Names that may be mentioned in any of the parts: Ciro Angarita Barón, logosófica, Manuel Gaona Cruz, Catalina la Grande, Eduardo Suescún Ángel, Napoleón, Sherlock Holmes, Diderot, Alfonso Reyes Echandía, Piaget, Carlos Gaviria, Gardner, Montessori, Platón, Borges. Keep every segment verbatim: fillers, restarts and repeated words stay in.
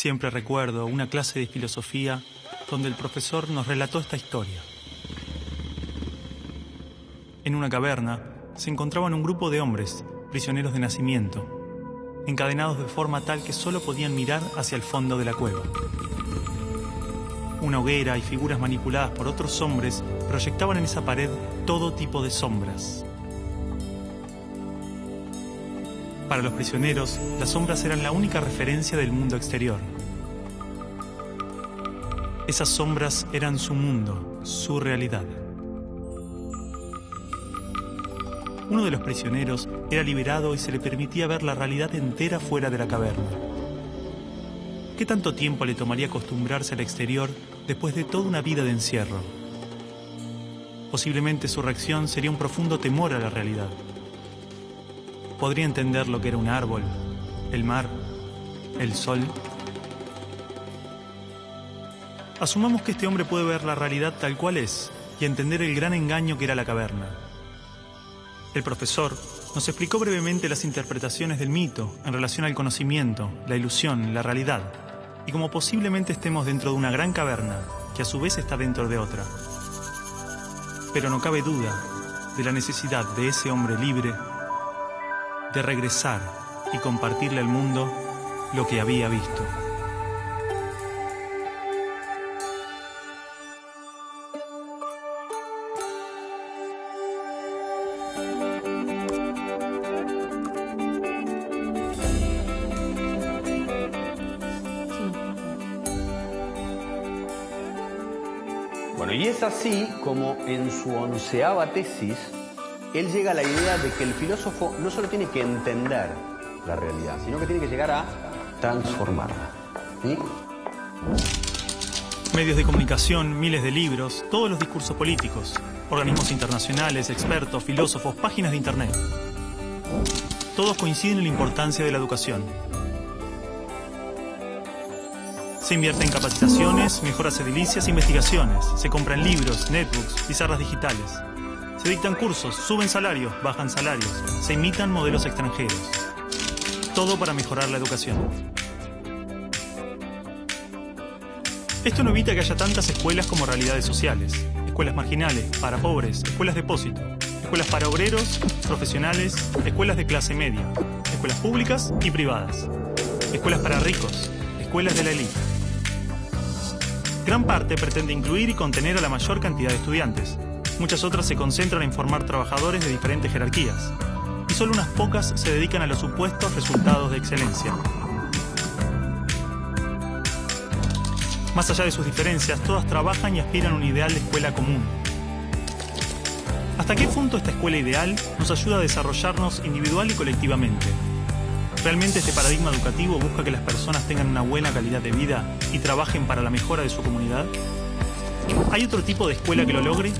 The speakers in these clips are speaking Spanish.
Siempre recuerdo una clase de filosofía donde el profesor nos relató esta historia. En una caverna se encontraban un grupo de hombres, prisioneros de nacimiento, encadenados de forma tal que solo podían mirar hacia el fondo de la cueva. Una hoguera y figuras manipuladas por otros hombres proyectaban en esa pared todo tipo de sombras. Para los prisioneros, las sombras eran la única referencia del mundo exterior. Esas sombras eran su mundo, su realidad. Uno de los prisioneros era liberado y se le permitía ver la realidad entera fuera de la caverna. ¿Qué tanto tiempo le tomaría acostumbrarse al exterior después de toda una vida de encierro? Posiblemente su reacción sería un profundo temor a la realidad. Podría entender lo que era un árbol, el mar, el sol. Asumamos que este hombre puede ver la realidad tal cual es y entender el gran engaño que era la caverna. El profesor nos explicó brevemente las interpretaciones del mito en relación al conocimiento, la ilusión, la realidad, y cómo posiblemente estemos dentro de una gran caverna que a su vez está dentro de otra. Pero no cabe duda de la necesidad de ese hombre libre de regresar y compartirle al mundo lo que había visto. Bueno, y es así como en su onceava tesis él llega a la idea de que el filósofo no solo tiene que entender la realidad, sino que tiene que llegar a transformarla. ¿Sí? Medios de comunicación, miles de libros, todos los discursos políticos, organismos internacionales, expertos, filósofos, páginas de internet. Todos coinciden en la importancia de la educación. Se invierte en capacitaciones, mejoras edilicias e investigaciones. Se compran libros, netbooks, pizarras digitales. Se dictan cursos, suben salarios, bajan salarios, se imitan modelos extranjeros. Todo para mejorar la educación. Esto no evita que haya tantas escuelas como realidades sociales. Escuelas marginales, para pobres, escuelas depósito, escuelas para obreros, profesionales, escuelas de clase media, escuelas públicas y privadas, escuelas para ricos, escuelas de la élite. Gran parte pretende incluir y contener a la mayor cantidad de estudiantes. Muchas otras se concentran en formar trabajadores de diferentes jerarquías, y solo unas pocas se dedican a los supuestos resultados de excelencia. Más allá de sus diferencias, todas trabajan y aspiran a un ideal de escuela común. ¿Hasta qué punto esta escuela ideal nos ayuda a desarrollarnos individual y colectivamente? ¿Realmente este paradigma educativo busca que las personas tengan una buena calidad de vida y trabajen para la mejora de su comunidad? ¿Hay otro tipo de escuela que lo logre?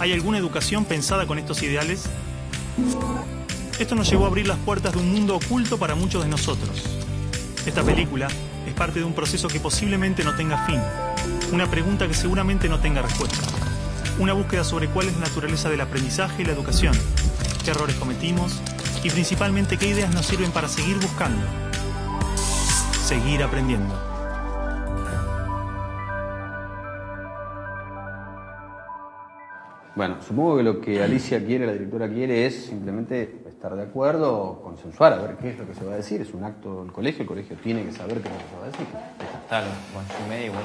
¿Hay alguna educación pensada con estos ideales? Esto nos llevó a abrir las puertas de un mundo oculto para muchos de nosotros. Esta película es parte de un proceso que posiblemente no tenga fin, una pregunta que seguramente no tenga respuesta, una búsqueda sobre cuál es la naturaleza del aprendizaje y la educación, qué errores cometimos y principalmente qué ideas nos sirven para seguir buscando, seguir aprendiendo. Bueno, supongo que lo que Alicia quiere, la directora quiere, es simplemente estar de acuerdo o consensuar, a ver qué es lo que se va a decir. Es un acto del colegio, el colegio tiene que saber qué es lo que se va a decir. Hasta las once y media, igual.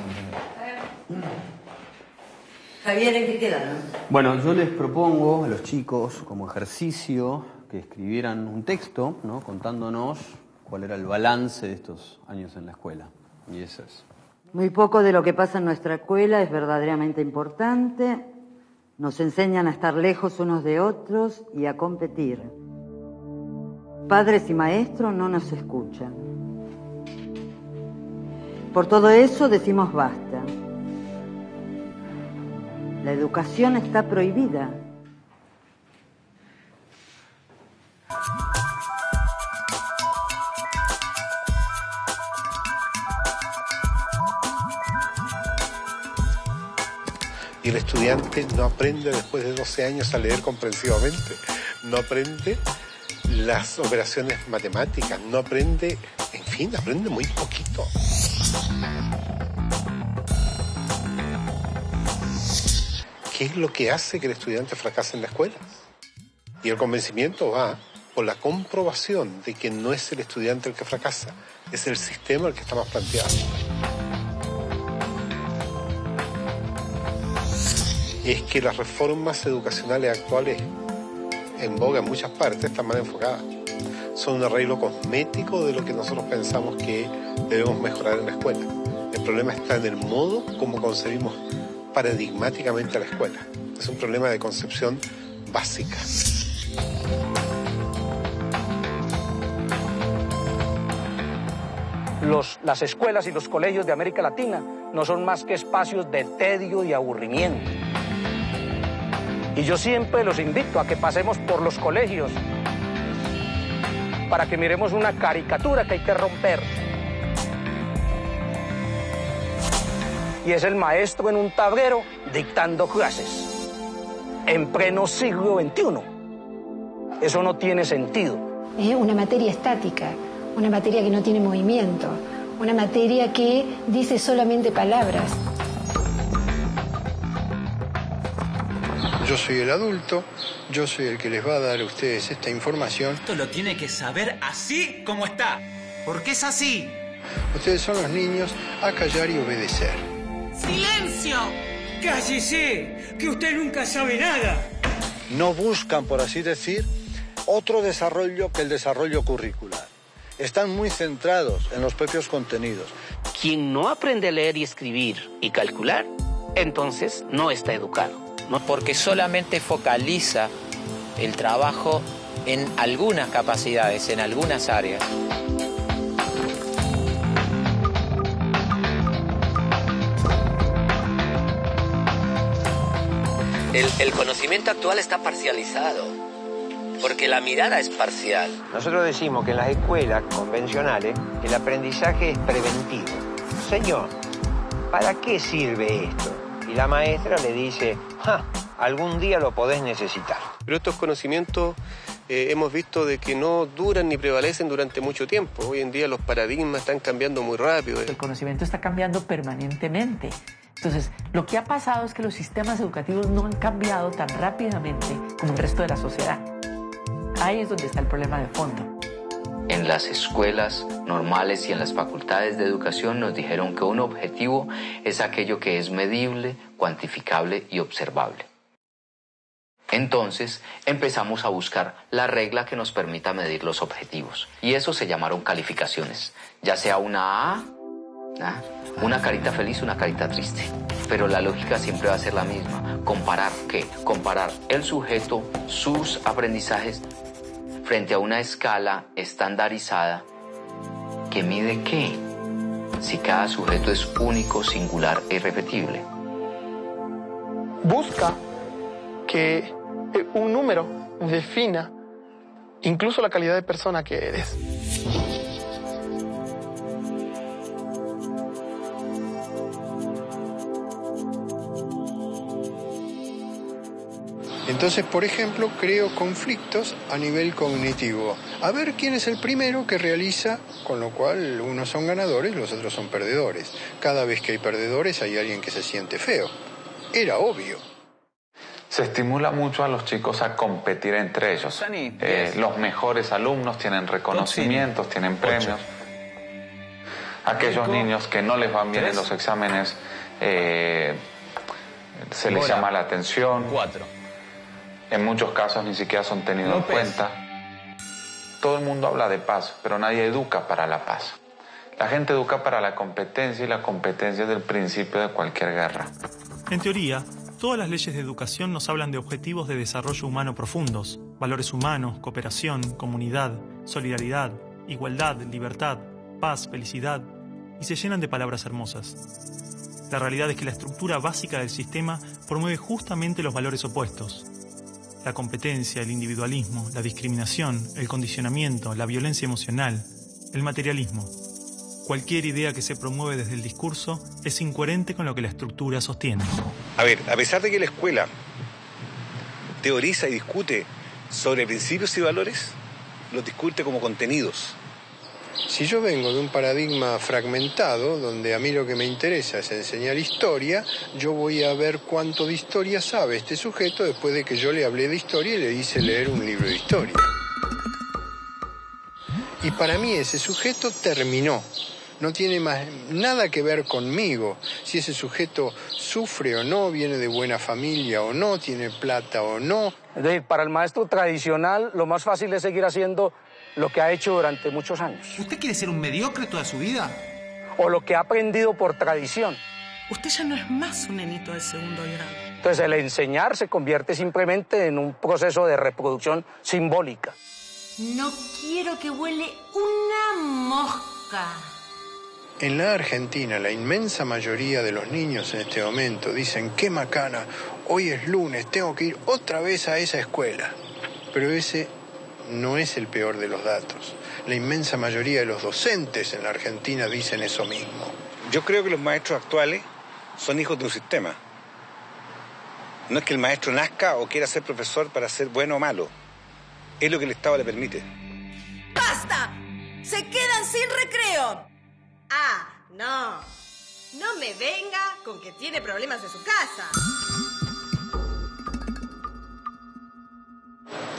Javier, ¿en qué quedaron? Bueno, yo les propongo a los chicos, como ejercicio, que escribieran un texto, ¿no?, contándonos cuál era el balance de estos años en la escuela. Y eso es. Muy poco de lo que pasa en nuestra escuela es verdaderamente importante. Nos enseñan a estar lejos unos de otros y a competir. Padres y maestros no nos escuchan. Por todo eso decimos basta. La educación está prohibida. El estudiante no aprende después de doce años a leer comprensivamente, no aprende las operaciones matemáticas, no aprende, en fin, aprende muy poquito. qué es lo que hace que el estudiante fracase en la escuela. Y el convencimiento va por la comprobación de que no es el estudiante el que fracasa, es el sistema el que está más planteado. Y es que las reformas educacionales actuales en boga en muchas partes están mal enfocadas. Son un arreglo cosmético de lo que nosotros pensamos que debemos mejorar en la escuela. El problema está en el modo como concebimos paradigmáticamente a la escuela. Es un problema de concepción básica. Los, las escuelas y los colegios de América Latina no son más que espacios de tedio y aburrimiento. Y yo siempre los invito a que pasemos por los colegios para que miremos una caricatura que hay que romper. Y es el maestro en un tablero dictando clases, en pleno siglo veintiuno. Eso no tiene sentido. Es una materia estática, una materia que no tiene movimiento, una materia que dice solamente palabras. Yo soy el adulto, yo soy el que les va a dar a ustedes esta información. Esto lo tiene que saber así como está, porque es así. Ustedes son los niños, a callar y obedecer. ¡Silencio! ¡Cállese! ¡Que usted nunca sabe nada! No buscan, por así decir, otro desarrollo que el desarrollo curricular. Están muy centrados en los propios contenidos. Quien no aprende a leer y escribir y calcular, entonces no está educado. Porque solamente focaliza el trabajo en algunas capacidades, en algunas áreas. El, el conocimiento actual está parcializado, porque la mirada es parcial. Nosotros decimos que en las escuelas convencionales el aprendizaje es preventivo. Señor, ¿para qué sirve esto? Y la maestra le dice, ja, algún día lo podés necesitar. Pero estos conocimientos eh, hemos visto de que no duran ni prevalecen durante mucho tiempo. Hoy en día los paradigmas están cambiando muy rápido. El conocimiento está cambiando permanentemente. Entonces, lo que ha pasado es que los sistemas educativos no han cambiado tan rápidamente como el resto de la sociedad. Ahí es donde está el problema de fondo. En las escuelas normales y en las facultades de educación nos dijeron que un objetivo es aquello que es medible, cuantificable y observable. Entonces empezamos a buscar la regla que nos permita medir los objetivos. Y eso se llamaron calificaciones, ya sea una A, una carita feliz, una carita triste. Pero la lógica siempre va a ser la misma. ¿Comparar qué? Comparar el sujeto, sus aprendizajes, frente a una escala estandarizada que mide qué, si cada sujeto es único, singular e irrepetible. Busca que un número defina incluso la calidad de persona que eres. Entonces, por ejemplo, creo conflictos a nivel cognitivo. A ver quién es el primero que realiza, con lo cual unos son ganadores, los otros son perdedores. Cada vez que hay perdedores hay alguien que se siente feo. Era obvio. Se estimula mucho a los chicos a competir entre ellos. Eh, los mejores alumnos tienen reconocimientos, tienen premios. Aquellos niños que no les van bien en los exámenes, eh, se les llama la atención. Cuatro. En muchos casos ni siquiera son tenidos en cuenta. Todo el mundo habla de paz, pero nadie educa para la paz. La gente educa para la competencia y la competencia es el principio de cualquier guerra. En teoría, todas las leyes de educación nos hablan de objetivos de desarrollo humano profundos, valores humanos, cooperación, comunidad, solidaridad, igualdad, libertad, paz, felicidad, y se llenan de palabras hermosas. La realidad es que la estructura básica del sistema promueve justamente los valores opuestos. La competencia, el individualismo, la discriminación, el condicionamiento, la violencia emocional, el materialismo. Cualquier idea que se promueve desde el discurso es incoherente con lo que la estructura sostiene. A ver, a pesar de que la escuela teoriza y discute sobre principios y valores, los discute como contenidos. Si yo vengo de un paradigma fragmentado, donde a mí lo que me interesa es enseñar historia, yo voy a ver cuánto de historia sabe este sujeto después de que yo le hablé de historia y le hice leer un libro de historia. Y para mí ese sujeto terminó. No tiene más, nada que ver conmigo. Si ese sujeto sufre o no, viene de buena familia o no, tiene plata o no. Para el maestro tradicional, lo más fácil es seguir haciendo lo que ha hecho durante muchos años. ¿Usted quiere ser un mediocre toda su vida? O lo que ha aprendido por tradición. Usted ya no es más un nenito de segundo grado. Entonces el enseñar se convierte simplemente en un proceso de reproducción simbólica. No quiero que vuele una mosca. En la Argentina, la inmensa mayoría de los niños en este momento dicen, qué macana, hoy es lunes, tengo que ir otra vez a esa escuela. Pero ese no es el peor de los datos. La inmensa mayoría de los docentes en la Argentina dicen eso mismo. Yo creo que los maestros actuales son hijos de un sistema. No es que el maestro nazca o quiera ser profesor para ser bueno o malo. Es lo que el Estado le permite. ¡Basta! ¡Se quedan sin recreo! Ah, no. No me venga con que tiene problemas en su casa.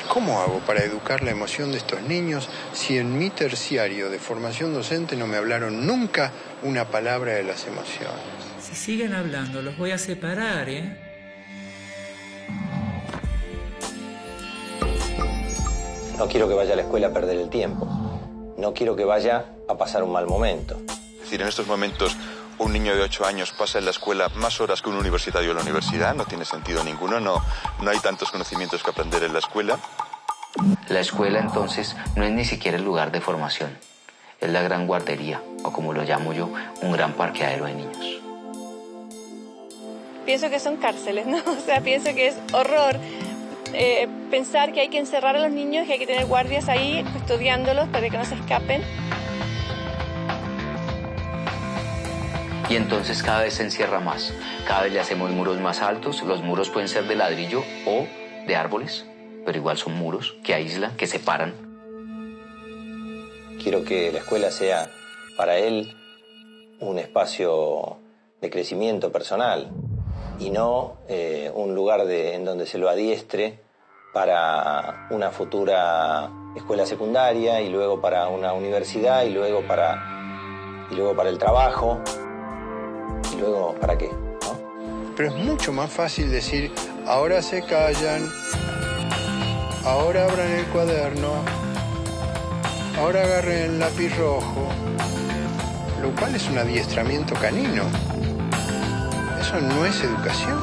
¿Cómo hago para educar la emoción de estos niños si en mi terciario de formación docente no me hablaron nunca una palabra de las emociones? Si siguen hablando, los voy a separar, ¿eh? No quiero que vaya a la escuela a perder el tiempo. No quiero que vaya a pasar un mal momento. Es decir, en estos momentos un niño de ocho años pasa en la escuela más horas que un universitario en la universidad. No tiene sentido ninguno, no, no hay tantos conocimientos que aprender en la escuela. La escuela entonces no es ni siquiera el lugar de formación. Es la gran guardería, o como lo llamo yo, un gran parqueadero de niños. Pienso que son cárceles, ¿no? O sea, pienso que es horror. Eh, pensar que hay que encerrar a los niños, que hay que tener guardias ahí custodiándolos para que no se escapen. Y entonces cada vez se encierra más, cada vez le hacemos muros más altos. Los muros pueden ser de ladrillo o de árboles, pero igual son muros que aíslan, que separan. Quiero que la escuela sea para él un espacio de crecimiento personal y no eh, un lugar de, en donde se lo adiestre para una futura escuela secundaria y luego para una universidad y luego para, y luego para el trabajo y luego para qué, ¿no? Pero es mucho más fácil decir, ahora se callan, ahora abran el cuaderno, ahora agarren el lápiz rojo, lo cual es un adiestramiento canino. Eso no es educación.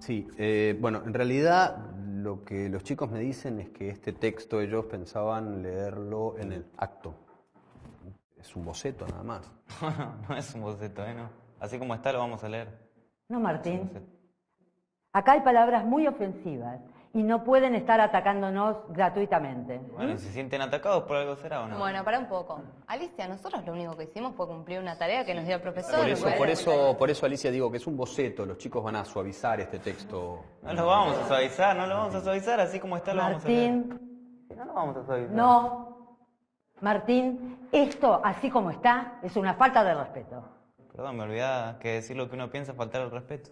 Sí, eh, bueno, en realidad lo que los chicos me dicen es que este texto ellos pensaban leerlo en el acto. Es un boceto nada más. No es un boceto, ¿eh? No. Así como está lo vamos a leer. No, Martín. Acá hay palabras muy ofensivas. Y no pueden estar atacándonos gratuitamente. Bueno, ¿se sienten atacados por algo será o no? Bueno, para un poco. Alicia, nosotros lo único que hicimos fue cumplir una tarea que nos dio el profesor. Por eso, por eso, por eso, Alicia, digo que es un boceto. Los chicos van a suavizar este texto. No lo vamos a suavizar, no lo vamos a suavizar. Así como está lo vamos a leer. Martín. No lo vamos a suavizar. No. Martín, esto, así como está, es una falta de respeto. Perdón, me olvidaba que decir lo que uno piensa es faltar al respeto.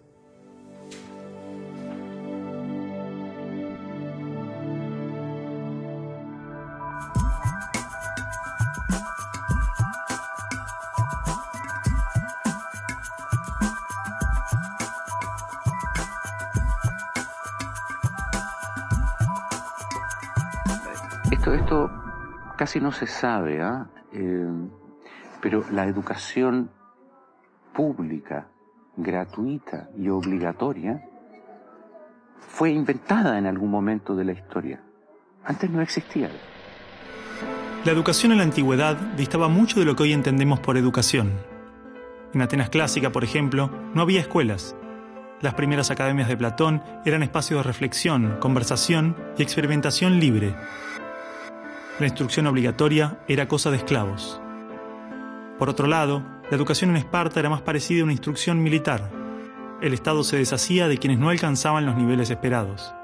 Esto casi no se sabe, ¿eh? Eh, pero la educación pública, gratuita y obligatoria fue inventada en algún momento de la historia. Antes no existía. La educación en la antigüedad distaba mucho de lo que hoy entendemos por educación. En Atenas clásica, por ejemplo, no había escuelas. Las primeras academias de Platón eran espacios de reflexión, conversación y experimentación libre. La instrucción obligatoria era cosa de esclavos. Por otro lado, la educación en Esparta era más parecida a una instrucción militar. El Estado se deshacía de quienes no alcanzaban los niveles esperados.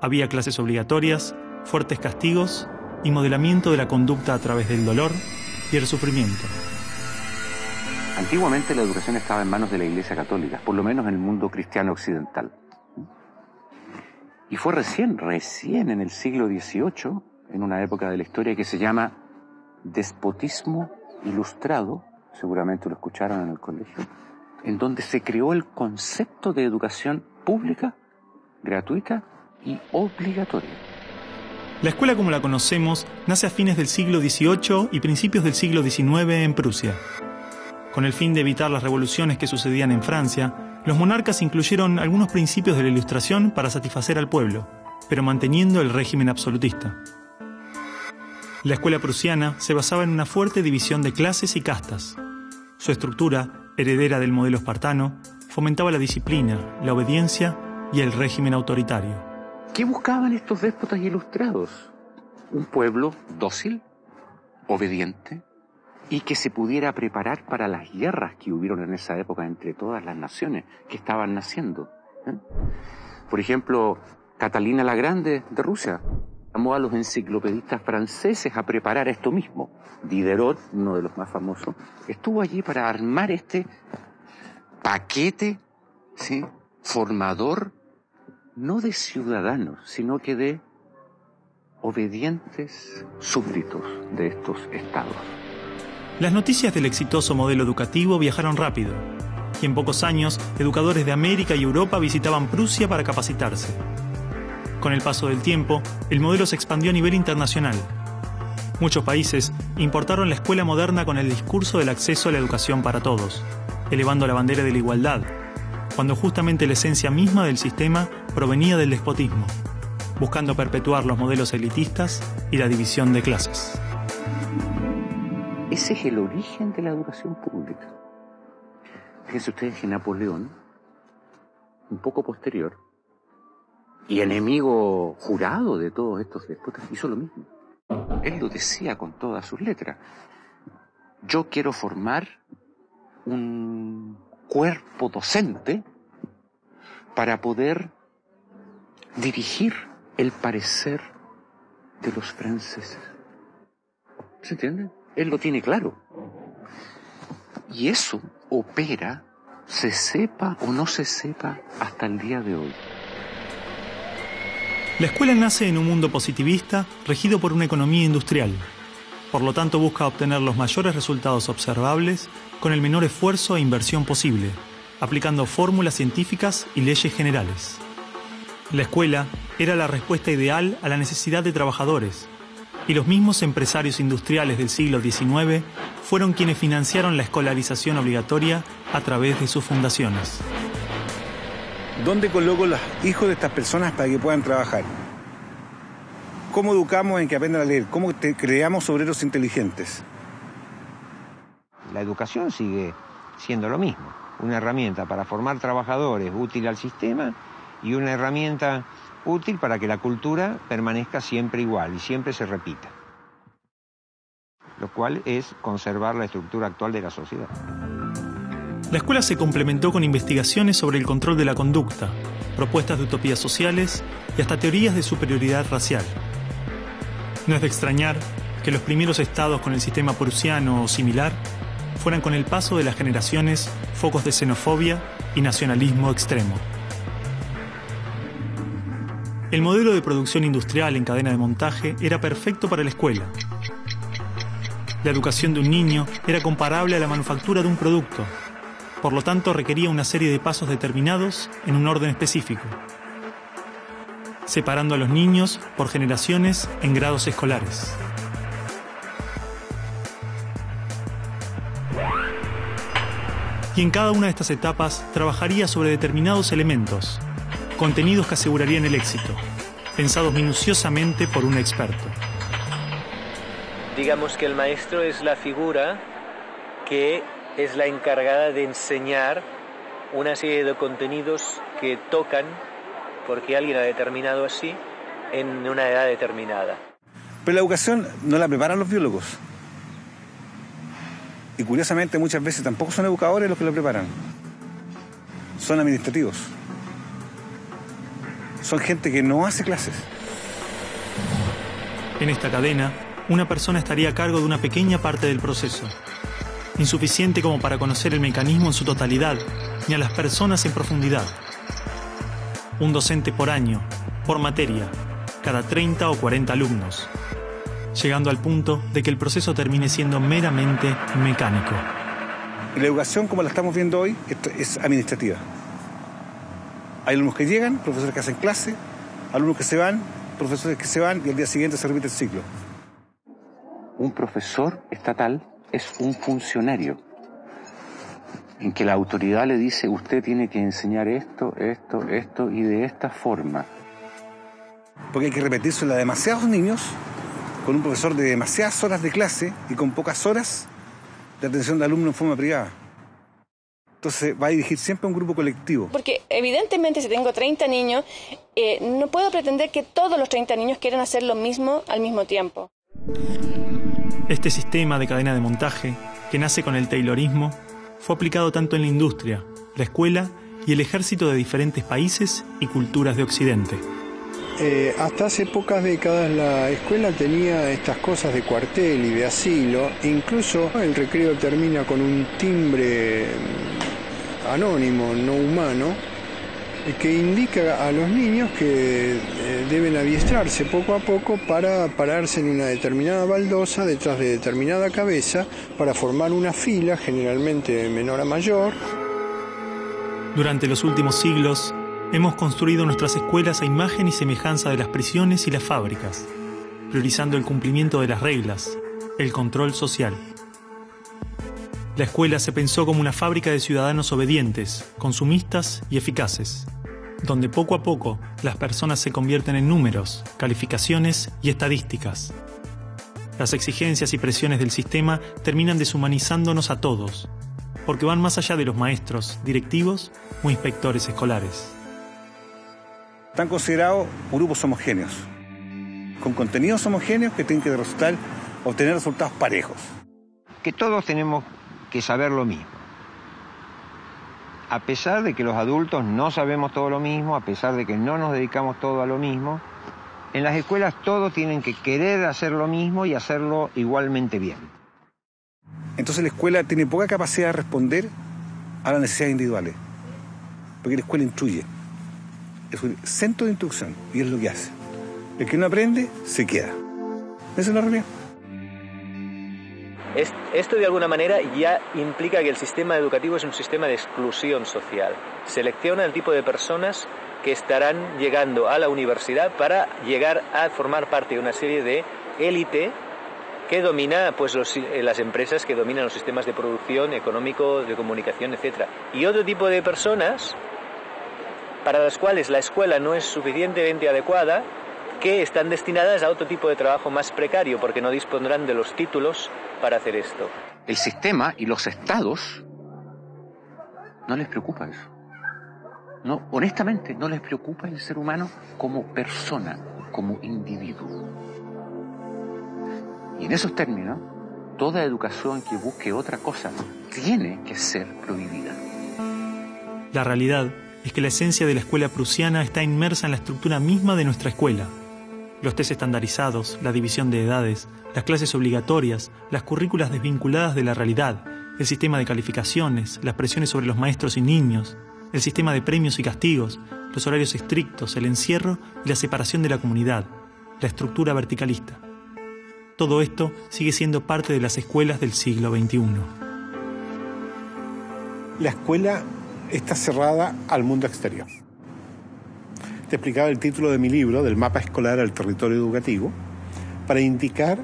Había clases obligatorias, fuertes castigos y modelamiento de la conducta a través del dolor y el sufrimiento. Antiguamente la educación estaba en manos de la Iglesia Católica, por lo menos en el mundo cristiano occidental. Y fue recién, recién en el siglo dieciocho, en una época de la historia que se llama despotismo ilustrado, seguramente lo escucharon en el colegio, en donde se creó el concepto de educación pública, gratuita y obligatoria. La escuela como la conocemos nace a fines del siglo dieciocho y principios del siglo diecinueve en Prusia. Con el fin de evitar las revoluciones que sucedían en Francia, los monarcas incluyeron algunos principios de la Ilustración para satisfacer al pueblo, pero manteniendo el régimen absolutista. La escuela prusiana se basaba en una fuerte división de clases y castas. Su estructura, heredera del modelo espartano, fomentaba la disciplina, la obediencia y el régimen autoritario. ¿Qué buscaban estos déspotas ilustrados? Un pueblo dócil, obediente y que se pudiera preparar para las guerras que hubieron en esa época entre todas las naciones que estaban naciendo. ¿Eh? Por ejemplo, Catalina la Grande de Rusia llamó a los enciclopedistas franceses a preparar esto mismo. Diderot, uno de los más famosos, estuvo allí para armar este paquete, ¿sí?, formador, no de ciudadanos, sino que de obedientes súbditos de estos estados. Las noticias del exitoso modelo educativo viajaron rápido, y en pocos años, educadores de América y Europa visitaban Prusia para capacitarse. Con el paso del tiempo, el modelo se expandió a nivel internacional. Muchos países importaron la escuela moderna con el discurso del acceso a la educación para todos, elevando la bandera de la igualdad, cuando justamente la esencia misma del sistema provenía del despotismo, buscando perpetuar los modelos elitistas y la división de clases. Ese es el origen de la educación pública. Fíjense ustedes que Napoleón, un poco posterior, y enemigo jurado de todos estos despotas, hizo lo mismo. Él lo decía con todas sus letras. Yo quiero formar un cuerpo docente para poder dirigir el parecer de los franceses. ¿Se entiende? Él lo tiene claro. Y eso opera, se sepa o no se sepa, hasta el día de hoy. La escuela nace en un mundo positivista regido por una economía industrial. Por lo tanto, busca obtener los mayores resultados observables con el menor esfuerzo e inversión posible, aplicando fórmulas científicas y leyes generales. La escuela era la respuesta ideal a la necesidad de trabajadores, y los mismos empresarios industriales del siglo diecinueve fueron quienes financiaron la escolarización obligatoria a través de sus fundaciones. ¿Dónde coloco los hijos de estas personas para que puedan trabajar? ¿Cómo educamos en que aprendan a leer? ¿Cómo te creamos obreros inteligentes? La educación sigue siendo lo mismo. Una herramienta para formar trabajadores útil al sistema y una herramienta útil para que la cultura permanezca siempre igual y siempre se repita. Lo cual es conservar la estructura actual de la sociedad. La escuela se complementó con investigaciones sobre el control de la conducta, propuestas de utopías sociales y hasta teorías de superioridad racial. No es de extrañar que los primeros estados con el sistema prusiano o similar fueran con el paso de las generaciones focos de xenofobia y nacionalismo extremo. El modelo de producción industrial en cadena de montaje era perfecto para la escuela. La educación de un niño era comparable a la manufactura de un producto, por lo tanto requería una serie de pasos determinados en un orden específico, separando a los niños por generaciones en grados escolares. Y en cada una de estas etapas trabajaría sobre determinados elementos, contenidos que asegurarían el éxito, pensados minuciosamente por un experto. Digamos que el maestro es la figura que es la encargada de enseñar una serie de contenidos que tocan, porque alguien ha determinado así, en una edad determinada. Pero la educación no la preparan los biólogos. Y curiosamente muchas veces tampoco son educadores los que la preparan. son administrativos. Son gente que no hace clases. En esta cadena, una persona estaría a cargo de una pequeña parte del proceso, insuficiente como para conocer el mecanismo en su totalidad, ni a las personas en profundidad. Un docente por año, por materia, cada treinta o cuarenta alumnos, llegando al punto de que el proceso termine siendo meramente mecánico. La educación, como la estamos viendo hoy, es administrativa. Hay alumnos que llegan, profesores que hacen clase, alumnos que se van, profesores que se van, y al día siguiente se repite el ciclo. Un profesor estatal es un funcionario, en que la autoridad le dice, usted tiene que enseñar esto, esto, esto, y de esta forma. Porque hay que repetirse a demasiados niños, con un profesor de demasiadas horas de clase, y con pocas horas de atención de alumno en forma privada. Entonces va a dirigir siempre un grupo colectivo. Porque evidentemente si tengo treinta niños, eh, no puedo pretender que todos los treinta niños quieran hacer lo mismo al mismo tiempo. Este sistema de cadena de montaje, que nace con el taylorismo, fue aplicado tanto en la industria, la escuela y el ejército de diferentes países y culturas de Occidente. Eh, hasta hace pocas décadas la escuela tenía estas cosas de cuartel y de asilo, e incluso el recreo termina con un timbre anónimo, no humano, que indica a los niños que eh, deben adiestrarse poco a poco para pararse en una determinada baldosa detrás de determinada cabeza para formar una fila, generalmente menor a mayor. Durante los últimos siglos, hemos construido nuestras escuelas a imagen y semejanza de las prisiones y las fábricas, priorizando el cumplimiento de las reglas, el control social. La escuela se pensó como una fábrica de ciudadanos obedientes, consumistas y eficaces, donde poco a poco las personas se convierten en números, calificaciones y estadísticas. Las exigencias y presiones del sistema terminan deshumanizándonos a todos, porque van más allá de los maestros, directivos o inspectores escolares. Están considerados grupos homogéneos, con contenidos homogéneos que tienen que resultar, obtener resultados parejos. Que todos tenemos que saber lo mismo. A pesar de que los adultos no sabemos todo lo mismo, a pesar de que no nos dedicamos todo a lo mismo, en las escuelas todos tienen que querer hacer lo mismo y hacerlo igualmente bien. Entonces la escuela tiene poca capacidad de responder a las necesidades individuales, porque la escuela instruye. Es un centro de instrucción y es lo que hace. El que no aprende, se queda. Esa es la realidad. Esto de alguna manera ya implica que el sistema educativo es un sistema de exclusión social. Selecciona el tipo de personas que estarán llegando a la universidad para llegar a formar parte de una serie de élite que domina pues, los, las empresas, que dominan los sistemas de producción, económico, de comunicación, etcétera. Y otro tipo de personas para las cuales la escuela no es suficientemente adecuada, que están destinadas a otro tipo de trabajo más precario, porque no dispondrán de los títulos para hacer esto. El sistema y los estados no les preocupa eso. No, honestamente, no les preocupa el ser humano como persona, como individuo. Y en esos términos, toda educación que busque otra cosa tiene que ser prohibida. La realidad es que la esencia de la escuela prusiana está inmersa en la estructura misma de nuestra escuela. Los test estandarizados, la división de edades, las clases obligatorias, las currículas desvinculadas de la realidad, el sistema de calificaciones, las presiones sobre los maestros y niños, el sistema de premios y castigos, los horarios estrictos, el encierro y la separación de la comunidad, la estructura verticalista. Todo esto sigue siendo parte de las escuelas del siglo veintiuno. La escuela está cerrada al mundo exterior. Te explicaba el título de mi libro, del mapa escolar al territorio educativo, para indicar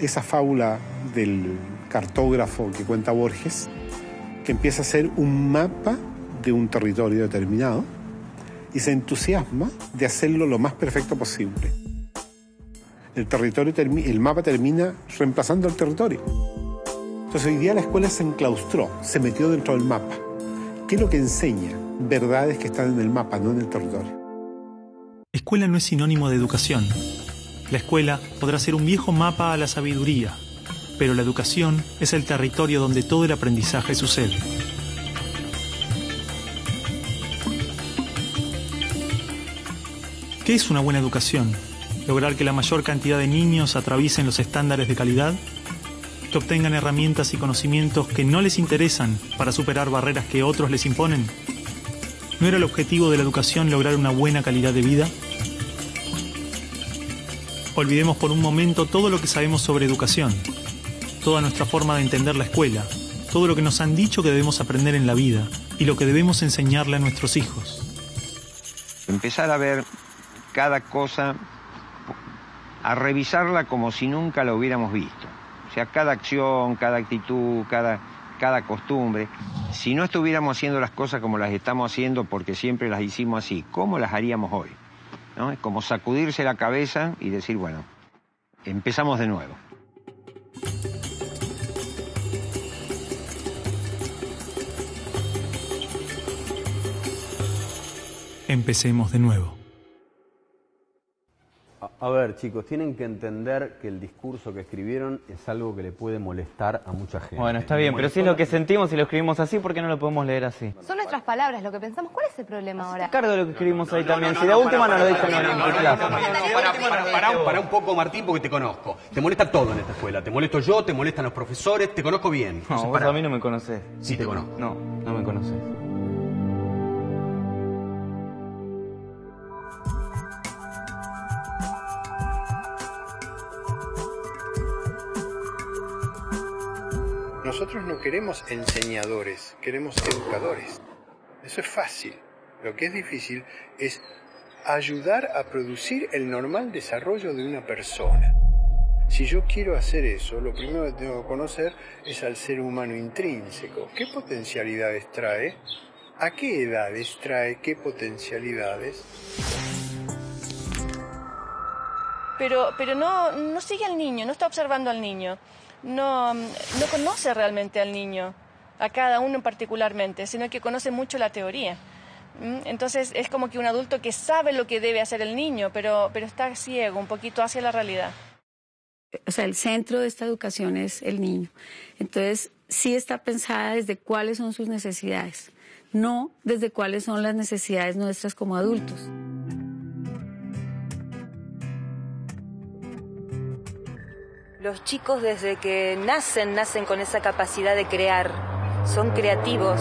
esa fábula del cartógrafo que cuenta Borges, que empieza a hacer un mapa de un territorio determinado y se entusiasma de hacerlo lo más perfecto posible. El, territorio termi- el mapa termina reemplazando al territorio. Entonces hoy día la escuela se enclaustró, se metió dentro del mapa. ¿Qué es lo que enseña? Verdades que están en el mapa, no en el territorio. Escuela no es sinónimo de educación. La escuela podrá ser un viejo mapa a la sabiduría, pero la educación es el territorio donde todo el aprendizaje sucede. ¿Qué es una buena educación? ¿Lograr que la mayor cantidad de niños atraviesen los estándares de calidad? ¿Que obtengan herramientas y conocimientos que no les interesan para superar barreras que otros les imponen? ¿No era el objetivo de la educación lograr una buena calidad de vida? Olvidemos por un momento todo lo que sabemos sobre educación, toda nuestra forma de entender la escuela, todo lo que nos han dicho que debemos aprender en la vida y lo que debemos enseñarle a nuestros hijos. Empezar a ver cada cosa, a revisarla como si nunca la hubiéramos visto. O sea, cada acción, cada actitud, cada, cada costumbre. Si no estuviéramos haciendo las cosas como las estamos haciendo, porque siempre las hicimos así, ¿cómo las haríamos hoy? ¿No? Es como sacudirse la cabeza y decir, bueno, empezamos de nuevo. Empecemos de nuevo. A ver, chicos, tienen que entender que el discurso que escribieron es algo que le puede molestar a mucha gente. Bueno, está bien, pero si es lo que sentimos y lo escribimos así, ¿por qué no lo podemos leer así? Son nuestras palabras, lo que pensamos. ¿Cuál es el problema ahora? Está cargo de lo que escribimos ahí también. Si la última no lo dicen en el plazo. Pará un poco, Martín, porque te conozco. Te molesta todo en esta escuela. Te molesto yo, te molestan los profesores, te conozco bien. No, vos a mí no me conocés. Sí, te conozco. No, no me conocés. Nosotros no queremos enseñadores, queremos educadores. Eso es fácil. Lo que es difícil es ayudar a producir el normal desarrollo de una persona. Si yo quiero hacer eso, lo primero que tengo que conocer es al ser humano intrínseco. ¿Qué potencialidades trae? ¿A qué edades trae qué potencialidades? Pero, pero no, no sigue al niño, no está observando al niño. No, no conoce realmente al niño, a cada uno particularmente, sino que conoce mucho la teoría. Entonces es como que un adulto que sabe lo que debe hacer el niño, pero, pero está ciego un poquito hacia la realidad. O sea, el centro de esta educación es el niño. Entonces sí está pensada desde cuáles son sus necesidades, no desde cuáles son las necesidades nuestras como adultos. Los chicos desde que nacen, nacen con esa capacidad de crear. Son creativos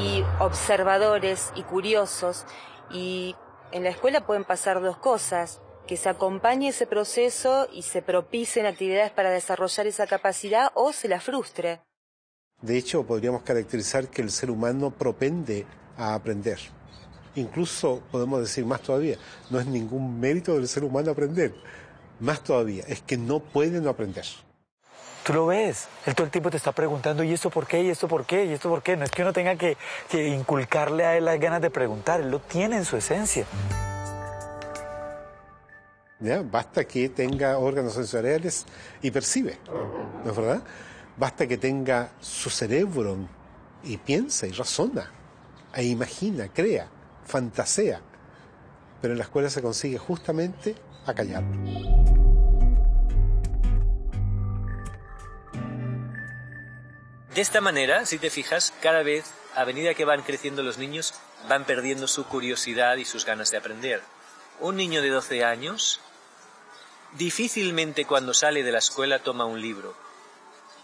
y observadores y curiosos. Y en la escuela pueden pasar dos cosas. Que se acompañe ese proceso y se propicien actividades para desarrollar esa capacidad o se la frustre. De hecho, podríamos caracterizar que el ser humano propende a aprender. Incluso, podemos decir más todavía, no es ningún mérito del ser humano aprender. Más todavía, es que no pueden aprender. Tú lo ves, él todo el tiempo te está preguntando, ¿y esto por qué? ¿Y esto por qué? ¿Y esto por qué? No es que uno tenga que, que inculcarle a él las ganas de preguntar, él lo tiene en su esencia. Ya, basta que tenga órganos sensoriales y percibe, ¿no es verdad? Basta que tenga su cerebro y piensa y razona, e imagina, crea, fantasea. Pero en la escuela se consigue justamente acallarlo. De esta manera, si te fijas, cada vez, a medida que van creciendo los niños, van perdiendo su curiosidad y sus ganas de aprender. Un niño de doce años, difícilmente cuando sale de la escuela toma un libro.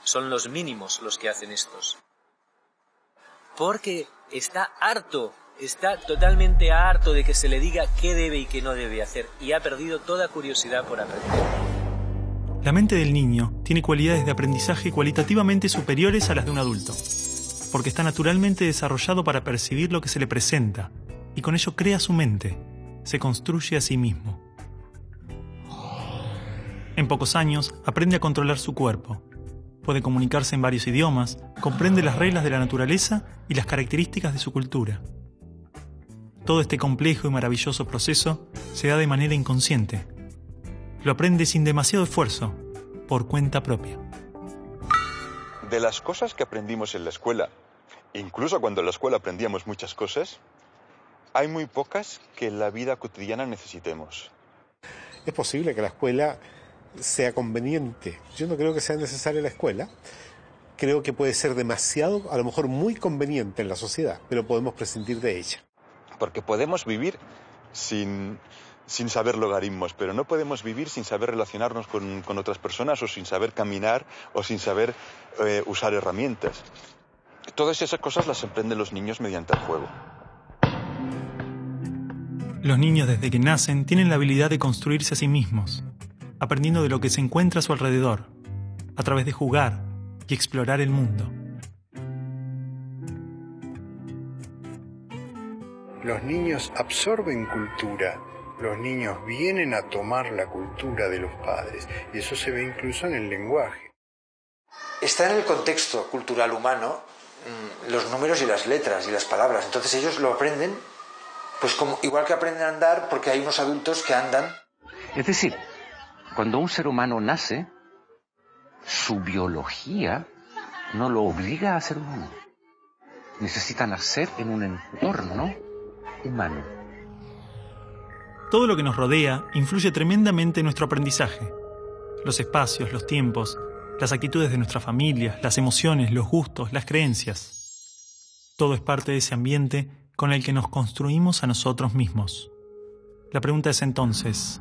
Son los mínimos los que hacen estos. Porque está harto, está totalmente harto de que se le diga qué debe y qué no debe hacer, y ha perdido toda curiosidad por aprender. La mente del niño tiene cualidades de aprendizaje cualitativamente superiores a las de un adulto, porque está naturalmente desarrollado para percibir lo que se le presenta, y con ello crea su mente, se construye a sí mismo. En pocos años aprende a controlar su cuerpo, puede comunicarse en varios idiomas, comprende las reglas de la naturaleza y las características de su cultura. Todo este complejo y maravilloso proceso se da de manera inconsciente. Lo aprende sin demasiado esfuerzo, por cuenta propia. De las cosas que aprendimos en la escuela, incluso cuando en la escuela aprendíamos muchas cosas, hay muy pocas que en la vida cotidiana necesitemos. Es posible que la escuela sea conveniente. Yo no creo que sea necesaria la escuela. Creo que puede ser demasiado, a lo mejor muy conveniente en la sociedad, pero podemos prescindir de ella. Porque podemos vivir sin... sin saber logaritmos, pero no podemos vivir sin saber relacionarnos con, con otras personas, o sin saber caminar, o sin saber eh, usar herramientas. Todas esas cosas las aprenden los niños mediante el juego. Los niños, desde que nacen, tienen la habilidad de construirse a sí mismos, aprendiendo de lo que se encuentra a su alrededor, a través de jugar y explorar el mundo. Los niños absorben cultura, los niños vienen a tomar la cultura de los padres, y eso se ve incluso en el lenguaje. Está en el contexto cultural humano los números y las letras y las palabras, entonces ellos lo aprenden. Pues como, igual que aprenden a andar, porque hay unos adultos que andan. Es decir, cuando un ser humano nace, su biología no lo obliga a ser humano. Necesita nacer en un entorno humano. Todo lo que nos rodea influye tremendamente en nuestro aprendizaje. Los espacios, los tiempos, las actitudes de nuestras familias, las emociones, los gustos, las creencias. Todo es parte de ese ambiente con el que nos construimos a nosotros mismos. La pregunta es entonces,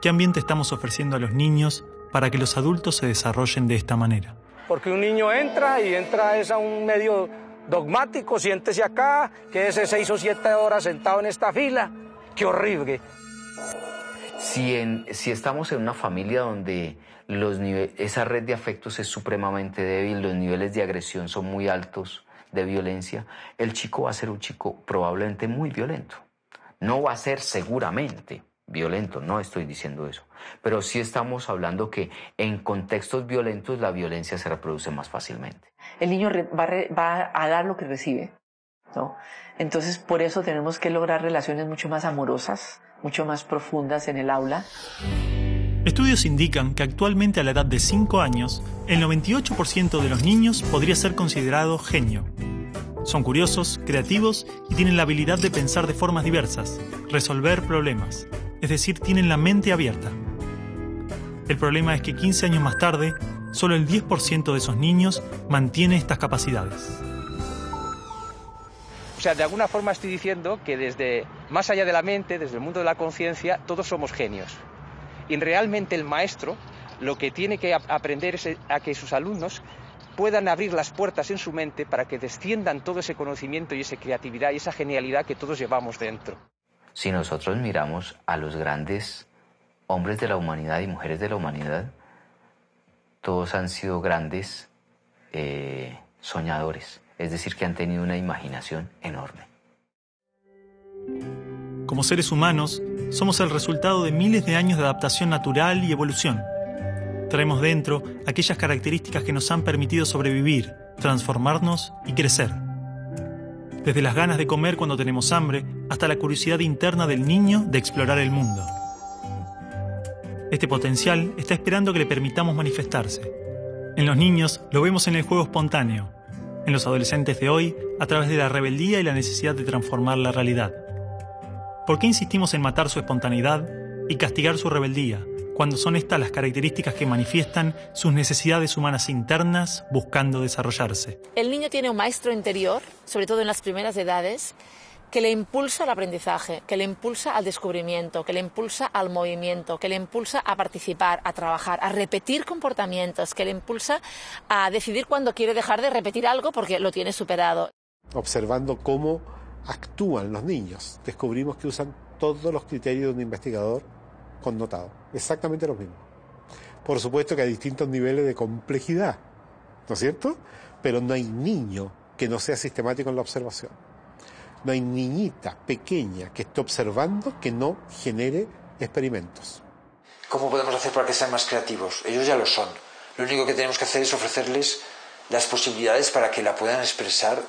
¿qué ambiente estamos ofreciendo a los niños para que los adultos se desarrollen de esta manera? Porque un niño entra y entra es a un medio dogmático, siéntese acá, quédese seis o siete horas sentado en esta fila, ¡qué horrible! Si, en, si estamos en una familia donde los nive- esa red de afectos es supremamente débil, los niveles de agresión son muy altos, de violencia, el chico va a ser un chico probablemente muy violento. No va a ser seguramente violento, no estoy diciendo eso, pero sí estamos hablando que en contextos violentos la violencia se reproduce más fácilmente. El niño va, va a dar lo que recibe, ¿no? Entonces por eso tenemos que lograr relaciones mucho más amorosas, mucho más profundas en el aula. Estudios indican que actualmente a la edad de cinco años, el noventa y ocho por ciento de los niños podría ser considerado genio. Son curiosos, creativos y tienen la habilidad de pensar de formas diversas, resolver problemas, es decir, tienen la mente abierta. El problema es que quince años más tarde, solo el diez por ciento de esos niños mantiene estas capacidades. O sea, de alguna forma estoy diciendo que desde más allá de la mente, desde el mundo de la conciencia, todos somos genios. Y realmente el maestro lo que tiene que aprender es a que sus alumnos puedan abrir las puertas en su mente para que desciendan todo ese conocimiento y esa creatividad y esa genialidad que todos llevamos dentro. Si nosotros miramos a los grandes hombres de la humanidad y mujeres de la humanidad, todos han sido grandes eh, soñadores, es decir, que han tenido una imaginación enorme. Como seres humanos, somos el resultado de miles de años de adaptación natural y evolución. Traemos dentro aquellas características que nos han permitido sobrevivir, transformarnos y crecer. Desde las ganas de comer cuando tenemos hambre, hasta la curiosidad interna del niño de explorar el mundo. Este potencial está esperando que le permitamos manifestarse. En los niños lo vemos en el juego espontáneo. En los adolescentes de hoy, a través de la rebeldía y la necesidad de transformar la realidad. ¿Por qué insistimos en matar su espontaneidad y castigar su rebeldía, cuando son estas las características que manifiestan sus necesidades humanas internas buscando desarrollarse? El niño tiene un maestro interior, sobre todo en las primeras edades, que le impulsa al aprendizaje, que le impulsa al descubrimiento, que le impulsa al movimiento, que le impulsa a participar, a trabajar, a repetir comportamientos, que le impulsa a decidir cuándo quiere dejar de repetir algo porque lo tiene superado. Observando cómo actúan los niños, descubrimos que usan todos los criterios de un investigador connotado, exactamente los mismos. Por supuesto que hay distintos niveles de complejidad, ¿no es cierto? Pero no hay niño que no sea sistemático en la observación. No hay niñita pequeña que esté observando que no genere experimentos. ¿Cómo podemos hacer para que sean más creativos? Ellos ya lo son. Lo único que tenemos que hacer es ofrecerles las posibilidades para que la puedan expresar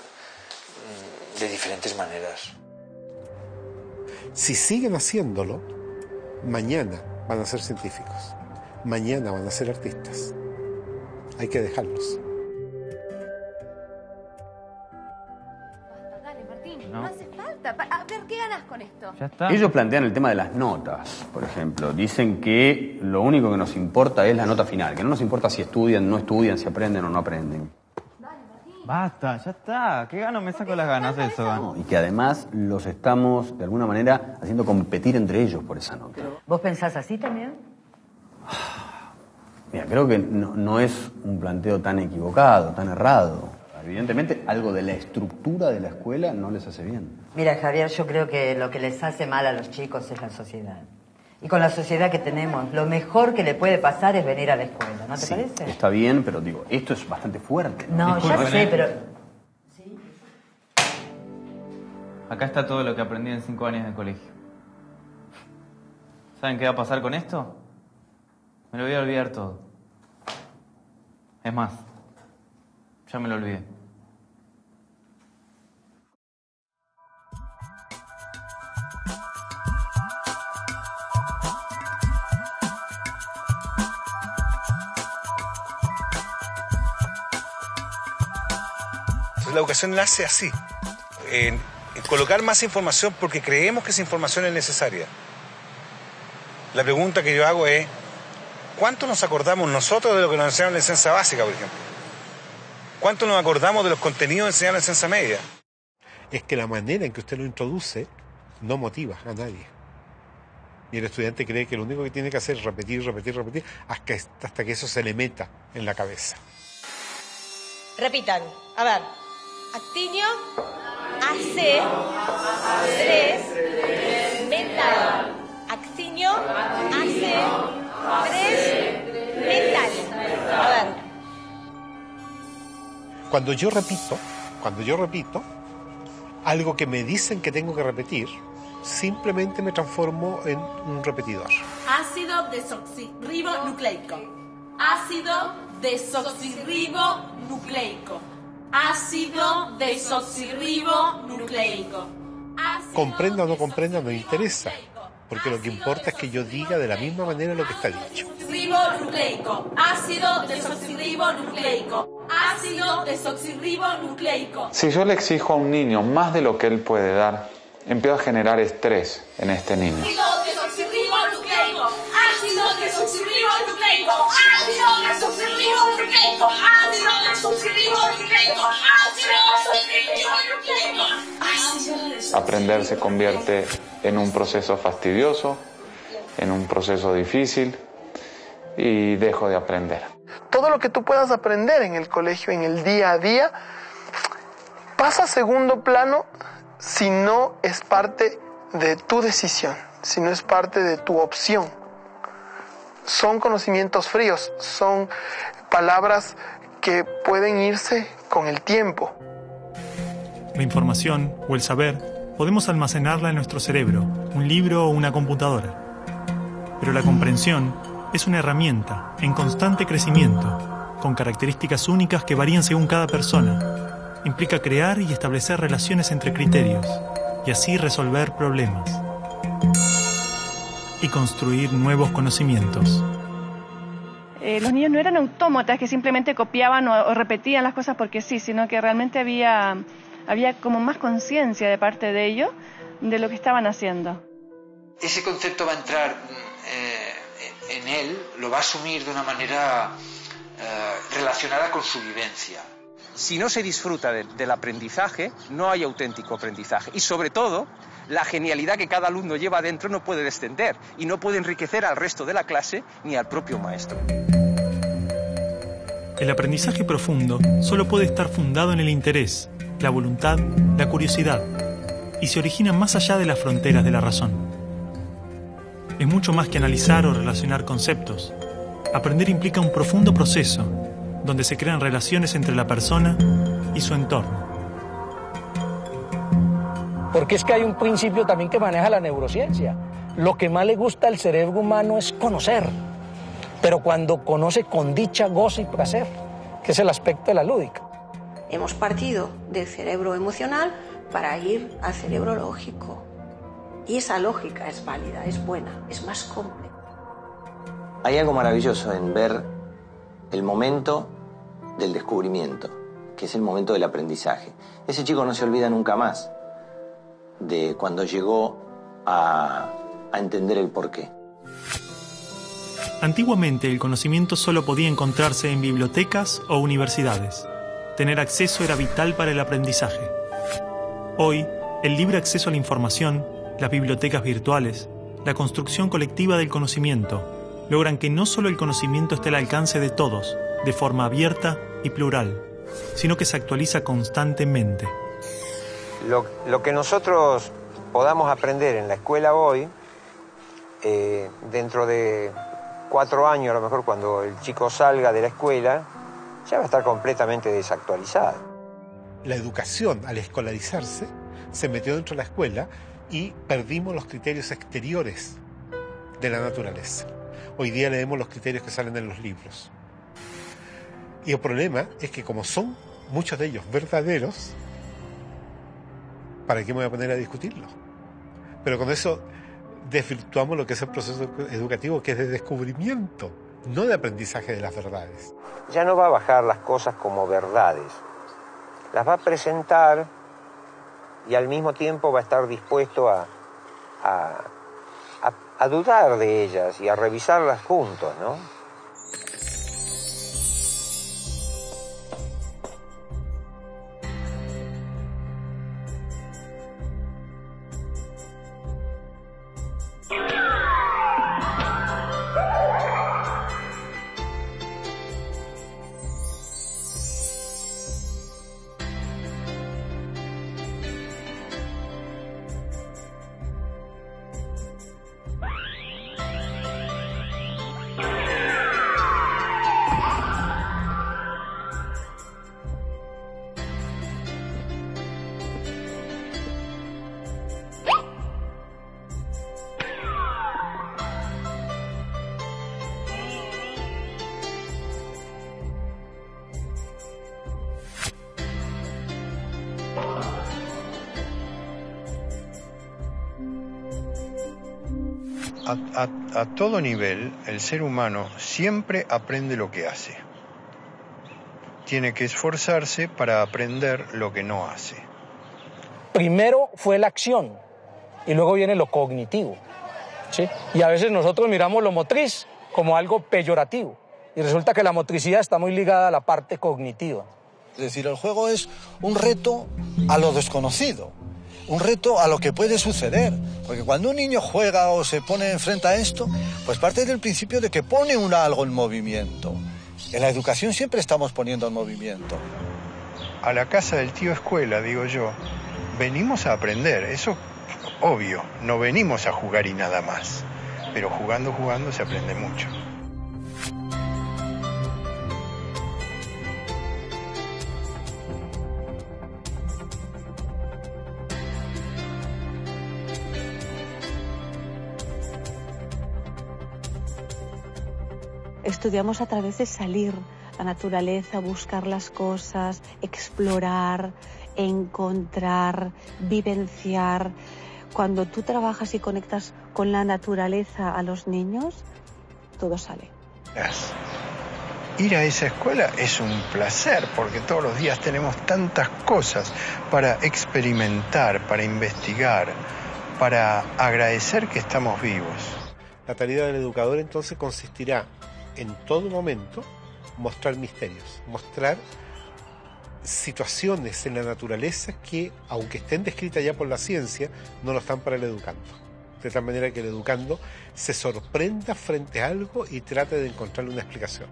de diferentes maneras. Si siguen haciéndolo, mañana van a ser científicos, mañana van a ser artistas. Hay que dejarlos. Dale, Martín, no, no hace falta. A ver, ¿qué ganas con esto? Ya está. Ellos plantean el tema de las notas, por ejemplo. Dicen que lo único que nos importa es la nota final, que no nos importa si estudian, no estudian, si aprenden o no aprenden. Dale, Martín. Basta, ya está. ¿Qué gano? Me saco las ganas de eso. No, y que además los estamos, de alguna manera, haciendo competir entre ellos por esa nota. ¿Vos pensás así también? Mira, creo que no, no es un planteo tan equivocado, tan errado. Evidentemente, algo de la estructura de la escuela no les hace bien. Mira, Javier, yo creo que lo que les hace mal a los chicos es la sociedad. Y con la sociedad que tenemos, lo mejor que le puede pasar es venir a la escuela, ¿no te sí, parece? Está bien, pero digo, esto es bastante fuerte. No, no ya sé, pero... ¿Sí? Acá está todo lo que aprendí en cinco años de colegio. ¿Saben qué va a pasar con esto? Me lo voy a olvidar todo. Es más, ya me lo olvidé. La educación nace así, eh, colocar más información porque creemos que esa información es necesaria. La pregunta que yo hago es, ¿cuánto nos acordamos nosotros de lo que nos enseñaron en la enseñanza básica, por ejemplo? ¿Cuánto nos acordamos de los contenidos enseñados en la enseñanza media? Es que la manera en que usted lo introduce no motiva a nadie. Y el estudiante cree que lo único que tiene que hacer es repetir, repetir, repetir, hasta, hasta que eso se le meta en la cabeza. Repitan, a ver... Actinio, AC, tres, metal. Actinio, AC, tres, metal. A ver. Cuando yo repito, cuando yo repito, algo que me dicen que tengo que repetir, simplemente me transformo en un repetidor. Ácido desoxirribonucleico. Ácido desoxirribonucleico. Ácido desoxirribonucleico. Comprenda o no comprenda, no interesa, porque lo que importa es que yo diga de la misma manera lo que está dicho. Ribonucleico, ácido desoxirribonucleico, ácido desoxirribonucleico. Si yo le exijo a un niño más de lo que él puede dar, empiezo a generar estrés en este niño. Ácido desoxirribonucleico, ácido desoxirribonucleico, ácido desoxirribonucleico, ácido desoxirribonucleico, ácido desoxirribonucleico. Aprender se convierte en un proceso fastidioso, en un proceso difícil y dejo de aprender. Todo lo que tú puedas aprender en el colegio, en el día a día, pasa a segundo plano. Si no es parte de tu decisión, si no es parte de tu opción. Son conocimientos fríos, son palabras que pueden irse con el tiempo. La información o el saber podemos almacenarla en nuestro cerebro, un libro o una computadora. Pero la comprensión es una herramienta en constante crecimiento, con características únicas que varían según cada persona. Implica crear y establecer relaciones entre criterios, y así resolver problemas y construir nuevos conocimientos. Eh, los niños no eran autómatas que simplemente copiaban o, o repetían las cosas porque sí, sino que realmente había, había como más conciencia de parte de ellos de lo que estaban haciendo. Ese concepto va a entrar eh, en él, lo va a asumir de una manera eh, relacionada con su vivencia. Si no se disfruta de, del aprendizaje, no hay auténtico aprendizaje. Y sobre todo, la genialidad que cada alumno lleva adentro no puede descender y no puede enriquecer al resto de la clase ni al propio maestro. El aprendizaje profundo solo puede estar fundado en el interés, la voluntad, la curiosidad, y se origina más allá de las fronteras de la razón. Es mucho más que analizar o relacionar conceptos. Aprender implica un profundo proceso, donde se crean relaciones entre la persona y su entorno. Porque es que hay un principio también que maneja la neurociencia. Lo que más le gusta al cerebro humano es conocer, pero cuando conoce con dicha, gozo y placer, que es el aspecto de la lúdica. Hemos partido del cerebro emocional para ir al cerebro lógico. Y esa lógica es válida, es buena, es más compleja. Hay algo maravilloso en ver el momento del descubrimiento, que es el momento del aprendizaje. Ese chico no se olvida nunca más de cuando llegó a, a entender el porqué. Antiguamente el conocimiento solo podía encontrarse en bibliotecas o universidades. tener acceso era vital para el aprendizaje. Hoy, el libre acceso a la información, las bibliotecas virtuales, la construcción colectiva del conocimiento, logran que no solo el conocimiento esté al alcance de todos, de forma abierta y plural, sino que se actualiza constantemente. Lo, lo que nosotros podamos aprender en la escuela hoy, eh, dentro de cuatro años, a lo mejor cuando el chico salga de la escuela, ya va a estar completamente desactualizado. La educación, al escolarizarse, se metió dentro de la escuela y perdimos los criterios exteriores de la naturaleza. Hoy día leemos los criterios que salen en los libros. Y el problema es que como son muchos de ellos verdaderos, ¿para qué me voy a poner a discutirlos? Pero con eso desvirtuamos lo que es el proceso educativo, que es de descubrimiento, no de aprendizaje de las verdades. Ya no va a bajar las cosas como verdades. Las va a presentar y al mismo tiempo va a estar dispuesto a, a, a, a dudar de ellas y a revisarlas juntos, ¿no? A, a, a todo nivel, el ser humano siempre aprende lo que hace. Tiene que esforzarse para aprender lo que no hace. Primero fue la acción y luego viene lo cognitivo, ¿sí? Y a veces nosotros miramos lo motriz como algo peyorativo y resulta que la motricidad está muy ligada a la parte cognitiva. Es decir, el juego es un reto a lo desconocido. Un reto a lo que puede suceder, porque cuando un niño juega o se pone enfrente a esto, pues parte del principio de que pone un algo en movimiento. En la educación siempre estamos poniendo en movimiento. A la casa del tío escuela, digo yo, venimos a aprender, eso obvio, no venimos a jugar y nada más, pero jugando, jugando se aprende mucho. Estudiamos a través de salir a la naturaleza, buscar las cosas, explorar, encontrar, vivenciar. Cuando tú trabajas y conectas con la naturaleza a los niños, todo sale. Ir a esa escuela es un placer, porque todos los días tenemos tantas cosas para experimentar, para investigar, para agradecer que estamos vivos. La tarea del educador entonces consistirá en todo momento mostrar misterios, mostrar situaciones en la naturaleza que, aunque estén descritas ya por la ciencia, no lo están para el educando. De tal manera que el educando se sorprenda frente a algo y trate de encontrarle una explicación.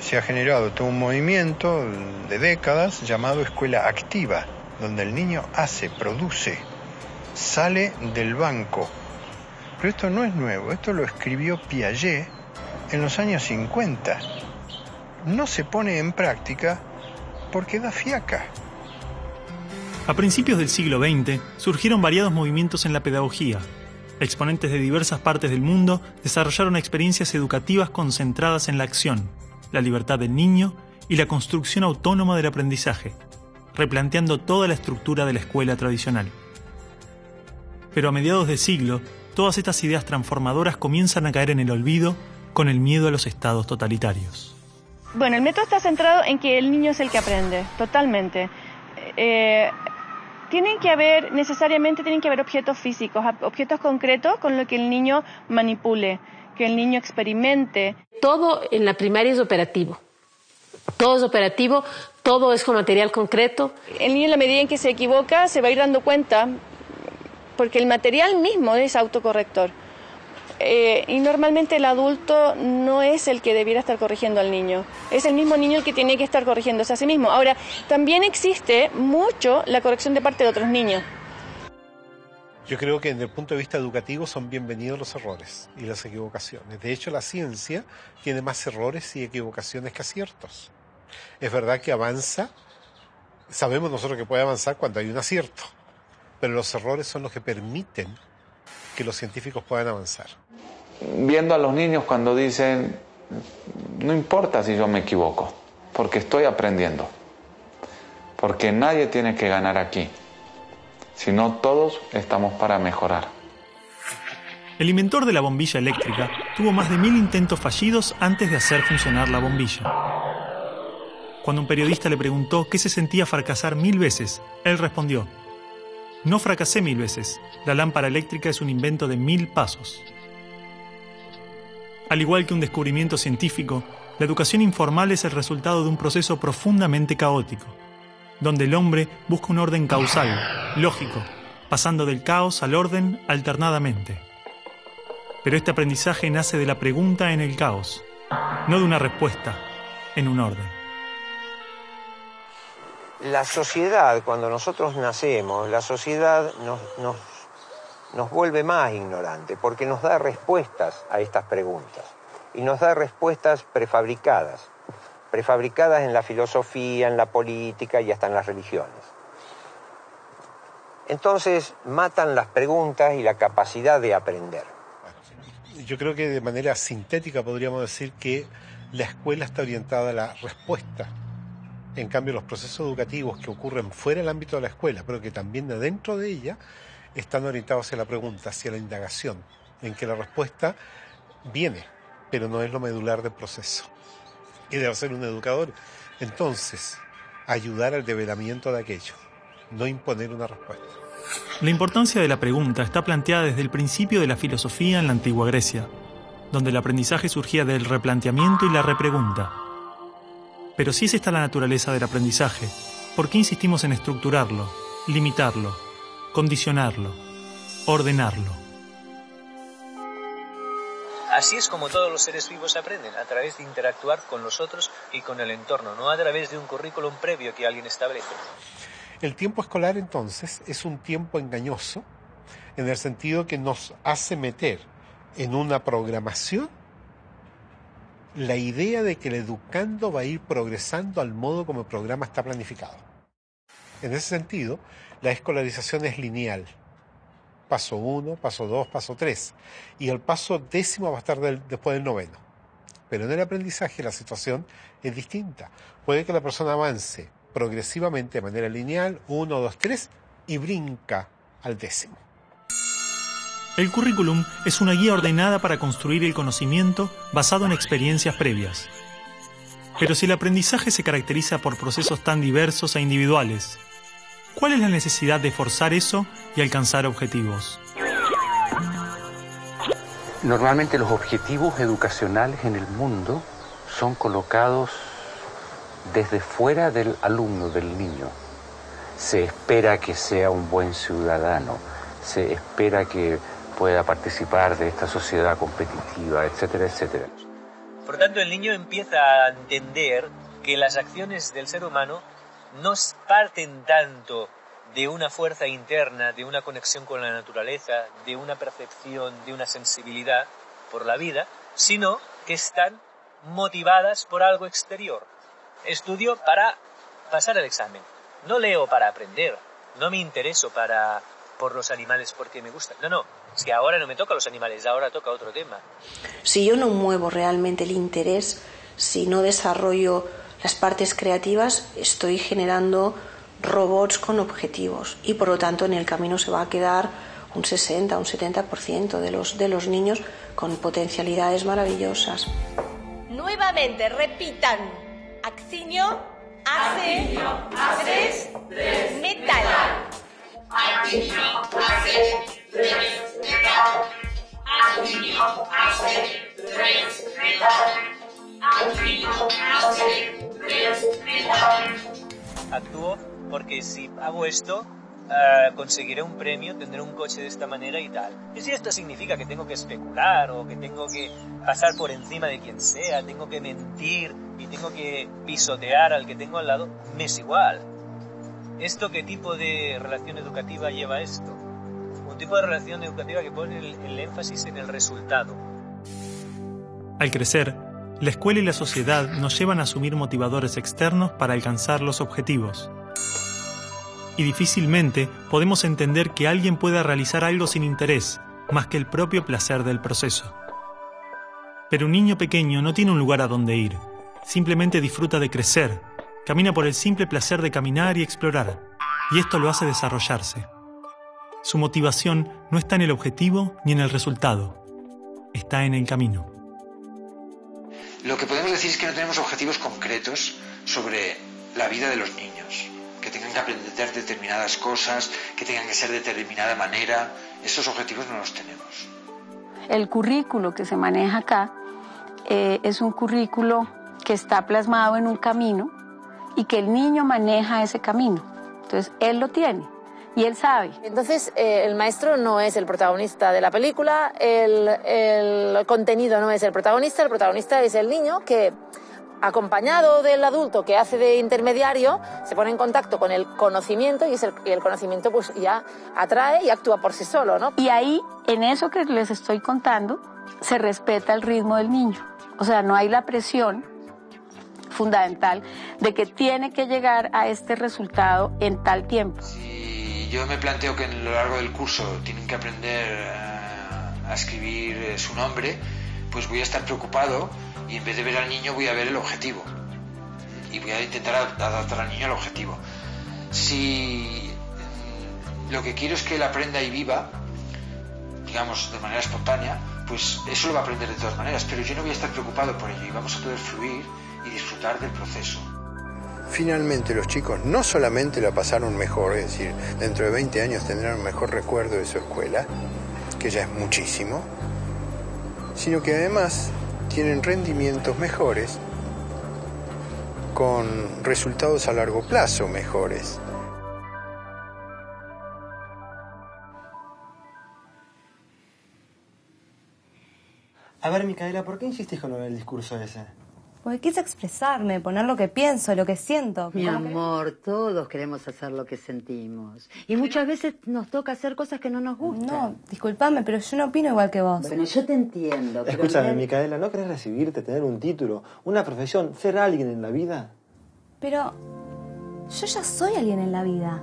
Se ha generado todo un movimiento de décadas llamado escuela activa, donde el niño hace, produce, sale del banco. Pero esto no es nuevo, esto lo escribió Piaget en los años cincuenta. No se pone en práctica porque da fiaca. A principios del siglo veinte surgieron variados movimientos en la pedagogía. Exponentes de diversas partes del mundo desarrollaron experiencias educativas concentradas en la acción, la libertad del niño y la construcción autónoma del aprendizaje, replanteando toda la estructura de la escuela tradicional. Pero a mediados de siglo, todas estas ideas transformadoras comienzan a caer en el olvido con el miedo a los estados totalitarios. Bueno, el método está centrado en que el niño es el que aprende, totalmente. Eh, tienen que haber, necesariamente tienen que haber objetos físicos, objetos concretos con los que el niño manipule, que el niño experimente. Todo en la primaria es operativo. Todo es operativo, todo es con material concreto. El niño, en la medida en que se equivoca, se va a ir dando cuenta, porque el material mismo es autocorrector. Eh, y normalmente el adulto no es el que debiera estar corrigiendo al niño. Es el mismo niño el que tiene que estar corrigiéndose a sí mismo. Ahora, también existe mucho la corrección de parte de otros niños. Yo creo que desde el punto de vista educativo son bienvenidos los errores y las equivocaciones. De hecho, la ciencia tiene más errores y equivocaciones que aciertos. Es verdad que avanza, sabemos nosotros que puede avanzar cuando hay un acierto, pero los errores son los que permiten que los científicos puedan avanzar. Viendo a los niños cuando dicen, no importa si yo me equivoco, porque estoy aprendiendo, porque nadie tiene que ganar aquí, sino todos estamos para mejorar. El inventor de la bombilla eléctrica tuvo más de mil intentos fallidos antes de hacer funcionar la bombilla. Cuando un periodista le preguntó qué se sentía fracasar mil veces, él respondió: no fracasé mil veces, la lámpara eléctrica es un invento de mil pasos. Al igual que un descubrimiento científico, la educación informal es el resultado de un proceso profundamente caótico, donde el hombre busca un orden causal, lógico, pasando del caos al orden alternadamente. Pero este aprendizaje nace de la pregunta en el caos, no de una respuesta en un orden. La sociedad, cuando nosotros nacemos, la sociedad nos, nos, nos vuelve más ignorantes porque nos da respuestas a estas preguntas y nos da respuestas prefabricadas, prefabricadas en la filosofía, en la política y hasta en las religiones. Entonces matan las preguntas y la capacidad de aprender. Yo creo que de manera sintética podríamos decir que la escuela está orientada a la respuesta. En cambio, los procesos educativos que ocurren fuera del ámbito de la escuela, pero que también dentro de ella, están orientados hacia la pregunta, hacia la indagación, en que la respuesta viene, pero no es lo medular del proceso. Y debe ser un educador. Entonces, ayudar al develamiento de aquello, no imponer una respuesta. La importancia de la pregunta está planteada desde el principio de la filosofía en la antigua Grecia, donde el aprendizaje surgía del replanteamiento y la repregunta. Pero si es esta la naturaleza del aprendizaje, ¿por qué insistimos en estructurarlo, limitarlo, condicionarlo, ordenarlo? Así es como todos los seres vivos aprenden, a través de interactuar con los otros y con el entorno, no a través de un currículum previo que alguien establece. El tiempo escolar, entonces, es un tiempo engañoso, en el sentido que nos hace meter en una programación la idea de que el educando va a ir progresando al modo como el programa está planificado. En ese sentido, la escolarización es lineal. Paso uno, paso dos, paso tres. Y el paso décimo va a estar del, después del noveno. Pero en el aprendizaje la situación es distinta. Puede que la persona avance progresivamente de manera lineal, uno, dos, tres, y brinca al décimo. El currículum es una guía ordenada para construir el conocimiento basado en experiencias previas. Pero si el aprendizaje se caracteriza por procesos tan diversos e individuales, ¿cuál es la necesidad de forzar eso y alcanzar objetivos? Normalmente los objetivos educacionales en el mundo son colocados desde fuera del alumno, del niño. Se espera que sea un buen ciudadano, se espera que pueda participar de esta sociedad competitiva, etcétera, etcétera. Por tanto, el niño empieza a entender que las acciones del ser humano no parten tanto de una fuerza interna, de una conexión con la naturaleza, de una percepción, de una sensibilidad por la vida, sino que están motivadas por algo exterior. Estudio para pasar el examen. No leo para aprender. No me intereso para... por los animales porque me gustan. No, no, es que ahora no me toca los animales, ahora toca otro tema. Si yo no muevo realmente el interés, si no desarrollo las partes creativas, estoy generando robots con objetivos y por lo tanto en el camino se va a quedar un sesenta, un setenta por ciento de los, de los niños con potencialidades maravillosas. Nuevamente, repitan, accinio, hace, haces, metal. Actúo porque si hago esto, uh, conseguiré un premio, tendré un coche de esta manera y tal. Y si esto significa que tengo que especular o que tengo que pasar por encima de quien sea, tengo que mentir y tengo que pisotear al que tengo al lado, me es igual. ¿Esto qué tipo de relación educativa lleva esto? Un tipo de relación educativa que pone el, el énfasis en el resultado. Al crecer, la escuela y la sociedad nos llevan a asumir motivadores externos para alcanzar los objetivos. Y difícilmente podemos entender que alguien pueda realizar algo sin interés, más que el propio placer del proceso. Pero un niño pequeño no tiene un lugar a donde ir, simplemente disfruta de crecer, camina por el simple placer de caminar y explorar, y esto lo hace desarrollarse. Su motivación no está en el objetivo ni en el resultado, está en el camino. Lo que podemos decir es que no tenemos objetivos concretos sobre la vida de los niños, que tengan que aprender determinadas cosas, que tengan que ser de determinada manera. Esos objetivos no los tenemos. El currículo que se maneja acá eh, es un currículo que está plasmado en un camino y que el niño maneja ese camino. Entonces, él lo tiene. Y él sabe. Entonces, eh, el maestro no es el protagonista de la película, el, el contenido no es el protagonista, el protagonista es el niño que, acompañado del adulto que hace de intermediario, se pone en contacto con el conocimiento y, es el, y el conocimiento pues ya atrae y actúa por sí solo, ¿no? Y ahí, en eso que les estoy contando, se respeta el ritmo del niño. O sea, no hay la presión fundamental de que tiene que llegar a este resultado en tal tiempo. Yo me planteo que a lo largo del curso tienen que aprender a escribir su nombre, pues voy a estar preocupado y en vez de ver al niño voy a ver el objetivo y voy a intentar adaptar al niño al objetivo. Si lo que quiero es que él aprenda y viva, digamos, de manera espontánea, pues eso lo va a aprender de todas maneras, pero yo no voy a estar preocupado por ello y vamos a poder fluir y disfrutar del proceso. Finalmente los chicos no solamente la pasaron mejor, es decir, dentro de veinte años tendrán un mejor recuerdo de su escuela, que ya es muchísimo, sino que además tienen rendimientos mejores, con resultados a largo plazo mejores. A ver, Micaela, ¿por qué insistís con el discurso ese? Porque quise expresarme, poner lo que pienso, lo que siento. Mi amor, que... todos queremos hacer lo que sentimos. Y muchas veces nos toca hacer cosas que no nos gustan. No, disculpame, pero yo no opino igual que vos. Bueno, yo te entiendo. Pero escúchame, me... Micaela, ¿no querés recibirte, tener un título, una profesión, ser alguien en la vida? Pero yo ya soy alguien en la vida.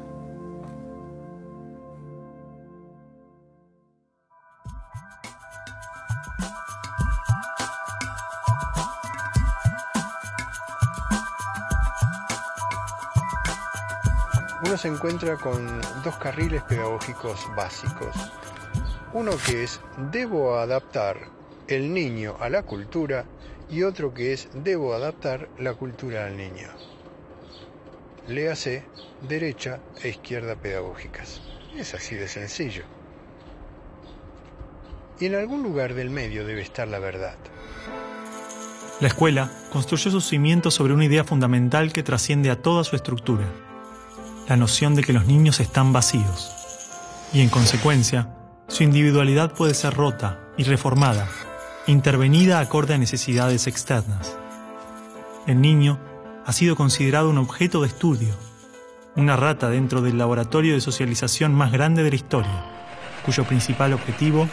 Uno se encuentra con dos carriles pedagógicos básicos. Uno que es, debo adaptar el niño a la cultura, y otro que es, debo adaptar la cultura al niño. Léase derecha e izquierda pedagógicas. Es así de sencillo. Y en algún lugar del medio debe estar la verdad. La escuela construyó sus cimientos sobre una idea fundamental que trasciende a toda su estructura. La noción de que los niños están vacíos y, en consecuencia, su individualidad puede ser rota y reformada, intervenida acorde a necesidades externas. El niño ha sido considerado un objeto de estudio, una rata dentro del laboratorio de socialización más grande de la historia, cuyo principal objetivo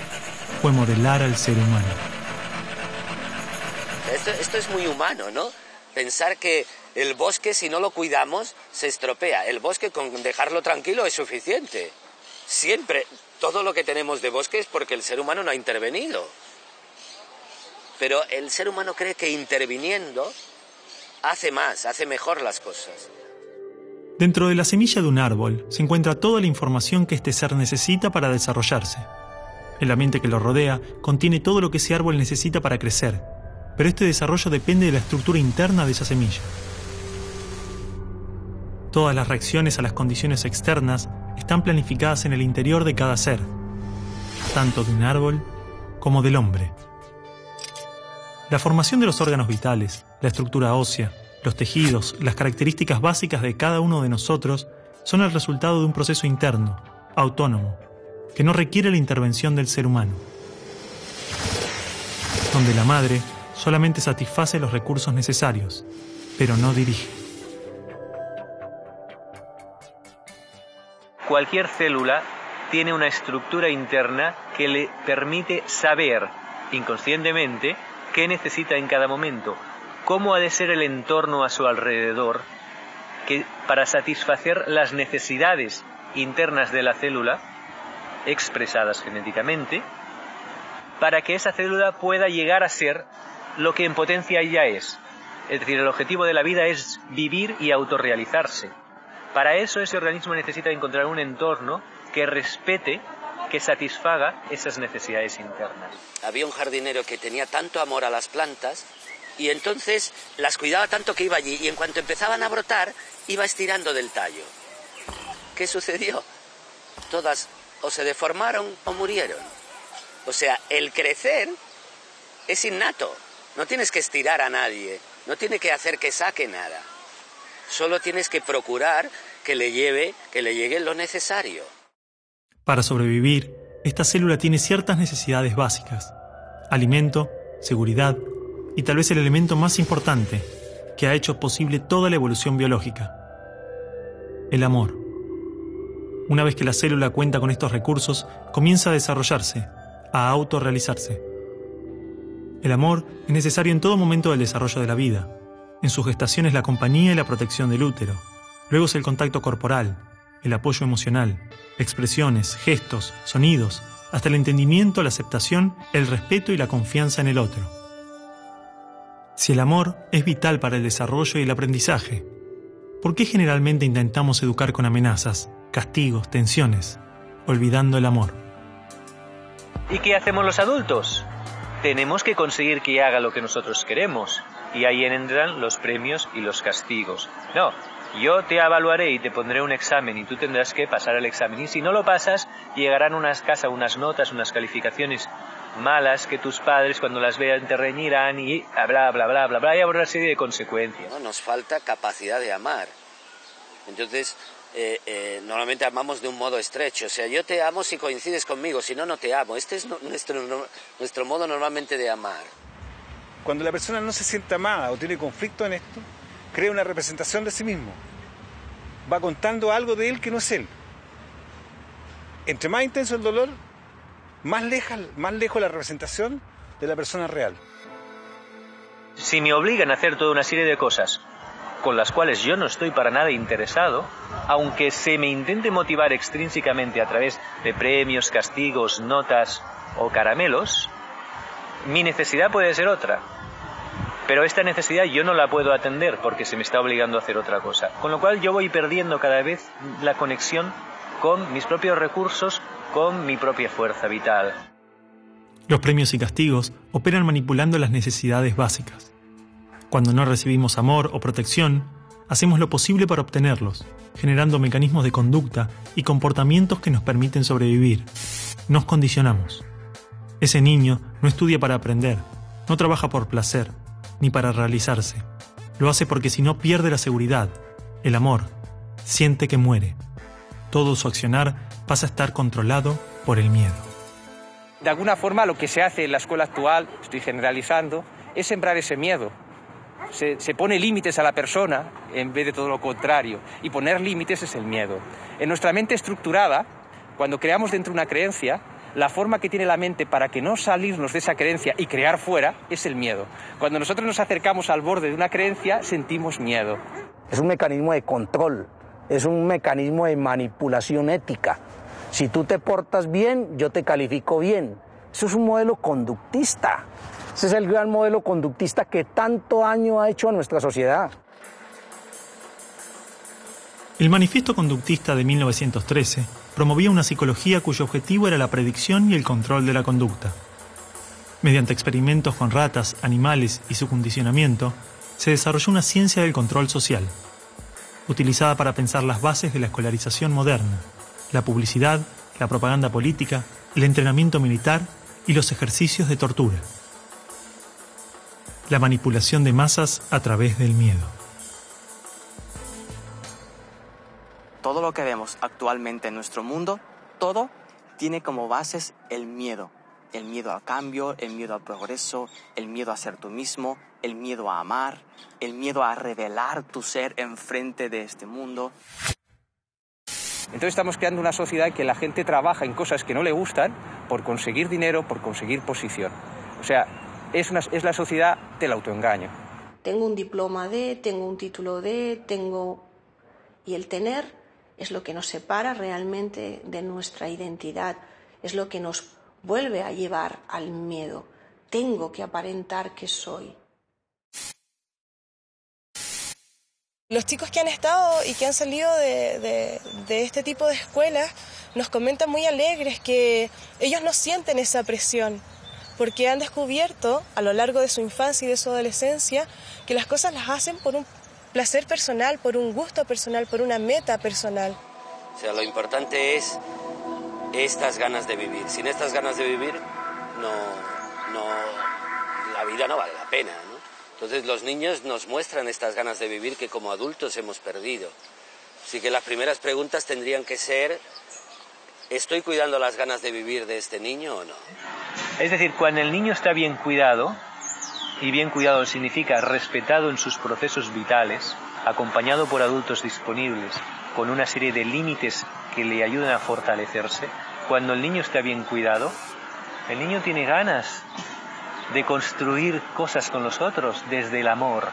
fue modelar al ser humano. Esto, esto es muy humano, ¿no? Pensar que el bosque, si no lo cuidamos, se estropea. El bosque, con dejarlo tranquilo, es suficiente. Siempre, todo lo que tenemos de bosque es porque el ser humano no ha intervenido. Pero el ser humano cree que interviniendo hace más, hace mejor las cosas. Dentro de la semilla de un árbol se encuentra toda la información que este ser necesita para desarrollarse. El ambiente que lo rodea contiene todo lo que ese árbol necesita para crecer, pero este desarrollo depende de la estructura interna de esa semilla. Todas las reacciones a las condiciones externas están planificadas en el interior de cada ser, tanto de un árbol como del hombre. La formación de los órganos vitales, la estructura ósea, los tejidos, las características básicas de cada uno de nosotros son el resultado de un proceso interno, autónomo, que no requiere la intervención del ser humano, donde la madre solamente satisface los recursos necesarios, pero no dirige. Cualquier célula tiene una estructura interna que le permite saber, inconscientemente, qué necesita en cada momento, cómo ha de ser el entorno a su alrededor, que para satisfacer las necesidades internas de la célula, expresadas genéticamente, para que esa célula pueda llegar a ser lo que en potencia ya es. Es decir, el objetivo de la vida es vivir y autorrealizarse. Para eso ese organismo necesita encontrar un entorno que respete, que satisfaga esas necesidades internas. Había un jardinero que tenía tanto amor a las plantas y entonces las cuidaba tanto que iba allí y en cuanto empezaban a brotar iba estirando del tallo. ¿Qué sucedió? Todas o se deformaron o murieron. O sea, el crecer es innato. No tienes que estirar a nadie, no tiene que hacer que saque nada. Solo tienes que procurar que le lleve, que le llegue lo necesario. Para sobrevivir, esta célula tiene ciertas necesidades básicas: alimento, seguridad y tal vez el elemento más importante que ha hecho posible toda la evolución biológica: el amor. Una vez que la célula cuenta con estos recursos, comienza a desarrollarse, a autorrealizarse. El amor es necesario en todo momento del desarrollo de la vida. En su gestación es la compañía y la protección del útero. Luego es el contacto corporal, el apoyo emocional, expresiones, gestos, sonidos, hasta el entendimiento, la aceptación, el respeto y la confianza en el otro. Si el amor es vital para el desarrollo y el aprendizaje, ¿por qué generalmente intentamos educar con amenazas, castigos, tensiones, olvidando el amor? ¿Y qué hacemos los adultos? Tenemos que conseguir que haga lo que nosotros queremos, y ahí entran los premios y los castigos. No, yo te evaluaré y te pondré un examen y tú tendrás que pasar el examen, y si no lo pasas, llegarán unas casas, unas notas, unas calificaciones malas que tus padres cuando las vean te reñirán y bla, bla, bla, bla, bla, y habrá una serie de consecuencias. No, nos falta capacidad de amar. Entonces, eh, eh, normalmente amamos de un modo estrecho. O sea, yo te amo si coincides conmigo, si no, no te amo. Este es no, nuestro, no, nuestro modo normalmente de amar. Cuando la persona no se siente amada o tiene conflicto en esto, crea una representación de sí mismo. Va contando algo de él que no es él. Entre más intenso el dolor, más lejos, más lejos la representación de la persona real. Si me obligan a hacer toda una serie de cosas con las cuales yo no estoy para nada interesado, aunque se me intente motivar extrínsecamente a través de premios, castigos, notas o caramelos, mi necesidad puede ser otra. Pero esta necesidad yo no la puedo atender porque se me está obligando a hacer otra cosa. Con lo cual yo voy perdiendo cada vez la conexión con mis propios recursos, con mi propia fuerza vital. Los premios y castigos operan manipulando las necesidades básicas. Cuando no recibimos amor o protección, hacemos lo posible para obtenerlos, generando mecanismos de conducta y comportamientos que nos permiten sobrevivir. Nos condicionamos. Ese niño no estudia para aprender, no trabaja por placer, ni para realizarse. Lo hace porque si no pierde la seguridad, el amor, siente que muere. Todo su accionar pasa a estar controlado por el miedo. De alguna forma lo que se hace en la escuela actual, estoy generalizando, es sembrar ese miedo. Se, se pone límites a la persona en vez de todo lo contrario. Y poner límites es el miedo. En nuestra mente estructurada, cuando creamos dentro una creencia, la forma que tiene la mente para que no salirnos de esa creencia y crear fuera es el miedo. Cuando nosotros nos acercamos al borde de una creencia, sentimos miedo. Es un mecanismo de control, es un mecanismo de manipulación ética. Si tú te portas bien, yo te califico bien. Eso es un modelo conductista. Ese es el gran modelo conductista que tanto daño ha hecho a nuestra sociedad. El Manifiesto Conductista de mil novecientos trece promovía una psicología cuyo objetivo era la predicción y el control de la conducta. Mediante experimentos con ratas, animales y su condicionamiento, se desarrolló una ciencia del control social, utilizada para pensar las bases de la escolarización moderna, la publicidad, la propaganda política, el entrenamiento militar y los ejercicios de tortura. La manipulación de masas a través del miedo. Todo lo que vemos actualmente en nuestro mundo, todo tiene como bases el miedo. El miedo al cambio, el miedo al progreso, el miedo a ser tú mismo, el miedo a amar, el miedo a revelar tu ser enfrente de este mundo. Entonces estamos creando una sociedad en que la gente trabaja en cosas que no le gustan por conseguir dinero, por conseguir posición. O sea, es, una, es la sociedad del autoengaño. Tengo un diploma de, tengo un título de, tengo... Y el tener es lo que nos separa realmente de nuestra identidad, es lo que nos vuelve a llevar al miedo. Tengo que aparentar que soy. Los chicos que han estado y que han salido de, de, de este tipo de escuelas nos comentan muy alegres que ellos no sienten esa presión porque han descubierto a lo largo de su infancia y de su adolescencia que las cosas las hacen por un placer personal, por un gusto personal, por una meta personal. O sea, lo importante es estas ganas de vivir. Sin estas ganas de vivir no, no, la vida no vale la pena, ¿no? Entonces los niños nos muestran estas ganas de vivir que como adultos hemos perdido. Así que las primeras preguntas tendrían que ser, ¿estoy cuidando las ganas de vivir de este niño o no? Es decir, cuando el niño está bien cuidado, y bien cuidado significa respetado en sus procesos vitales, acompañado por adultos disponibles, con una serie de límites que le ayudan a fortalecerse, cuando el niño está bien cuidado, el niño tiene ganas de construir cosas con los otros desde el amor.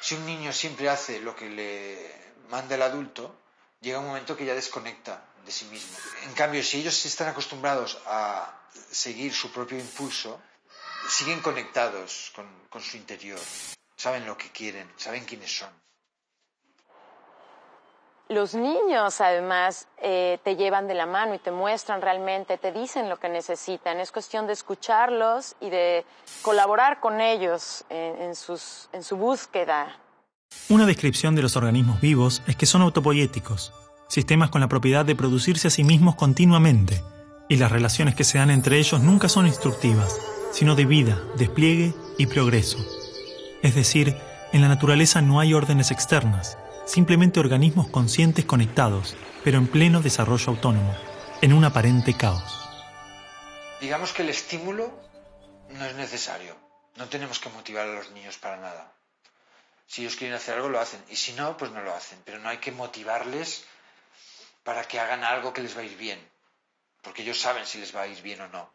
Si un niño siempre hace lo que le manda el adulto, llega un momento que ya desconecta de sí mismo. En cambio, si ellos están acostumbrados a seguir su propio impulso, siguen conectados con, con su interior, saben lo que quieren, saben quiénes son. Los niños, además, eh, te llevan de la mano y te muestran realmente, te dicen lo que necesitan. Es cuestión de escucharlos y de colaborar con ellos en, en, sus, en su búsqueda. Una descripción de los organismos vivos es que son autopoiéticos, sistemas con la propiedad de producirse a sí mismos continuamente, y las relaciones que se dan entre ellos nunca son instructivas, sino de vida, despliegue y progreso. Es decir, en la naturaleza no hay órdenes externas, simplemente organismos conscientes conectados, pero en pleno desarrollo autónomo, en un aparente caos. Digamos que el estímulo no es necesario. No tenemos que motivar a los niños para nada. Si ellos quieren hacer algo, lo hacen. Y si no, pues no lo hacen. Pero no hay que motivarles para que hagan algo que les va a ir bien. Porque ellos saben si les va a ir bien o no.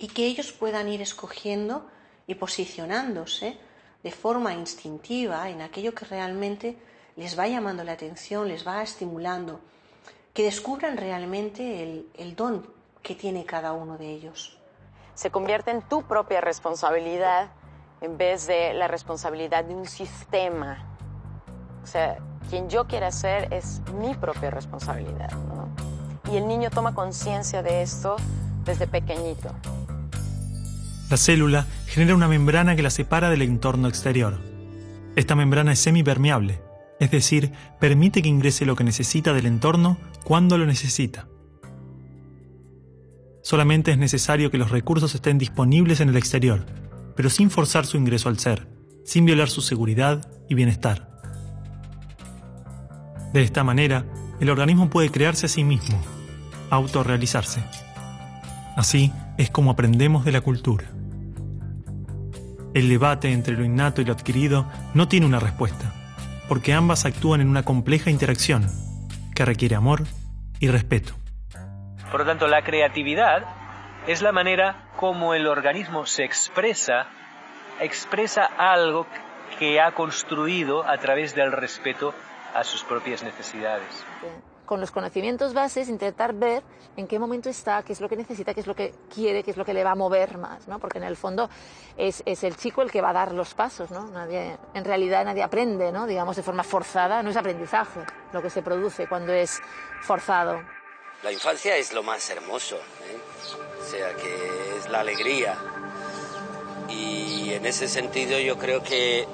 Y que ellos puedan ir escogiendo y posicionándose de forma instintiva en aquello que realmente les va llamando la atención, les va estimulando, que descubran realmente el, el don que tiene cada uno de ellos. Se convierte en tu propia responsabilidad en vez de la responsabilidad de un sistema. O sea, quien yo quiera ser es mi propia responsabilidad, ¿no? Y el niño toma conciencia de esto desde pequeñito. La célula genera una membrana que la separa del entorno exterior. Esta membrana es semipermeable. Es decir, permite que ingrese lo que necesita del entorno cuando lo necesita. Solamente es necesario que los recursos estén disponibles en el exterior, pero sin forzar su ingreso al ser, sin violar su seguridad y bienestar. De esta manera, el organismo puede crearse a sí mismo, autorrealizarse. Así es como aprendemos de la cultura. El debate entre lo innato y lo adquirido no tiene una respuesta, porque ambas actúan en una compleja interacción que requiere amor y respeto. Por lo tanto, la creatividad es la manera como el organismo se expresa, expresa algo que ha construido a través del respeto a sus propias necesidades. Con los conocimientos bases, intentar ver en qué momento está, qué es lo que necesita, qué es lo que quiere, qué es lo que le va a mover más, ¿no? Porque en el fondo es, es el chico el que va a dar los pasos, ¿no? Nadie, en realidad nadie aprende, ¿no? Digamos, de forma forzada, no es aprendizaje lo que se produce cuando es forzado. La infancia es lo más hermoso, ¿eh? O sea, que es la alegría. Y en ese sentido yo creo que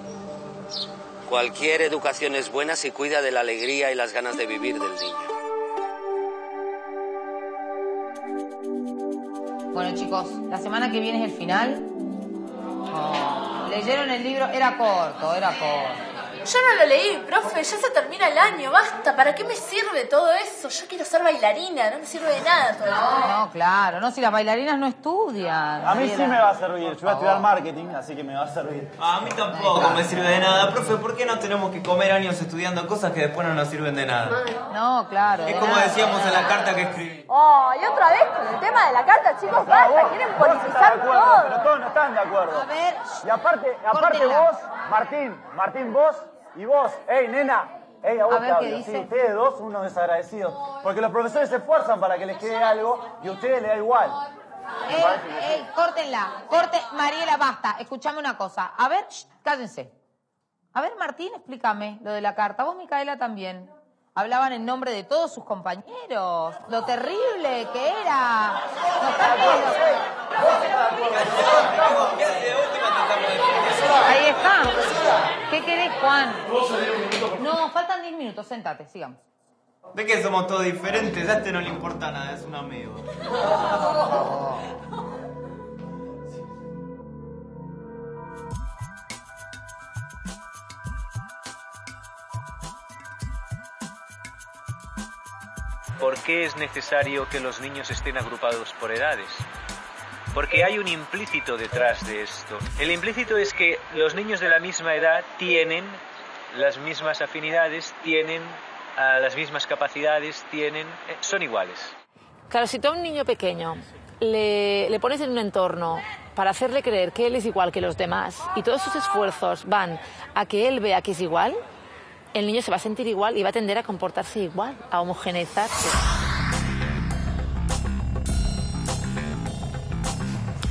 cualquier educación es buena si cuida de la alegría y las ganas de vivir del niño. Bueno, chicos, la semana que viene es el final. Oh, leyeron el libro, era corto, era corto. Yo no lo leí, profe, ya se termina el año, basta, ¿para qué me sirve todo eso? Yo quiero ser bailarina, no me sirve de nada todo. No, no, claro, no, si las bailarinas no estudian. A mí sí me va a servir, yo voy a estudiar marketing, así que me va a servir. A mí tampoco me sirve de nada, profe, ¿por qué no tenemos que comer años estudiando cosas que después no nos sirven de nada? No, claro. Es como decíamos en la carta que escribí. Oh, y otra vez con el tema de la carta, chicos, basta, quieren politizar todo. Pero todos no están de acuerdo. A ver. Y aparte, aparte vos, Martín, Martín, vos... Y vos, hey nena, hey a vos te hablo, sí, ustedes dos, unos desagradecidos. Porque los profesores se esfuerzan para que les quede algo y a ustedes les da igual. Ey, ey, córtenla, corte, Mariela, basta, escuchame una cosa. A ver, shh, cállense. A ver, Martín, explícame lo de la carta. Vos, Micaela, también. Hablaban en nombre de todos sus compañeros. Lo terrible que era. Ahí está. ¿Qué querés, Juan? No, faltan diez minutos. Sentate, sigamos. ¿Ve que somos todos diferentes? A este no le importa nada, es un amigo. ¿Por qué es necesario que los niños estén agrupados por edades? Porque hay un implícito detrás de esto. El implícito es que los niños de la misma edad tienen las mismas afinidades, tienen uh, las mismas capacidades, tienen, eh, son iguales. Claro, si tú a un niño pequeño le, le pones en un entorno para hacerle creer que él es igual que los demás y todos sus esfuerzos van a que él vea que es igual, el niño se va a sentir igual y va a tender a comportarse igual, a homogeneizarse.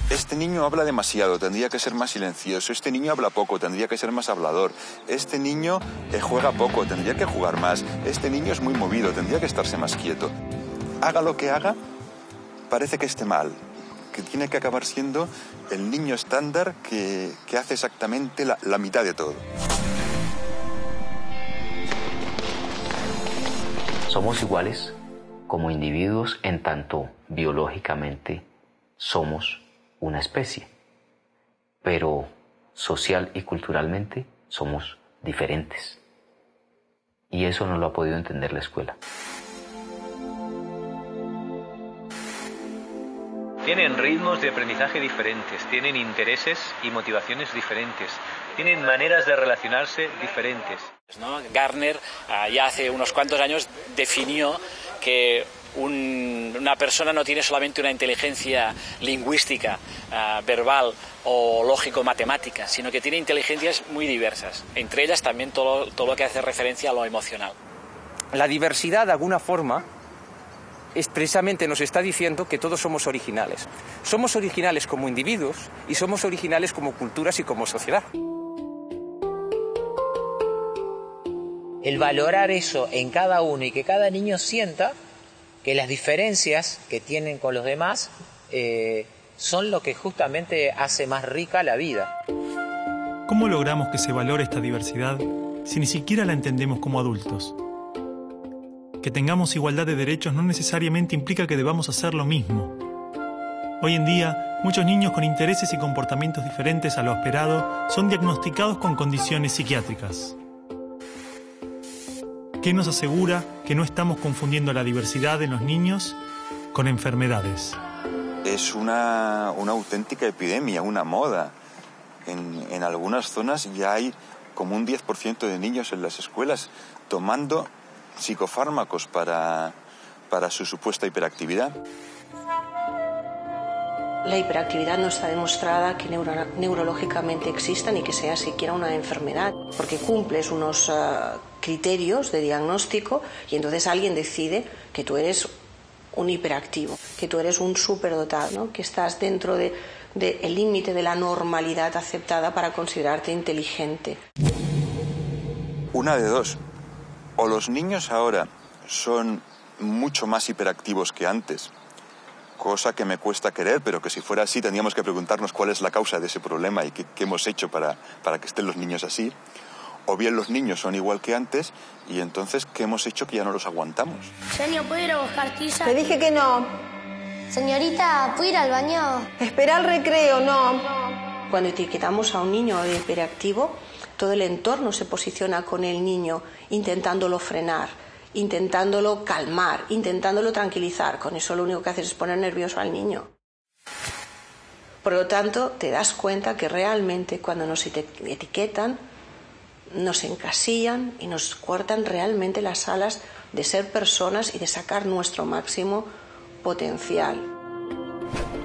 Este niño habla demasiado, tendría que ser más silencioso. Este niño habla poco, tendría que ser más hablador. Este niño juega poco, tendría que jugar más. Este niño es muy movido, tendría que estarse más quieto. Haga lo que haga, parece que esté mal, que tiene que acabar siendo el niño estándar que, que hace exactamente la, la mitad de todo. Somos iguales como individuos en tanto biológicamente somos una especie, pero social y culturalmente somos diferentes. Y eso no lo ha podido entender la escuela. Tienen ritmos de aprendizaje diferentes, tienen intereses y motivaciones diferentes, tienen maneras de relacionarse diferentes, ¿no? Gardner ya hace unos cuantos años definió que un, una persona no tiene solamente una inteligencia lingüística, uh, verbal o lógico-matemática, sino que tiene inteligencias muy diversas, entre ellas también todo, todo lo que hace referencia a lo emocional. La diversidad, de alguna forma, expresamente nos está diciendo que todos somos originales. Somos originales como individuos y somos originales como culturas y como sociedad. El valorar eso en cada uno y que cada niño sienta que las diferencias que tienen con los demás eh, son lo que justamente hace más rica la vida. ¿Cómo logramos que se valore esta diversidad si ni siquiera la entendemos como adultos? Que tengamos igualdad de derechos no necesariamente implica que debamos hacer lo mismo. Hoy en día, muchos niños con intereses y comportamientos diferentes a lo esperado son diagnosticados con condiciones psiquiátricas. ¿Qué nos asegura que no estamos confundiendo la diversidad en los niños con enfermedades? Es una, una auténtica epidemia, una moda. En, en algunas zonas ya hay como un diez por ciento de niños en las escuelas tomando psicofármacos para, para su supuesta hiperactividad. La hiperactividad no está demostrada que neuro, neurológicamente exista ni que sea siquiera una enfermedad, porque cumples unos uh, criterios de diagnóstico y entonces alguien decide que tú eres un hiperactivo, que tú eres un superdotado, ¿no? Que estás dentro de, de el límite de la normalidad aceptada para considerarte inteligente. Una de dos. O los niños ahora son mucho más hiperactivos que antes, cosa que me cuesta creer, pero que si fuera así tendríamos que preguntarnos cuál es la causa de ese problema y qué, qué hemos hecho para, para que estén los niños así. O bien los niños son igual que antes y entonces ¿qué hemos hecho que ya no los aguantamos? Señor, ¿puedo ir a buscar tiza? Te dije que no. Señorita, ¿puedo ir al baño? Espera al recreo, no. Cuando etiquetamos a un niño de hiperactivo, todo el entorno se posiciona con el niño intentándolo frenar, intentándolo calmar, intentándolo tranquilizar. Con eso lo único que haces es poner nervioso al niño. Por lo tanto, te das cuenta que realmente cuando nos etiquetan, nos encasillan y nos cortan realmente las alas de ser personas y de sacar nuestro máximo potencial.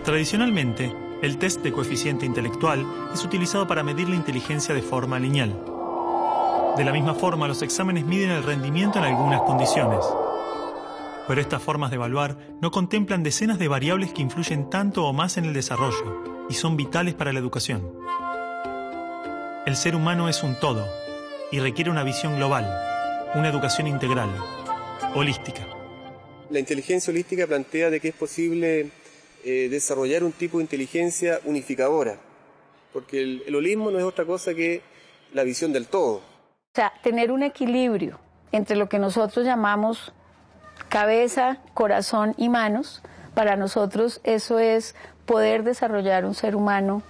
Tradicionalmente, el test de coeficiente intelectual es utilizado para medir la inteligencia de forma lineal. De la misma forma, los exámenes miden el rendimiento en algunas condiciones. Pero estas formas de evaluar no contemplan decenas de variables que influyen tanto o más en el desarrollo y son vitales para la educación. El ser humano es un todo y requiere una visión global, una educación integral, holística. La inteligencia holística plantea de que es posible eh, desarrollar un tipo de inteligencia unificadora, porque el, el holismo no es otra cosa que la visión del todo. O sea, tener un equilibrio entre lo que nosotros llamamos cabeza, corazón y manos. Para nosotros eso es poder desarrollar un ser humano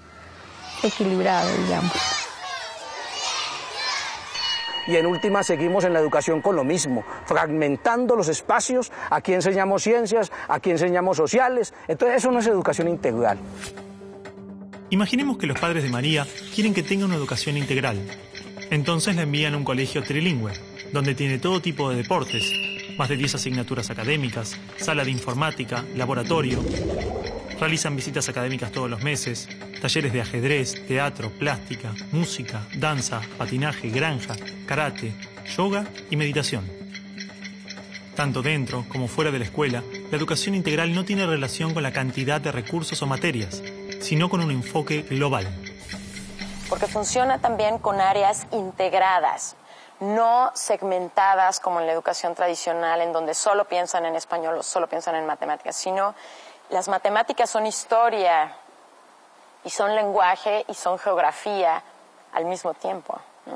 equilibrado, digamos. Y en última seguimos en la educación con lo mismo, fragmentando los espacios. Aquí enseñamos ciencias, aquí enseñamos sociales. Entonces eso no es educación integral. Imaginemos que los padres de María quieren que tenga una educación integral. Entonces la envían a un colegio trilingüe, donde tiene todo tipo de deportes, más de diez asignaturas académicas, sala de informática, laboratorio. Realizan visitas académicas todos los meses, talleres de ajedrez, teatro, plástica, música, danza, patinaje, granja, karate, yoga y meditación. Tanto dentro como fuera de la escuela, la educación integral no tiene relación con la cantidad de recursos o materias, sino con un enfoque global. Porque funciona también con áreas integradas, no segmentadas como en la educación tradicional, en donde solo piensan en español o solo piensan en matemáticas, sino las matemáticas son historia y son lenguaje y son geografía al mismo tiempo, ¿no?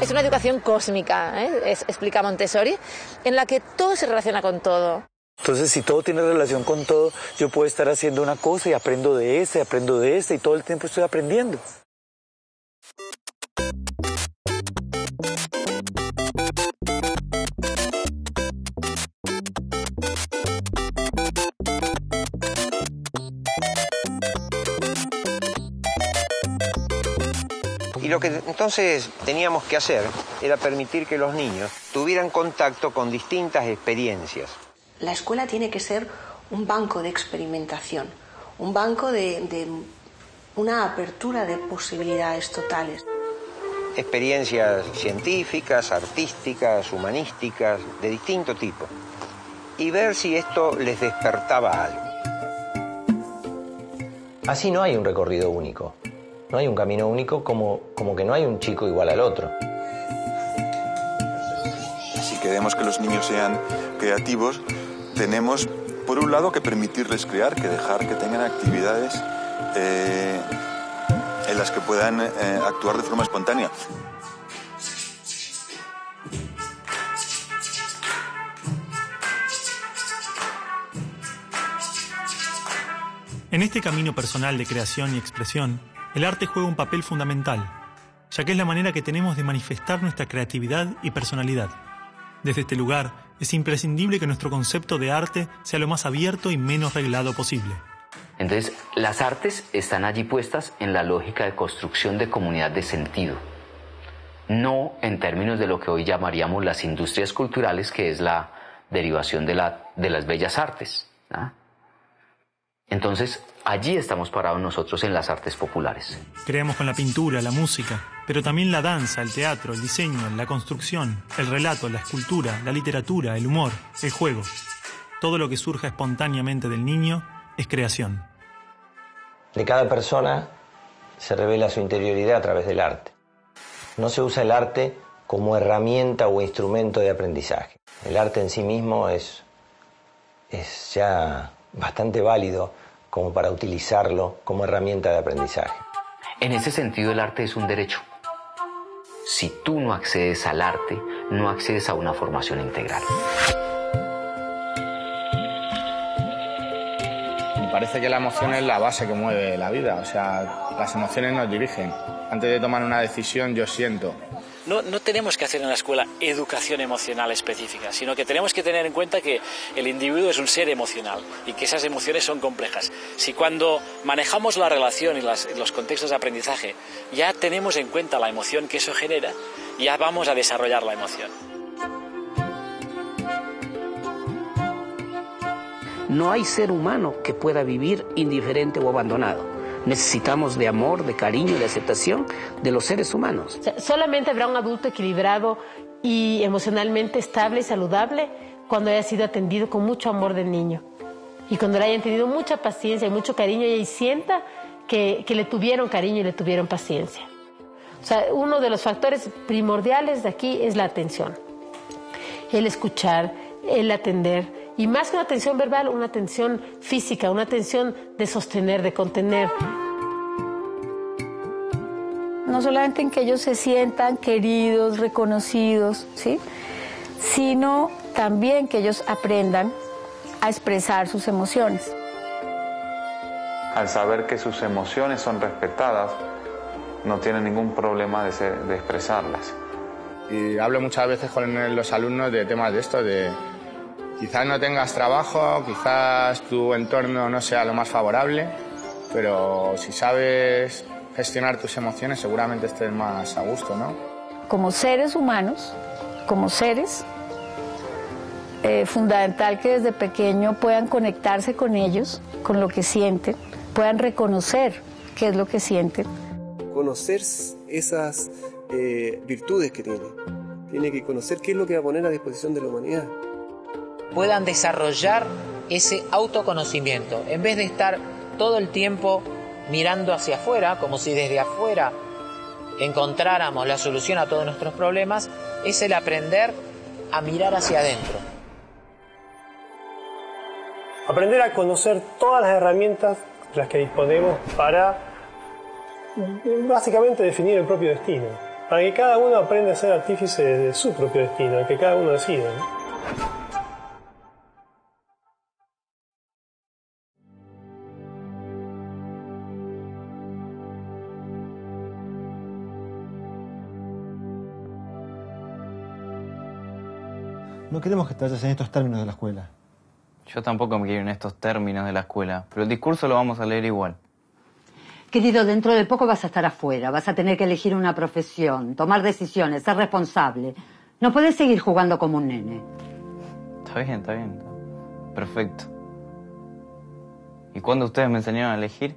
Es una educación cósmica, ¿eh? es, explica Montessori, en la que todo se relaciona con todo. Entonces, si todo tiene relación con todo, yo puedo estar haciendo una cosa y aprendo de esta, y aprendo de esta, y todo el tiempo estoy aprendiendo. Y lo que entonces teníamos que hacer era permitir que los niños tuvieran contacto con distintas experiencias. La escuela tiene que ser un banco de experimentación, un banco de, de una apertura de posibilidades totales. Experiencias científicas, artísticas, humanísticas, de distinto tipo. Y ver si esto les despertaba algo. Así no hay un recorrido único. No hay un camino único, como, como que no hay un chico igual al otro. Si queremos que los niños sean creativos, tenemos por un lado que permitirles crear, que dejar que tengan actividades eh, en las que puedan eh, actuar de forma espontánea. En este camino personal de creación y expresión, el arte juega un papel fundamental, ya que es la manera que tenemos de manifestar nuestra creatividad y personalidad. Desde este lugar, es imprescindible que nuestro concepto de arte sea lo más abierto y menos reglado posible. Entonces, las artes están allí puestas en la lógica de construcción de comunidad de sentido, no en términos de lo que hoy llamaríamos las industrias culturales, que es la derivación de, la, de las bellas artes, ¿no? Entonces, allí estamos parados nosotros en las artes populares. Creamos con la pintura, la música, pero también la danza, el teatro, el diseño, la construcción, el relato, la escultura, la literatura, el humor, el juego. Todo lo que surja espontáneamente del niño es creación. De cada persona se revela su interioridad a través del arte. No se usa el arte como herramienta o instrumento de aprendizaje. El arte en sí mismo es, es ya bastante válido como para utilizarlo como herramienta de aprendizaje. En ese sentido, el arte es un derecho. Si tú no accedes al arte, no accedes a una formación integral. Me parece que la emoción es la base que mueve la vida, o sea, las emociones nos dirigen. Antes de tomar una decisión, yo siento. No, no tenemos que hacer en la escuela educación emocional específica, sino que tenemos que tener en cuenta que el individuo es un ser emocional y que esas emociones son complejas. Si cuando manejamos la relación y las, los contextos de aprendizaje ya tenemos en cuenta la emoción que eso genera, ya vamos a desarrollar la emoción. No hay ser humano que pueda vivir indiferente o abandonado. Necesitamos de amor, de cariño, de aceptación de los seres humanos. Solamente habrá un adulto equilibrado y emocionalmente estable y saludable cuando haya sido atendido con mucho amor del niño. Y cuando le hayan tenido mucha paciencia y mucho cariño y sienta que, que le tuvieron cariño y le tuvieron paciencia. O sea, uno de los factores primordiales de aquí es la atención. El escuchar, el atender. Y más que una atención verbal, una atención física, una atención de sostener, de contener. No solamente en que ellos se sientan queridos, reconocidos, ¿sí?, sino también que ellos aprendan a expresar sus emociones. Al saber que sus emociones son respetadas, no tienen ningún problema de, ser, de expresarlas. Y hablo muchas veces con los alumnos de temas de esto, de... Quizás no tengas trabajo, quizás tu entorno no sea lo más favorable, pero si sabes gestionar tus emociones seguramente estés más a gusto, ¿no? Como seres humanos, como seres, eh, fundamental que desde pequeño puedan conectarse con ellos, con lo que sienten, puedan reconocer qué es lo que sienten. Conocer esas eh, virtudes que tiene, tiene que conocer qué es lo que va a poner a disposición de la humanidad. Puedan desarrollar ese autoconocimiento, en vez de estar todo el tiempo mirando hacia afuera, como si desde afuera encontráramos la solución a todos nuestros problemas, es el aprender a mirar hacia adentro. Aprender a conocer todas las herramientas de las que disponemos para básicamente definir el propio destino, para que cada uno aprenda a ser artífice de su propio destino, que cada uno decida, ¿no? No queremos que te vayas en estos términos de la escuela. Yo tampoco me quiero en estos términos de la escuela, pero el discurso lo vamos a leer igual. Querido, dentro de poco vas a estar afuera, vas a tener que elegir una profesión, tomar decisiones, ser responsable. No puedes seguir jugando como un nene. Está bien, está bien. Perfecto. ¿Y cuándo ustedes me enseñaron a elegir?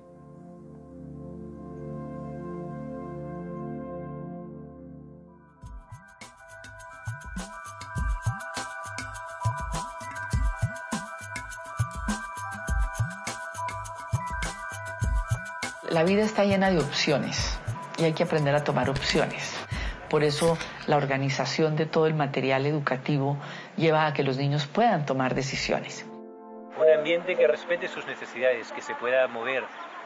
La vida está llena de opciones y hay que aprender a tomar opciones. Por eso la organización de todo el material educativo lleva a que los niños puedan tomar decisiones. Un ambiente que respete sus necesidades, que se pueda mover,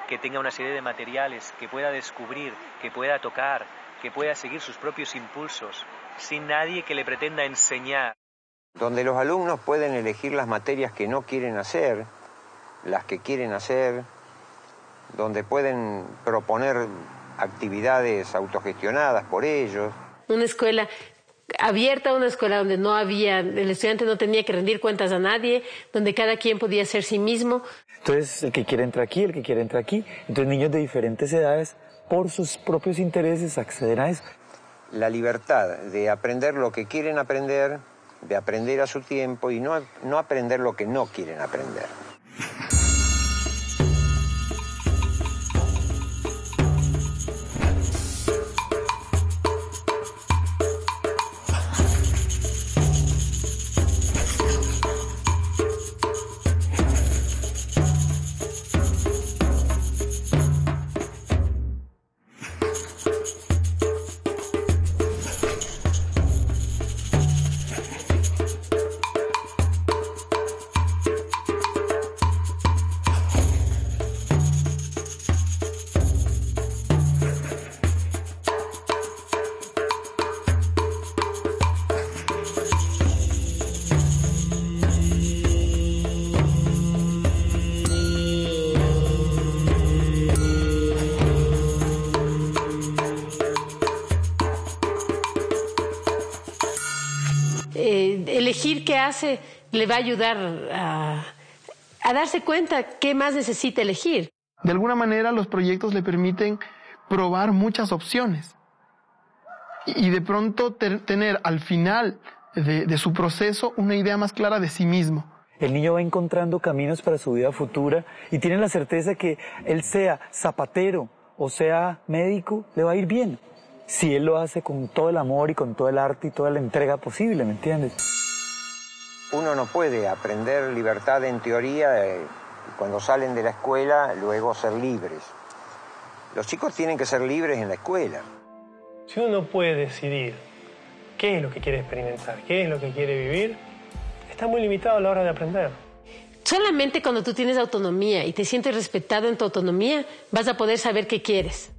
que tenga una serie de materiales, que pueda descubrir, que pueda tocar, que pueda seguir sus propios impulsos, sin nadie que le pretenda enseñar. Donde los alumnos pueden elegir las materias que no quieren hacer, las que quieren hacer, donde pueden proponer actividades autogestionadas por ellos. Una escuela abierta, una escuela donde no había, el estudiante no tenía que rendir cuentas a nadie, donde cada quien podía ser sí mismo. Entonces, el que quiere entra aquí, el que quiere entra aquí. Entonces, niños de diferentes edades, por sus propios intereses, acceden a eso. La libertad de aprender lo que quieren aprender, de aprender a su tiempo y no, no aprender lo que no quieren aprender. elegir qué hace le va a ayudar a, a darse cuenta qué más necesita elegir. De alguna manera los proyectos le permiten probar muchas opciones y de pronto ter, tener al final de, de su proceso una idea más clara de sí mismo. El niño va encontrando caminos para su vida futura y tiene la certeza que él sea zapatero o sea médico, le va a ir bien. Si él lo hace con todo el amor y con todo el arte y toda la entrega posible, ¿me entiendes? Uno no puede aprender libertad en teoría eh, cuando salen de la escuela, luego ser libres. Los chicos tienen que ser libres en la escuela. Si uno no puede decidir qué es lo que quiere experimentar, qué es lo que quiere vivir, está muy limitado a la hora de aprender. Solamente cuando tú tienes autonomía y te sientes respetado en tu autonomía, vas a poder saber qué quieres.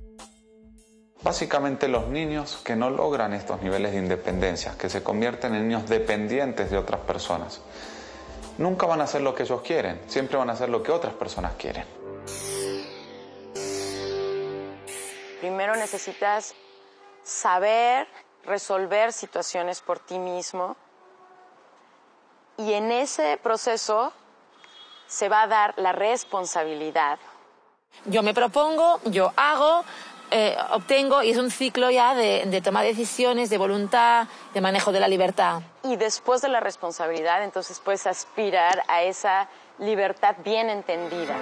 Básicamente los niños que no logran estos niveles de independencia, que se convierten en niños dependientes de otras personas, nunca van a hacer lo que ellos quieren, siempre van a hacer lo que otras personas quieren. Primero necesitas saber resolver situaciones por ti mismo y en ese proceso se va a dar la responsabilidad. Yo me propongo, yo hago, eh, obtengo y es un ciclo ya de, de toma de decisiones, de voluntad, de manejo de la libertad. Y después de la responsabilidad, entonces puedes aspirar a esa libertad bien entendida.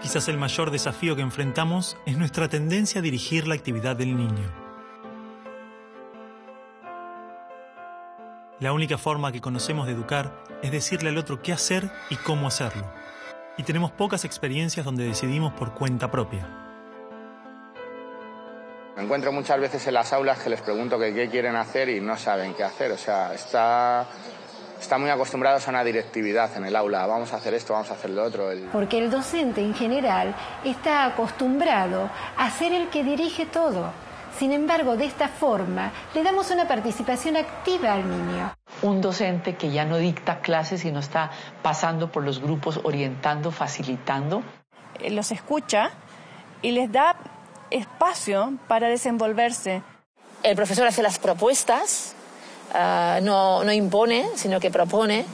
Quizás el mayor desafío que enfrentamos es nuestra tendencia a dirigir la actividad del niño. La única forma que conocemos de educar es decirle al otro qué hacer y cómo hacerlo. Y tenemos pocas experiencias donde decidimos por cuenta propia. Me encuentro muchas veces en las aulas que les pregunto que qué quieren hacer y no saben qué hacer. O sea, está... Están muy acostumbrados a una directividad en el aula, vamos a hacer esto, vamos a hacer lo otro. El... Porque el docente en general está acostumbrado a ser el que dirige todo. Sin embargo, de esta forma le damos una participación activa al niño. Un docente que ya no dicta clases, sino está pasando por los grupos, orientando, facilitando. Los escucha y les da espacio para desenvolverse. El profesor hace las propuestas. Uh, no, no impone, sino que propone.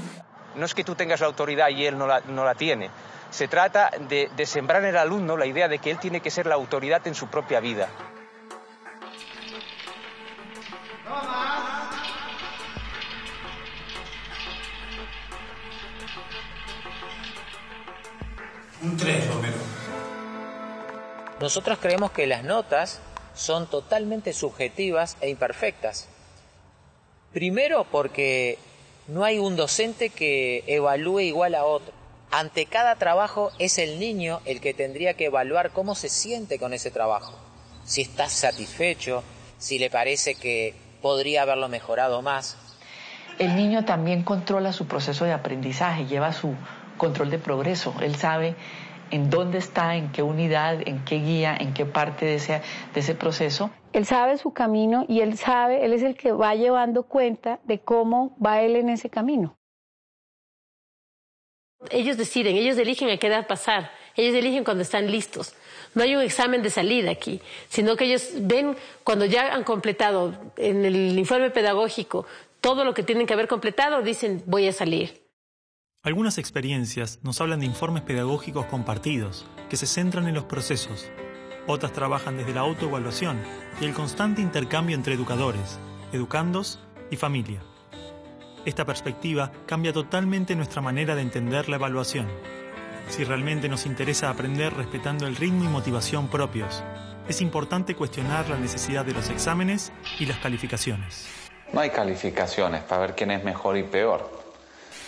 No es que tú tengas la autoridad y él no la, no la tiene. Se trata de, de sembrar en el alumno la idea de que él tiene que ser la autoridad en su propia vida. Un tres, Romero. Nosotros creemos que las notas son totalmente subjetivas e imperfectas. Primero, porque no hay un docente que evalúe igual a otro. Ante cada trabajo es el niño el que tendría que evaluar cómo se siente con ese trabajo. Si está satisfecho, si le parece que podría haberlo mejorado más. El niño también controla su proceso de aprendizaje, lleva su control de progreso. Él sabe en dónde está, en qué unidad, en qué guía, en qué parte de ese, de ese proceso. Él sabe su camino y él sabe, él es el que va llevando cuenta de cómo va él en ese camino. Ellos deciden, ellos eligen a qué edad pasar, ellos eligen cuando están listos. No hay un examen de salida aquí, sino que ellos ven cuando ya han completado en el informe pedagógico todo lo que tienen que haber completado, dicen voy a salir. Algunas experiencias nos hablan de informes pedagógicos compartidos, que se centran en los procesos. Otras trabajan desde la autoevaluación y el constante intercambio entre educadores, educandos y familia. Esta perspectiva cambia totalmente nuestra manera de entender la evaluación. Si realmente nos interesa aprender respetando el ritmo y motivación propios, es importante cuestionar la necesidad de los exámenes y las calificaciones. No hay calificaciones para ver quién es mejor y peor.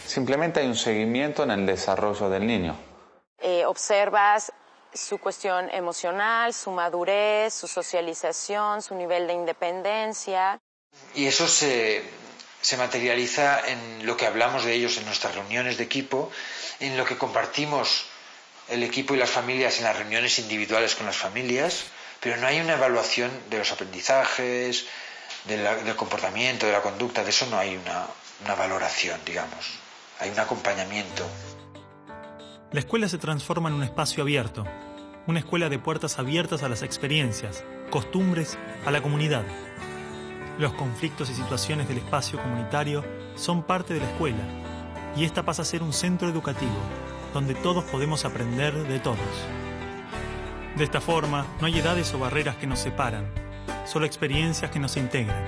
Simplemente hay un seguimiento en el desarrollo del niño. Eh, observas su cuestión emocional, su madurez, su socialización, su nivel de independencia. Y eso se, se materializa en lo que hablamos de ellos en nuestras reuniones de equipo, en lo que compartimos el equipo y las familias en las reuniones individuales con las familias, pero no hay una evaluación de los aprendizajes, de la, del comportamiento, de la conducta, de eso no hay una, una valoración, digamos. Hay un acompañamiento. La escuela se transforma en un espacio abierto, una escuela de puertas abiertas a las experiencias, costumbres, a la comunidad. Los conflictos y situaciones del espacio comunitario son parte de la escuela, y esta pasa a ser un centro educativo, donde todos podemos aprender de todos. De esta forma, no hay edades o barreras que nos separan, solo experiencias que nos integran.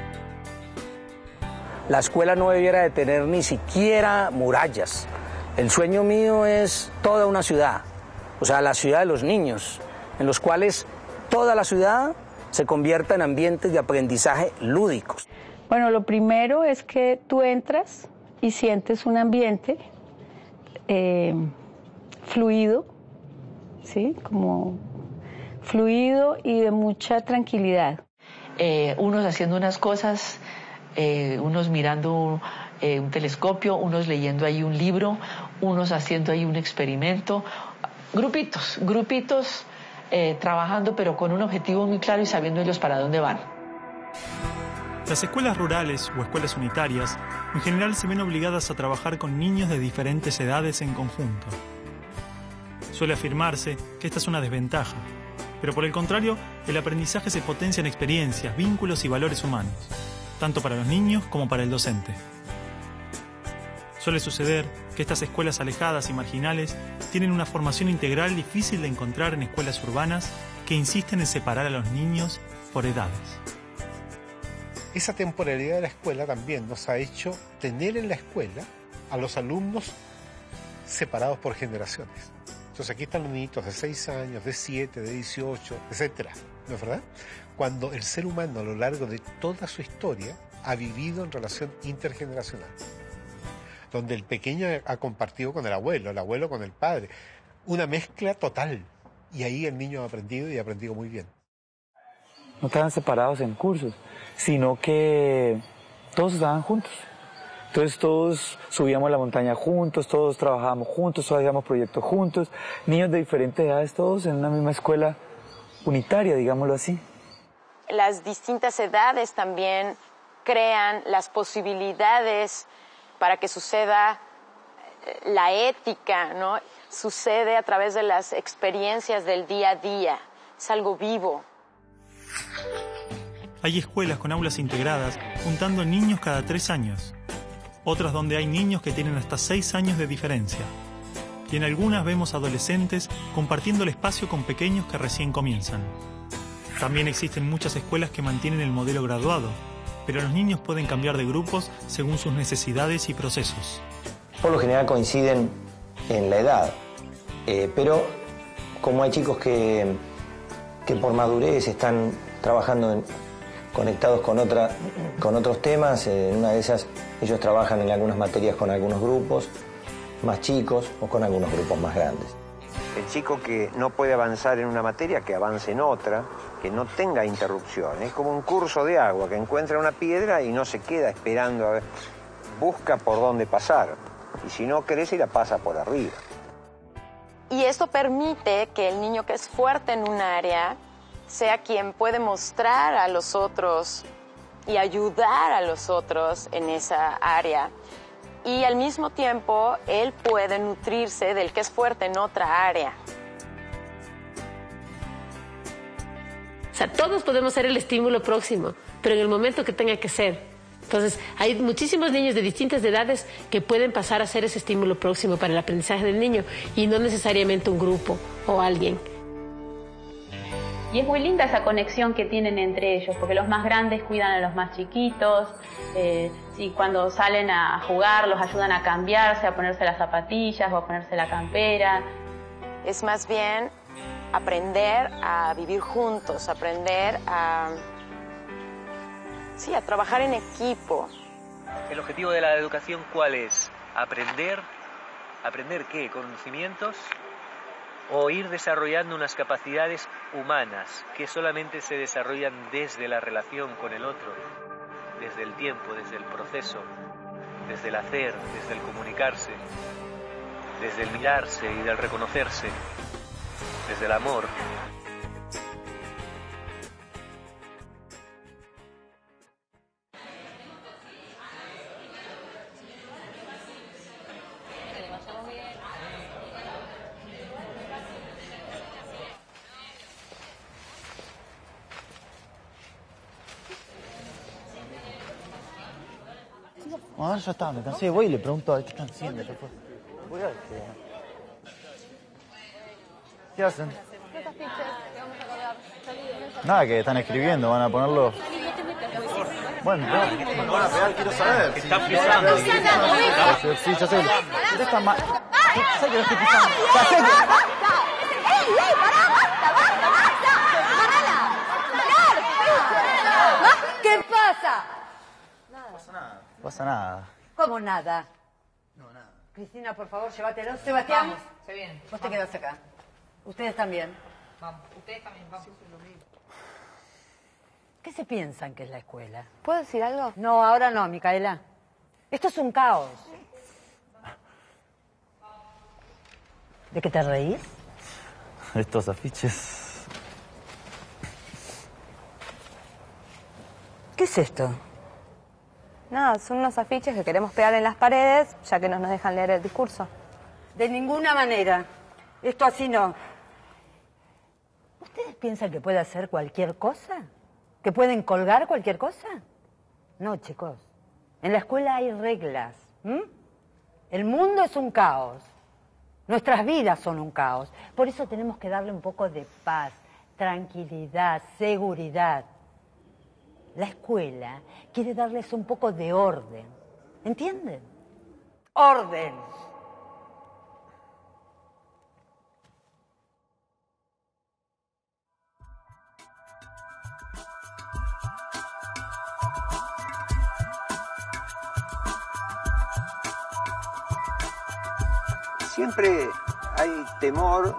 La escuela no debiera de tener ni siquiera murallas. El sueño mío es toda una ciudad, o sea, la ciudad de los niños, en los cuales toda la ciudad se convierta en ambientes de aprendizaje lúdicos. Bueno, lo primero es que tú entras y sientes un ambiente eh, fluido, ¿sí? Como fluido y de mucha tranquilidad. Eh, unos haciendo unas cosas, eh, unos mirando eh, un telescopio, unos leyendo ahí un libro, unos haciendo ahí un experimento, grupitos, grupitos... Eh, trabajando pero con un objetivo muy claro y sabiendo ellos para dónde van. Las escuelas rurales o escuelas unitarias en general se ven obligadas a trabajar con niños de diferentes edades en conjunto. Suele afirmarse que esta es una desventaja, pero por el contrario, el aprendizaje se potencia en experiencias, vínculos y valores humanos, tanto para los niños como para el docente. Suele suceder que estas escuelas alejadas y marginales tienen una formación integral difícil de encontrar en escuelas urbanas que insisten en separar a los niños por edades. Esa temporalidad de la escuela también nos ha hecho tener en la escuela a los alumnos separados por generaciones. Entonces aquí están los niñitos de seis años, de siete, de dieciocho, etcétera, ¿no es verdad? Cuando el ser humano a lo largo de toda su historia ha vivido en relación intergeneracional, donde el pequeño ha compartido con el abuelo, el abuelo con el padre, una mezcla total. Y ahí el niño ha aprendido y ha aprendido muy bien. No estaban separados en cursos, sino que todos estaban juntos. Entonces todos subíamos la montaña juntos, todos trabajábamos juntos, todos hacíamos proyectos juntos, niños de diferentes edades, todos en una misma escuela unitaria, digámoslo así. Las distintas edades también crean las posibilidades para que suceda la ética, ¿no? Sucede a través de las experiencias del día a día. Es algo vivo. Hay escuelas con aulas integradas juntando niños cada tres años. Otras donde hay niños que tienen hasta seis años de diferencia. Y en algunas vemos adolescentes compartiendo el espacio con pequeños que recién comienzan. También existen muchas escuelas que mantienen el modelo graduado, pero los niños pueden cambiar de grupos según sus necesidades y procesos. Por lo general coinciden en la edad, eh, pero como hay chicos que, que por madurez están trabajando en, conectados con, otra, con otros temas, eh, en una de esas ellos trabajan en algunas materias con algunos grupos más chicos o con algunos grupos más grandes. El chico que no puede avanzar en una materia, que avance en otra, que no tenga interrupción. Es como un curso de agua, que encuentra una piedra y no se queda esperando a ver. Busca por dónde pasar, y si no crece, la pasa por arriba. Y esto permite que el niño que es fuerte en un área sea quien puede mostrar a los otros y ayudar a los otros en esa área. Y al mismo tiempo, él puede nutrirse del que es fuerte en otra área. O sea, todos podemos ser el estímulo próximo, pero en el momento que tenga que ser. Entonces, hay muchísimos niños de distintas edades que pueden pasar a ser ese estímulo próximo para el aprendizaje del niño y no necesariamente un grupo o alguien. Y es muy linda esa conexión que tienen entre ellos, porque los más grandes cuidan a los más chiquitos, eh, y cuando salen a jugar los ayudan a cambiarse, a ponerse las zapatillas o a ponerse la campera. Es más bien aprender a vivir juntos, aprender a, sí, a trabajar en equipo. ¿El objetivo de la educación cuál es? ¿Aprender? ¿Aprender qué? ¿Conocimientos? ¿O ir desarrollando unas capacidades humanas que solamente se desarrollan desde la relación con el otro? Desde el tiempo, desde el proceso, desde el hacer, desde el comunicarse, desde el mirarse y del reconocerse. Desde el amor. Ahora ya está, me cansé, voy y le pregunto a ver qué están haciendo. Voy a ver qué... ¿Qué hacen? Nada, que están escribiendo, van a ponerlo... Bueno, no van a pegar, quiero saber. Que está pisando. Sí, ya sé. Usted está mal. Ya sé que lo estoy pisando. Ya sé que... ¡Ey, ey, pará! ¡Basta, basta, basta! ¡Parala! ¿Qué pasa? Nada. No pasa nada. No pasa nada. ¿Cómo nada? No, nada. Cristina, por favor, llévatelo. Sebastián. Vamos, se vienen. Vos te quedás acá. Ustedes también. Vamos, ustedes también, vamos. ¿Qué se piensan que es la escuela? ¿Puedo decir algo? No, ahora no, Micaela. Esto es un caos. ¿De qué te reís? Estos afiches. ¿Qué es esto? Nada, son unos afiches que queremos pegar en las paredes, ya que no nos dejan leer el discurso. De ninguna manera. Esto así no. ¿Ustedes piensan que puede hacer cualquier cosa? ¿Que pueden colgar cualquier cosa? No, chicos. En la escuela hay reglas. ¿Mm? El mundo es un caos. Nuestras vidas son un caos. Por eso tenemos que darle un poco de paz, tranquilidad, seguridad. La escuela quiere darles un poco de orden. ¿Entienden? ¡Orden! Siempre hay temor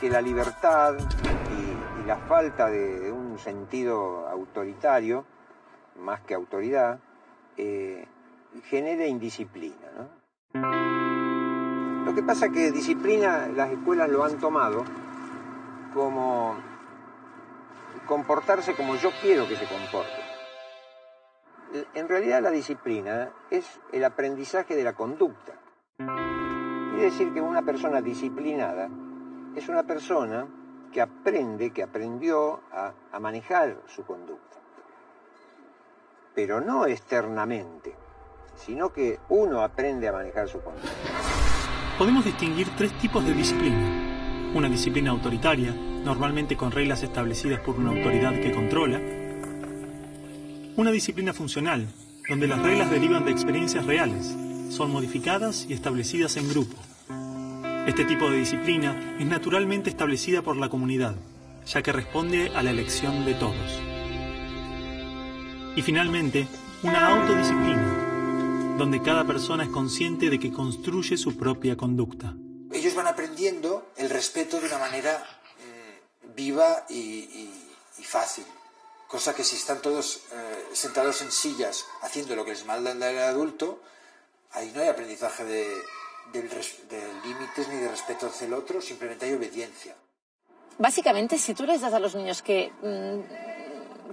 que la libertad y, y la falta de, de un sentido autoritario, más que autoridad, eh, genere indisciplina, ¿no? Lo que pasa es que disciplina las escuelas lo han tomado como comportarse como yo quiero que se comporte. En realidad la disciplina es el aprendizaje de la conducta. Quiere decir que una persona disciplinada es una persona que aprende, que aprendió a, a manejar su conducta. Pero no externamente, sino que uno aprende a manejar su conducta. Podemos distinguir tres tipos de disciplina. Una disciplina autoritaria, normalmente con reglas establecidas por una autoridad que controla. Una disciplina funcional, donde las reglas derivan de experiencias reales. Son modificadas y establecidas en grupo. Este tipo de disciplina es naturalmente establecida por la comunidad, ya que responde a la elección de todos. Y finalmente, una autodisciplina, donde cada persona es consciente de que construye su propia conducta. Ellos van aprendiendo el respeto de una manera eh, viva y, y, y fácil. Cosa que si están todos eh, sentados en sillas haciendo lo que les manda el adulto, ahí no hay aprendizaje de, de, de límites ni de respeto hacia el otro, simplemente hay obediencia. Básicamente, si tú les das a los niños que,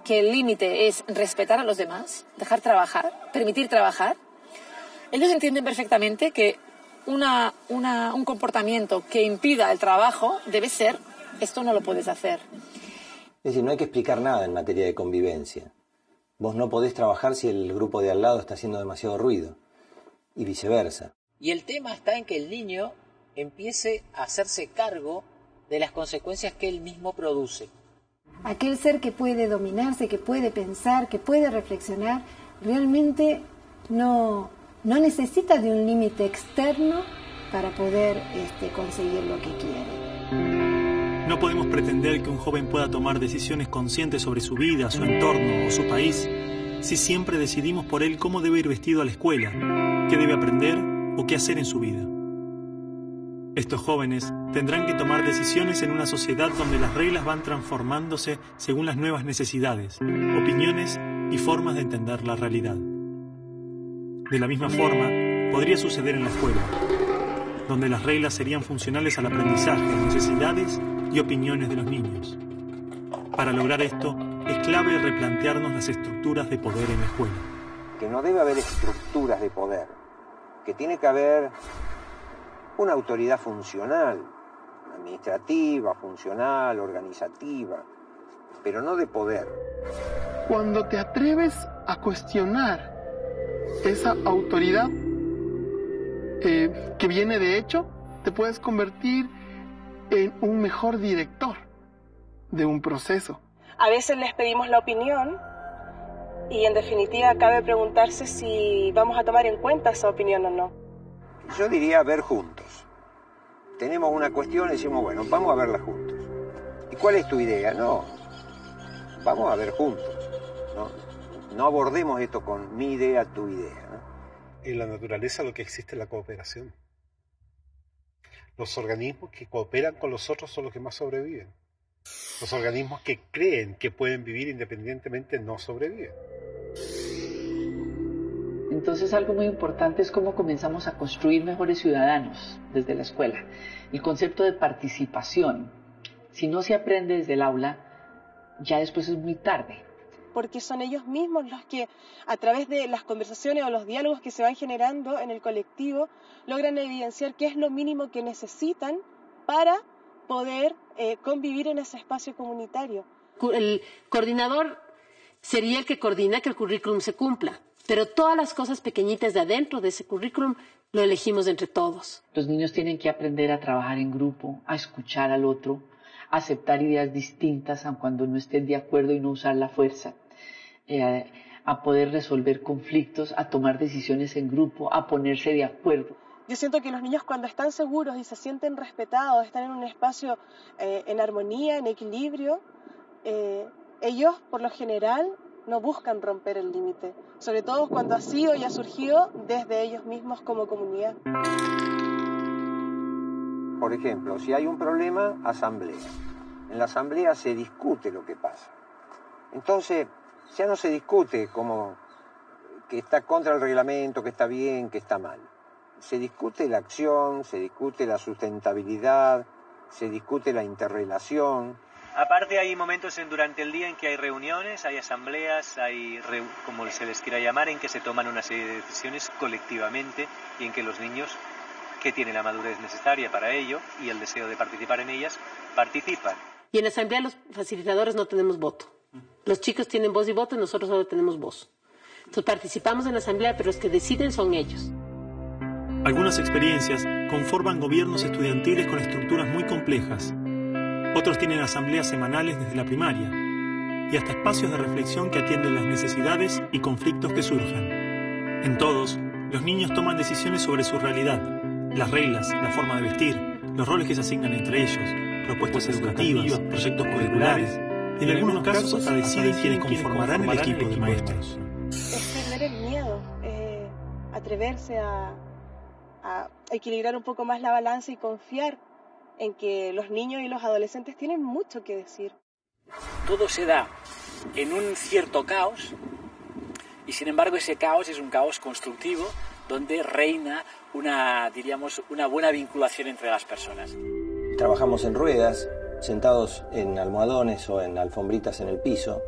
que el límite es respetar a los demás, dejar trabajar, permitir trabajar, ellos entienden perfectamente que una, una, un comportamiento que impida el trabajo debe ser, esto no lo puedes hacer. Es decir, no hay que explicar nada en materia de convivencia. Vos no podés trabajar si el grupo de al lado está haciendo demasiado ruido. Y viceversa. Y el tema está en que el niño empiece a hacerse cargo de las consecuencias que él mismo produce. Aquel ser que puede dominarse, que puede pensar, que puede reflexionar, realmente no, no necesita de un límite externo para poder este, conseguir lo que quiere. No podemos pretender que un joven pueda tomar decisiones conscientes sobre su vida, su entorno o su país, si siempre decidimos por él cómo debe ir vestido a la escuela, qué debe aprender o qué hacer en su vida. Estos jóvenes tendrán que tomar decisiones en una sociedad donde las reglas van transformándose según las nuevas necesidades, opiniones y formas de entender la realidad. De la misma forma, podría suceder en la escuela, donde las reglas serían funcionales al aprendizaje, necesidades y opiniones de los niños. Para lograr esto, es clave replantearnos las estructuras de poder en la escuela. Que no debe haber estructuras de poder, que tiene que haber una autoridad funcional, administrativa, funcional, organizativa, pero no de poder. Cuando te atreves a cuestionar esa autoridad eh, que viene de hecho, te puedes convertir en un mejor director de un proceso. A veces les pedimos la opinión y en definitiva cabe preguntarse si vamos a tomar en cuenta esa opinión o no. Yo diría ver juntos. Tenemos una cuestión y decimos, bueno, vamos a verla juntos. ¿Y cuál es tu idea? No, vamos a ver juntos, ¿no? No abordemos esto con mi idea, tu idea, ¿no? En la naturaleza lo que existe es la cooperación. Los organismos que cooperan con los otros son los que más sobreviven. Los organismos que creen que pueden vivir independientemente no sobreviven. Entonces algo muy importante es cómo comenzamos a construir mejores ciudadanos desde la escuela. El concepto de participación, si no se aprende desde el aula, ya después es muy tarde. Porque son ellos mismos los que, a través de las conversaciones o los diálogos que se van generando en el colectivo, logran evidenciar qué es lo mínimo que necesitan para poder eh, convivir en ese espacio comunitario. El coordinador sería el que coordina que el currículum se cumpla, pero todas las cosas pequeñitas de adentro de ese currículum lo elegimos entre todos. Los niños tienen que aprender a trabajar en grupo, a escuchar al otro, a aceptar ideas distintas aun cuando no estén de acuerdo y no usar la fuerza. Eh, a poder resolver conflictos, a tomar decisiones en grupo, a ponerse de acuerdo. Yo siento que los niños cuando están seguros y se sienten respetados, están en un espacio eh, en armonía, en equilibrio, eh, ellos por lo general no buscan romper el límite, sobre todo cuando ha sido y ha surgido desde ellos mismos como comunidad. Por ejemplo, si hay un problema, asamblea. En la asamblea se discute lo que pasa. Entonces, ya no se discute como que está contra el reglamento, que está bien, que está mal. Se discute la acción, se discute la sustentabilidad, se discute la interrelación. Aparte hay momentos en, durante el día en que hay reuniones, hay asambleas, hay, re, como se les quiera llamar, en que se toman una serie de decisiones colectivamente y en que los niños, que tienen la madurez necesaria para ello y el deseo de participar en ellas, participan. Y en la asamblea los facilitadores no tenemos voto. Los chicos tienen voz y voto y nosotros solo tenemos voz. Entonces participamos en la asamblea, pero los que deciden son ellos. Algunas experiencias conforman gobiernos estudiantiles con estructuras muy complejas. Otros tienen asambleas semanales desde la primaria y hasta espacios de reflexión que atienden las necesidades y conflictos que surjan. En todos, los niños toman decisiones sobre su realidad, las reglas, la forma de vestir, los roles que se asignan entre ellos, propuestas educativas, proyectos curriculares. En algunos casos hasta deciden quiénes conformarán el equipo de maestros. Es perder el miedo, eh, atreverse a, a equilibrar un poco más la balanza y confiar en que los niños y los adolescentes tienen mucho que decir. Todo se da en un cierto caos y sin embargo ese caos es un caos constructivo donde reina una, diríamos, una buena vinculación entre las personas. Trabajamos en ruedas, sentados en almohadones o en alfombritas en el piso.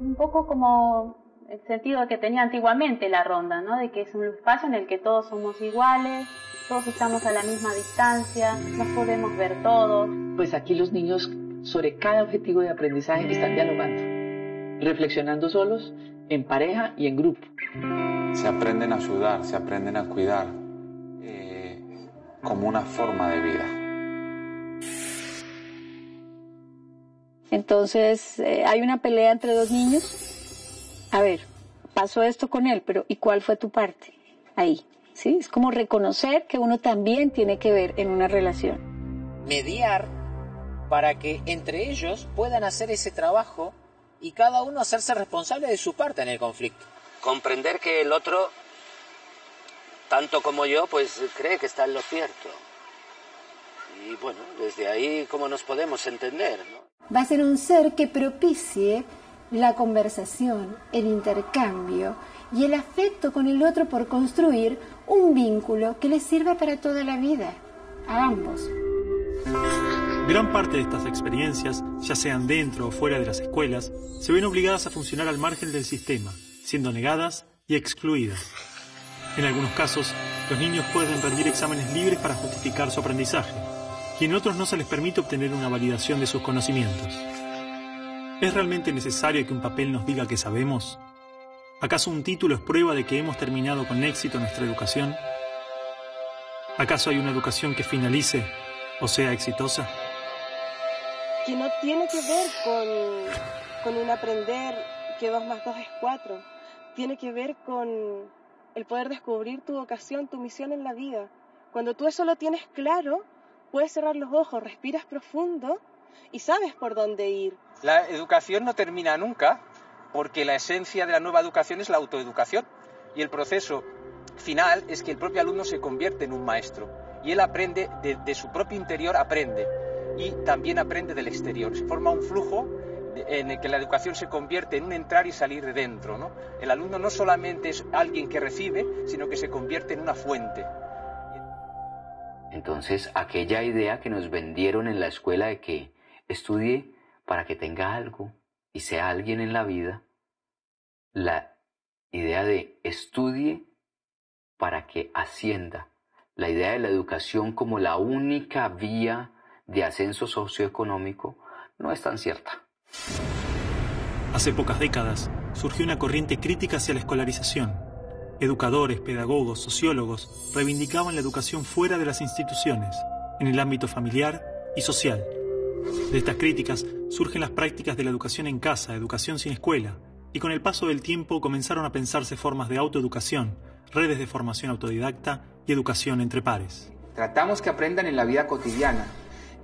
Un poco como el sentido que tenía antiguamente la ronda, ¿no? De que es un espacio en el que todos somos iguales, todos estamos a la misma distancia, nos podemos ver todos. Pues aquí los niños sobre cada objetivo de aprendizaje están dialogando, reflexionando solos, en pareja y en grupo. Se aprenden a ayudar, se aprenden a cuidar, eh, como una forma de vida. Entonces eh, hay una pelea entre dos niños. A ver, pasó esto con él, pero ¿y cuál fue tu parte? Ahí, ¿sí? Es como reconocer que uno también tiene que ver en una relación. Mediar para que entre ellos puedan hacer ese trabajo y cada uno hacerse responsable de su parte en el conflicto. Comprender que el otro, tanto como yo, pues cree que está en lo cierto. Y bueno, desde ahí, ¿cómo nos podemos entender, no? Va a ser un ser que propicie la conversación, el intercambio y el afecto con el otro por construir un vínculo que les sirva para toda la vida, a ambos. Gran parte de estas experiencias, ya sean dentro o fuera de las escuelas, se ven obligadas a funcionar al margen del sistema, siendo negadas y excluidas. En algunos casos, los niños pueden rendir exámenes libres para justificar su aprendizaje, y en otros no se les permite obtener una validación de sus conocimientos. ¿Es realmente necesario que un papel nos diga que sabemos? ¿Acaso un título es prueba de que hemos terminado con éxito nuestra educación? ¿Acaso hay una educación que finalice o sea exitosa? Que no tiene que ver con, con un aprender que dos más dos es cuatro. Tiene que ver con el poder descubrir tu vocación, tu misión en la vida. Cuando tú eso lo tienes claro, puedes cerrar los ojos, respiras profundo y sabes por dónde ir. La educación no termina nunca, porque la esencia de la nueva educación es la autoeducación. Y el proceso final es que el propio alumno se convierte en un maestro. Y él aprende, de, de su propio interior aprende. Y también aprende del exterior. Se forma un flujo en el que la educación se convierte en un entrar y salir de dentro, ¿no? El alumno no solamente es alguien que recibe, sino que se convierte en una fuente. Entonces, aquella idea que nos vendieron en la escuela de que estudie para que tenga algo y sea alguien en la vida, la idea de estudie para que ascienda, la idea de la educación como la única vía de ascenso socioeconómico, no es tan cierta. Hace pocas décadas surgió una corriente crítica hacia la escolarización. Educadores, pedagogos, sociólogos reivindicaban la educación fuera de las instituciones, en el ámbito familiar y social. De estas críticas surgen las prácticas de la educación en casa, educación sin escuela, y con el paso del tiempo comenzaron a pensarse formas de autoeducación, redes de formación autodidacta y educación entre pares. Tratamos que aprendan en la vida cotidiana.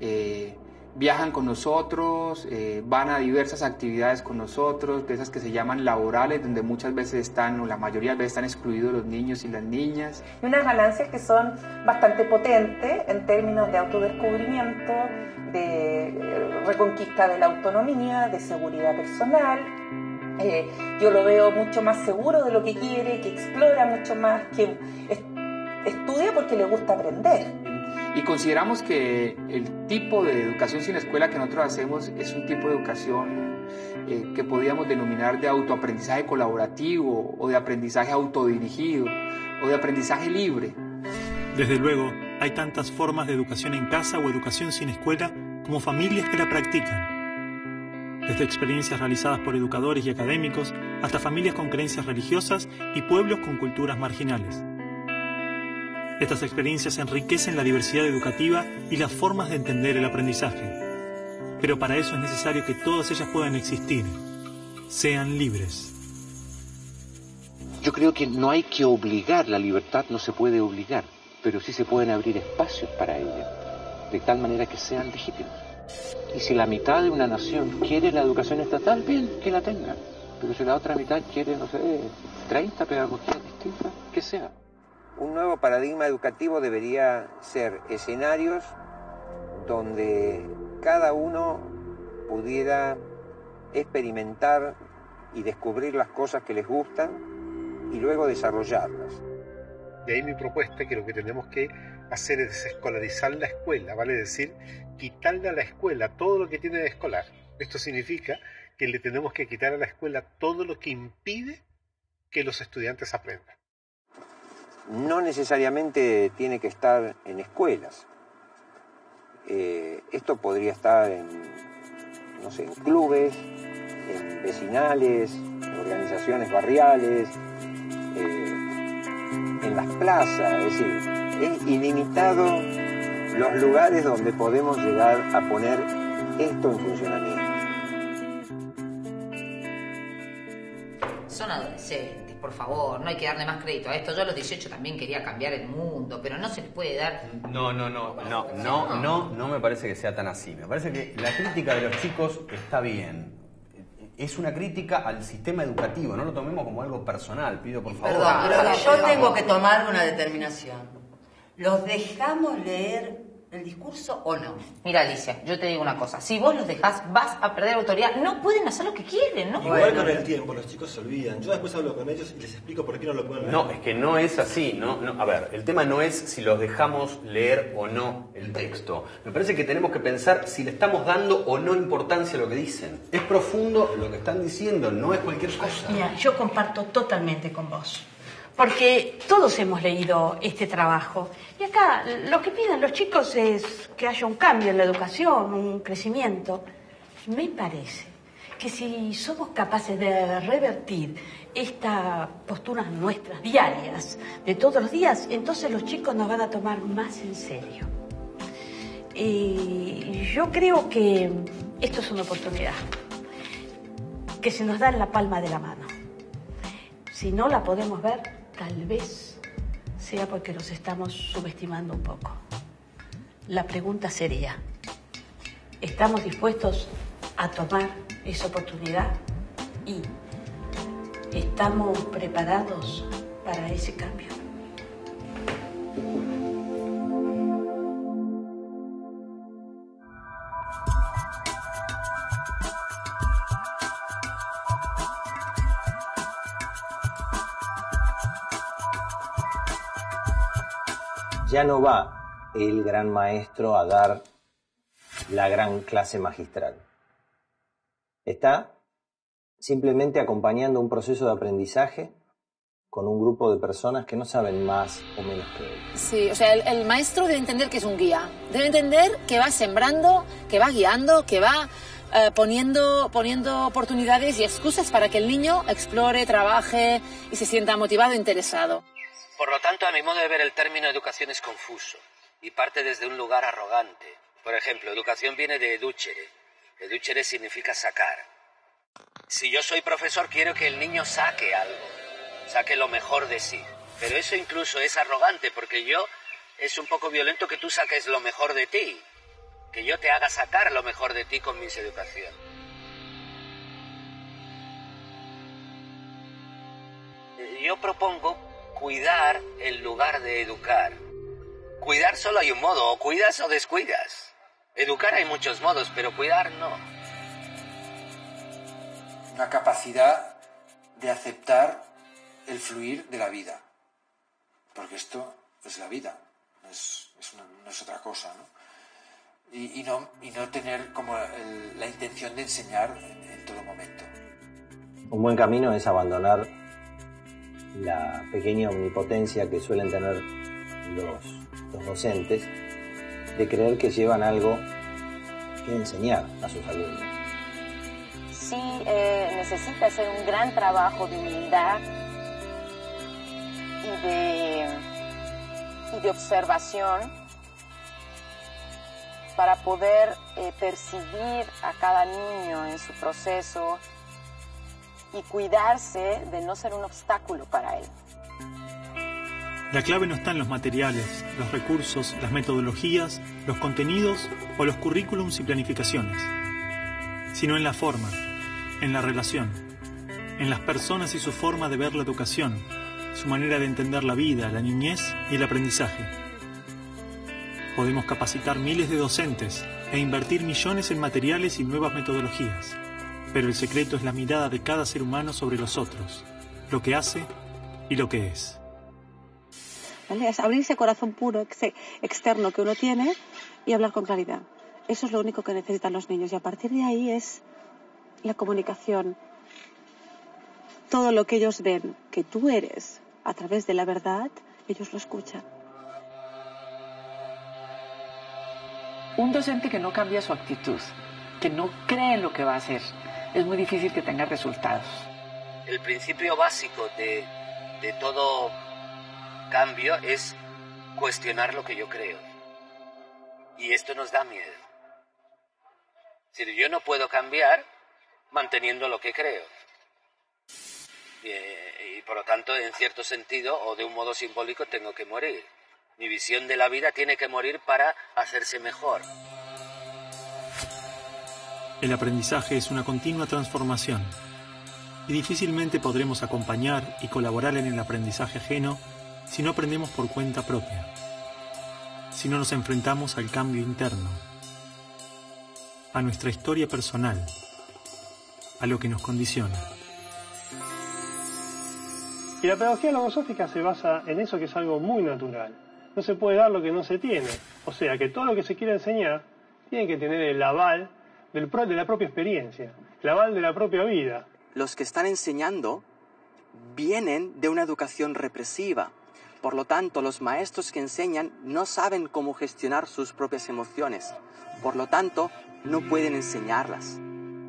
Eh... Viajan con nosotros, eh, van a diversas actividades con nosotros, de esas que se llaman laborales, donde muchas veces están, o la mayoría de veces están excluidos los niños y las niñas. Y unas ganancias que son bastante potentes en términos de autodescubrimiento, de reconquista de la autonomía, de seguridad personal. Eh, yo lo veo mucho más seguro de lo que quiere, que explora mucho más, que estudia porque le gusta aprender. Y consideramos que el tipo de educación sin escuela que nosotros hacemos es un tipo de educación eh, que podríamos denominar de autoaprendizaje colaborativo o de aprendizaje autodirigido o de aprendizaje libre. Desde luego, hay tantas formas de educación en casa o educación sin escuela como familias que la practican. Desde experiencias realizadas por educadores y académicos hasta familias con creencias religiosas y pueblos con culturas marginales. Estas experiencias enriquecen la diversidad educativa y las formas de entender el aprendizaje. Pero para eso es necesario que todas ellas puedan existir, sean libres. Yo creo que no hay que obligar, la libertad no se puede obligar, pero sí se pueden abrir espacios para ella, de tal manera que sean legítimos. Y si la mitad de una nación quiere la educación estatal, bien, que la tenga. Pero si la otra mitad quiere, no sé, treinta pedagogías distintas, que sea. Un nuevo paradigma educativo debería ser escenarios donde cada uno pudiera experimentar y descubrir las cosas que les gustan y luego desarrollarlas. De ahí mi propuesta, que lo que tenemos que hacer es desescolarizar la escuela, vale decir, quitarle a la escuela todo lo que tiene de escolar. Esto significa que le tenemos que quitar a la escuela todo lo que impide que los estudiantes aprendan. No necesariamente tiene que estar en escuelas. Eh, esto podría estar en, no sé, en clubes, en vecinales, en organizaciones barriales, eh, en las plazas. Es decir, es ilimitado los lugares donde podemos llegar a poner esto en funcionamiento. Son adolescentes, por favor, no hay que darle más crédito a esto. Yo a los dieciocho también quería cambiar el mundo, pero no se les puede dar... No, no, no, no, no, no, no me parece que sea tan así. Me parece que la crítica de los chicos está bien. Es una crítica al sistema educativo, no lo tomemos como algo personal, pido por favor. Perdón, pero yo tengo que tomar una determinación. ¿Los dejamos leer el discurso o no? Mira, Alicia, yo te digo una cosa. Si vos los dejás, vas a perder autoridad. No pueden hacer lo que quieren, ¿no? Igual con el tiempo, los chicos se olvidan. Yo después hablo con ellos y les explico por qué no lo pueden leer. No, es que no es así, ¿no? no A ver, el tema no es si los dejamos leer o no el texto. Me parece que tenemos que pensar si le estamos dando o no importancia a lo que dicen. Es profundo lo que están diciendo, no es cualquier cosa. Mira, yo comparto totalmente con vos. Porque todos hemos leído este trabajo. Y acá lo que piden los chicos es que haya un cambio en la educación, un crecimiento. Me parece que si somos capaces de revertir estas posturas nuestras diarias, de todos los días, entonces los chicos nos van a tomar más en serio. Y yo creo que esto es una oportunidad que se nos da en la palma de la mano. Si no la podemos ver, tal vez sea porque los estamos subestimando un poco. La pregunta sería, ¿estamos dispuestos a tomar esa oportunidad? ¿Y estamos preparados para ese cambio? Ya no va el gran maestro a dar la gran clase magistral. Está simplemente acompañando un proceso de aprendizaje con un grupo de personas que no saben más o menos que él. Sí, o sea, el, el maestro debe entender que es un guía. Debe entender que va sembrando, que va guiando, que va eh, poniendo, poniendo oportunidades y excusas para que el niño explore, trabaje y se sienta motivado e interesado. Por lo tanto, a mi modo de ver, el término educación es confuso y parte desde un lugar arrogante. Por ejemplo, educación viene de educere. Educere significa sacar. Si yo soy profesor, quiero que el niño saque algo, saque lo mejor de sí. Pero eso incluso es arrogante, porque yo es un poco violento que tú saques lo mejor de ti, que yo te haga sacar lo mejor de ti con mis educaciones. Yo propongo cuidar en lugar de educar. Cuidar solo hay un modo, o cuidas o descuidas. Educar hay muchos modos, pero cuidar no. Una capacidad de aceptar el fluir de la vida. Porque esto es la vida, no es, es, una, no es otra cosa, ¿no? Y, y, no, y no tener como el, la intención de enseñar en, en todo momento. Un buen camino es abandonar la pequeña omnipotencia que suelen tener los, los docentes de creer que llevan algo que enseñar a sus alumnos. Sí, eh, necesita hacer un gran trabajo de humildad y de, y de observación para poder eh, percibir a cada niño en su proceso y cuidarse de no ser un obstáculo para él. La clave no está en los materiales, los recursos, las metodologías, los contenidos o los currículums y planificaciones, sino en la forma, en la relación, en las personas y su forma de ver la educación, su manera de entender la vida, la niñez y el aprendizaje. Podemos capacitar miles de docentes e invertir millones en materiales y nuevas metodologías. Pero el secreto es la mirada de cada ser humano sobre los otros, lo que hace y lo que es. ¿Vale? Es abrir ese corazón puro ex externo que uno tiene y hablar con claridad. Eso es lo único que necesitan los niños. Y a partir de ahí es la comunicación. Todo lo que ellos ven que tú eres a través de la verdad, ellos lo escuchan. Un docente que no cambia su actitud, que no cree en lo que va a hacer, es muy difícil que tenga resultados. El principio básico de, de todo cambio es cuestionar lo que yo creo. Y esto nos da miedo. Es decir, yo no puedo cambiar manteniendo lo que creo. Y, y por lo tanto, en cierto sentido, o de un modo simbólico, tengo que morir. Mi visión de la vida tiene que morir para hacerse mejor. El aprendizaje es una continua transformación y difícilmente podremos acompañar y colaborar en el aprendizaje ajeno si no aprendemos por cuenta propia, si no nos enfrentamos al cambio interno, a nuestra historia personal, a lo que nos condiciona. Y la pedagogía logosófica se basa en eso, que es algo muy natural. No se puede dar lo que no se tiene, o sea que todo lo que se quiere enseñar tiene que tener el aval Del pro, de la propia experiencia, el aval de la propia vida. Los que están enseñando vienen de una educación represiva. Por lo tanto, los maestros que enseñan no saben cómo gestionar sus propias emociones. Por lo tanto, no pueden enseñarlas.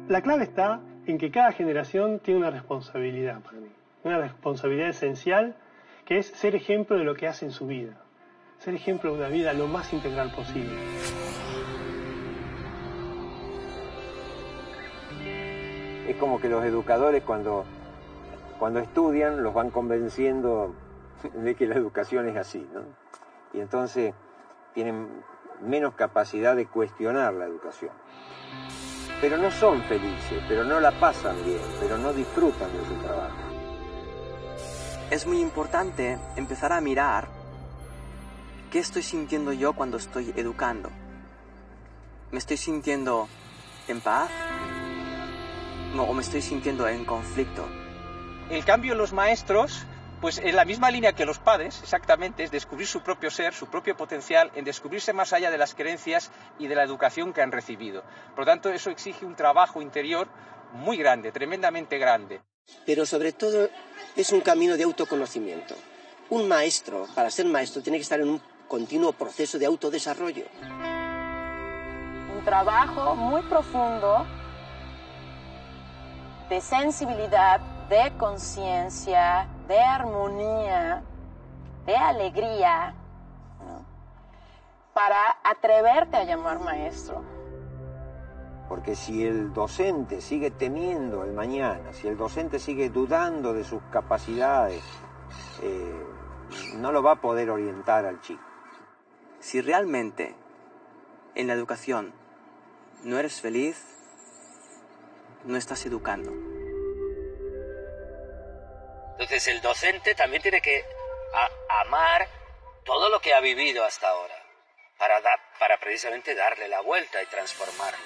La clave está en que cada generación tiene una responsabilidad para mí, una responsabilidad esencial que es ser ejemplo de lo que hace en su vida, ser ejemplo de una vida lo más integral posible. Es como que los educadores cuando, cuando estudian los van convenciendo de que la educación es así, ¿no? Y entonces tienen menos capacidad de cuestionar la educación. Pero no son felices, pero no la pasan bien, pero no disfrutan de su trabajo. Es muy importante empezar a mirar qué estoy sintiendo yo cuando estoy educando. ¿Me estoy sintiendo en paz? No, ¿o me estoy sintiendo en conflicto? El cambio en los maestros, pues en la misma línea que los padres, exactamente, es descubrir su propio ser, su propio potencial, en descubrirse más allá de las creencias y de la educación que han recibido. Por lo tanto, eso exige un trabajo interior muy grande, tremendamente grande. Pero sobre todo es un camino de autoconocimiento. Un maestro, para ser maestro, tiene que estar en un continuo proceso de autodesarrollo. Un trabajo muy profundo de sensibilidad, de conciencia, de armonía, de alegría, ¿no? Para atreverte a llamar maestro. Porque si el docente sigue temiendo el mañana, si el docente sigue dudando de sus capacidades, eh, no lo va a poder orientar al chico. Si realmente en la educación no eres feliz, no estás educando. Entonces el docente también tiene que amar todo lo que ha vivido hasta ahora para, da, para precisamente darle la vuelta y transformarlo.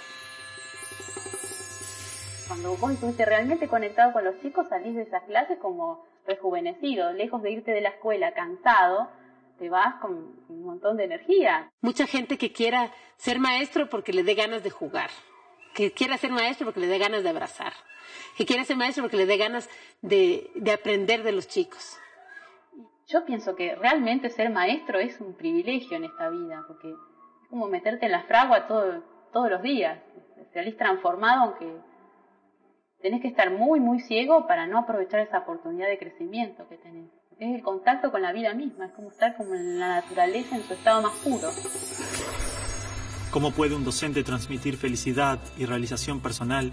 Cuando vos estuviste realmente conectado con los chicos, salís de esas clases como rejuvenecido, lejos de irte de la escuela cansado, te vas con un montón de energía. Mucha gente que quiera ser maestro porque le dé ganas de jugar, que quiera ser maestro porque le dé ganas de abrazar, que quiera ser maestro porque le dé ganas de, de aprender de los chicos. Yo pienso que realmente ser maestro es un privilegio en esta vida, porque es como meterte en la fragua todo, todos los días. Salís transformado, aunque tenés que estar muy, muy ciego para no aprovechar esa oportunidad de crecimiento que tenés. Es el contacto con la vida misma, es como estar como en la naturaleza en su estado más puro. ¿Cómo puede un docente transmitir felicidad y realización personal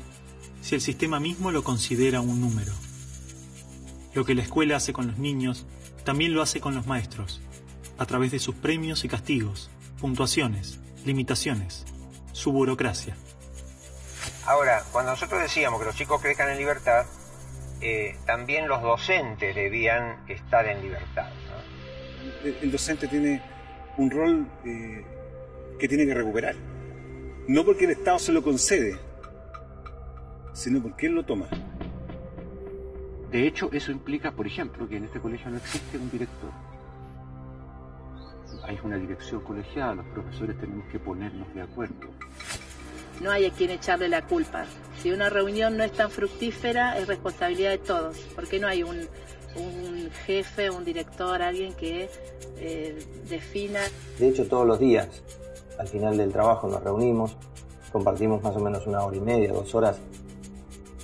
si el sistema mismo lo considera un número? Lo que la escuela hace con los niños, también lo hace con los maestros, a través de sus premios y castigos, puntuaciones, limitaciones, su burocracia. Ahora, cuando nosotros decíamos que los chicos crezcan en libertad, eh, también los docentes debían estar en libertad, ¿no? El, el docente tiene un rol eh... que tiene que recuperar, no porque el Estado se lo concede, sino porque él lo toma. De hecho, eso implica, por ejemplo, que en este colegio no existe un director. Hay una dirección colegiada, los profesores tenemos que ponernos de acuerdo. No hay a quien echarle la culpa. Si una reunión no es tan fructífera, es responsabilidad de todos, porque no hay un, un jefe, un director, alguien que eh, defina. De hecho, todos los días, al final del trabajo nos reunimos, compartimos más o menos una hora y media, dos horas,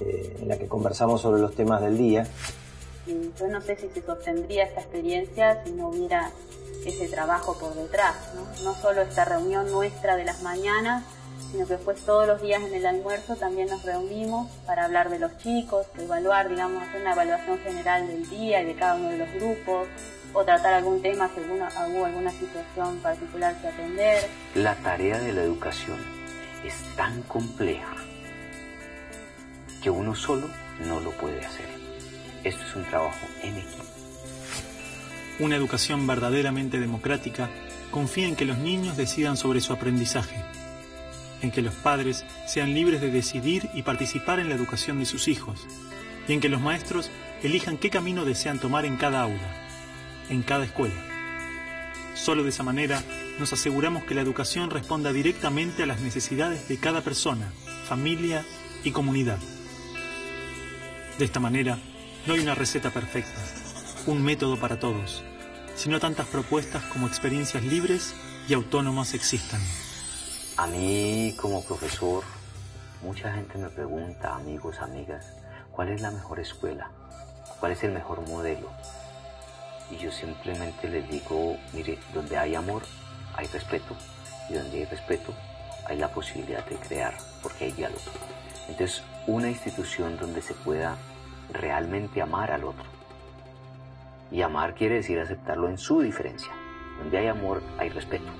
eh, en la que conversamos sobre los temas del día. Y yo no sé si se sostendría esta experiencia si no hubiera ese trabajo por detrás, ¿no? No solo esta reunión nuestra de las mañanas, sino que después todos los días en el almuerzo también nos reunimos para hablar de los chicos, evaluar, digamos, hacer una evaluación general del día y de cada uno de los grupos, o tratar algún tema, si alguna, hubo alguna situación particular que atender. La tarea de la educación es tan compleja que uno solo no lo puede hacer. Esto es un trabajo en equipo. Una educación verdaderamente democrática confía en que los niños decidan sobre su aprendizaje, en que los padres sean libres de decidir y participar en la educación de sus hijos, y en que los maestros elijan qué camino desean tomar en cada aula, en cada escuela. Solo de esa manera nos aseguramos que la educación responda directamente a las necesidades de cada persona, familia y comunidad. De esta manera, no hay una receta perfecta, un método para todos, sino tantas propuestas como experiencias libres y autónomas existan. A mí, como profesor, Mucha gente me pregunta, amigos, amigas, ¿cuál es la mejor escuela? ¿Cuál es el mejor modelo? Y yo simplemente les digo, mire, donde hay amor, hay respeto. Y donde hay respeto, hay la posibilidad de crear, porque hay diálogo. Entonces, una institución donde se pueda realmente amar al otro. Y amar quiere decir aceptarlo en su diferencia. Donde hay amor, hay respeto.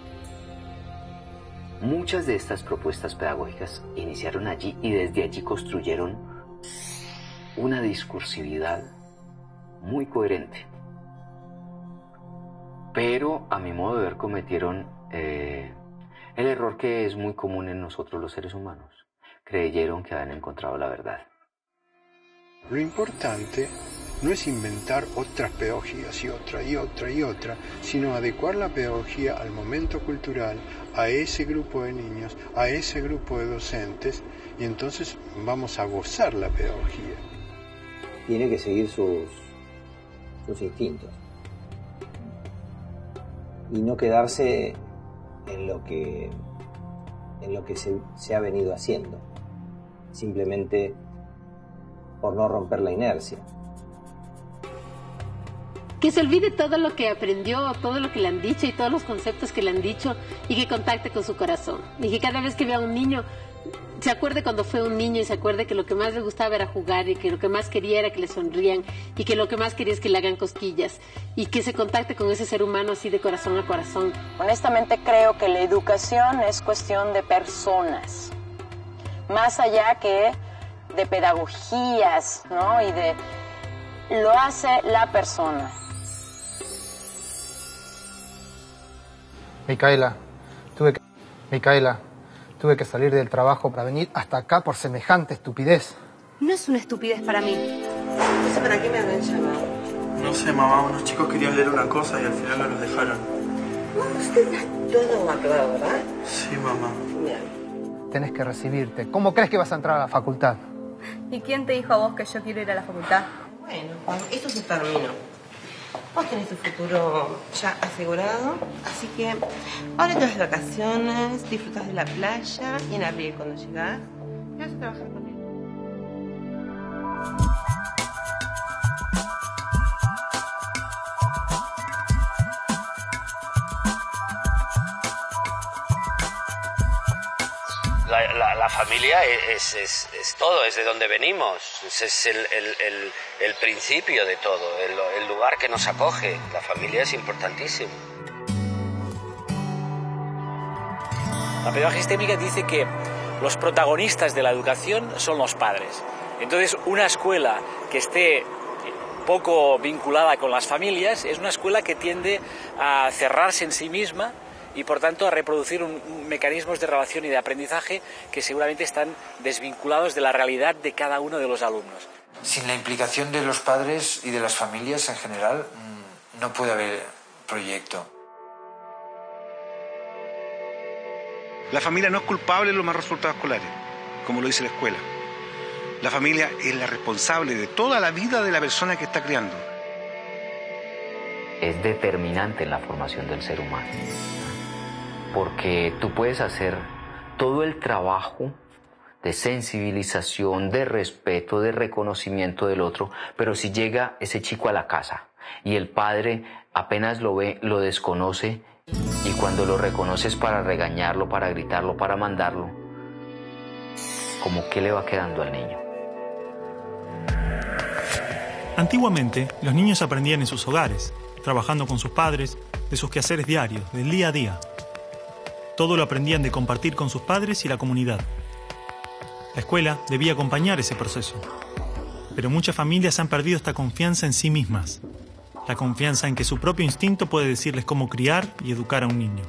Muchas de estas propuestas pedagógicas iniciaron allí y desde allí construyeron una discursividad muy coherente. Pero, a mi modo de ver, cometieron eh, el error que es muy común en nosotros los seres humanos. Creyeron que habían encontrado la verdad. Lo importante no es inventar otras pedagogías y otra y otra y otra, sino adecuar la pedagogía al momento cultural, a ese grupo de niños, a ese grupo de docentes, y entonces vamos a gozar la pedagogía. Tiene que seguir sus, sus instintos. Y no quedarse en lo que, en lo que se, se ha venido haciendo, simplemente por no romper la inercia. Que se olvide todo lo que aprendió, todo lo que le han dicho y todos los conceptos que le han dicho, y que contacte con su corazón. Y que cada vez que vea a un niño, se acuerde cuando fue un niño y se acuerde que lo que más le gustaba era jugar, y que lo que más quería era que le sonrían, y que lo que más quería es que le hagan cosquillas, y que se contacte con ese ser humano así de corazón a corazón. Honestamente creo que la educación es cuestión de personas, más allá que de pedagogías, ¿no? Y de... lo hace la persona. Micaela, tuve que... Micaela... Tuve que salir del trabajo para venir hasta acá por semejante estupidez. No es una estupidez para mí. No sé para qué me habían llamado. No sé, mamá. Unos chicos querían leer una cosa y al final no nos dejaron. Mamá, usted está todo maclado, ¿verdad? Sí, mamá. Bien. Tenés que recibirte. ¿Cómo crees que vas a entrar a la facultad? ¿Y quién te dijo a vos que yo quiero ir a la facultad? Bueno, cuando esto se terminó. Vos tenés tu futuro ya asegurado, así que ahora te vas de vacaciones, disfrutas de la playa y en abril cuando llegás, vas a trabajar con él. La, la, la familia es, es, es todo, es de donde venimos, es, es el, el, el, el principio de todo, el, el lugar que nos acoge. La familia es importantísimo. La pedagogía sistémica dice que los protagonistas de la educación son los padres. Entonces, una escuela que esté poco vinculada con las familias es una escuela que tiende a cerrarse en sí misma y por tanto a reproducir un, un, mecanismos de relación y de aprendizaje que seguramente están desvinculados de la realidad de cada uno de los alumnos. Sin la implicación de los padres y de las familias en general, no puede haber proyecto. La familia no es culpable de los malos resultados escolares, como lo dice la escuela. La familia es la responsable de toda la vida de la persona que está criando. Es determinante en la formación del ser humano. Porque tú puedes hacer todo el trabajo de sensibilización, de respeto, de reconocimiento del otro, pero si llega ese chico a la casa y el padre apenas lo ve, lo desconoce, y cuando lo reconoces para regañarlo, para gritarlo, para mandarlo, ¿cómo qué le va quedando al niño? Antiguamente, los niños aprendían en sus hogares, trabajando con sus padres, de sus quehaceres diarios, del día a día. Todo lo aprendían de compartir con sus padres y la comunidad. La escuela debía acompañar ese proceso. Pero muchas familias han perdido esta confianza en sí mismas. La confianza en que su propio instinto puede decirles cómo criar y educar a un niño.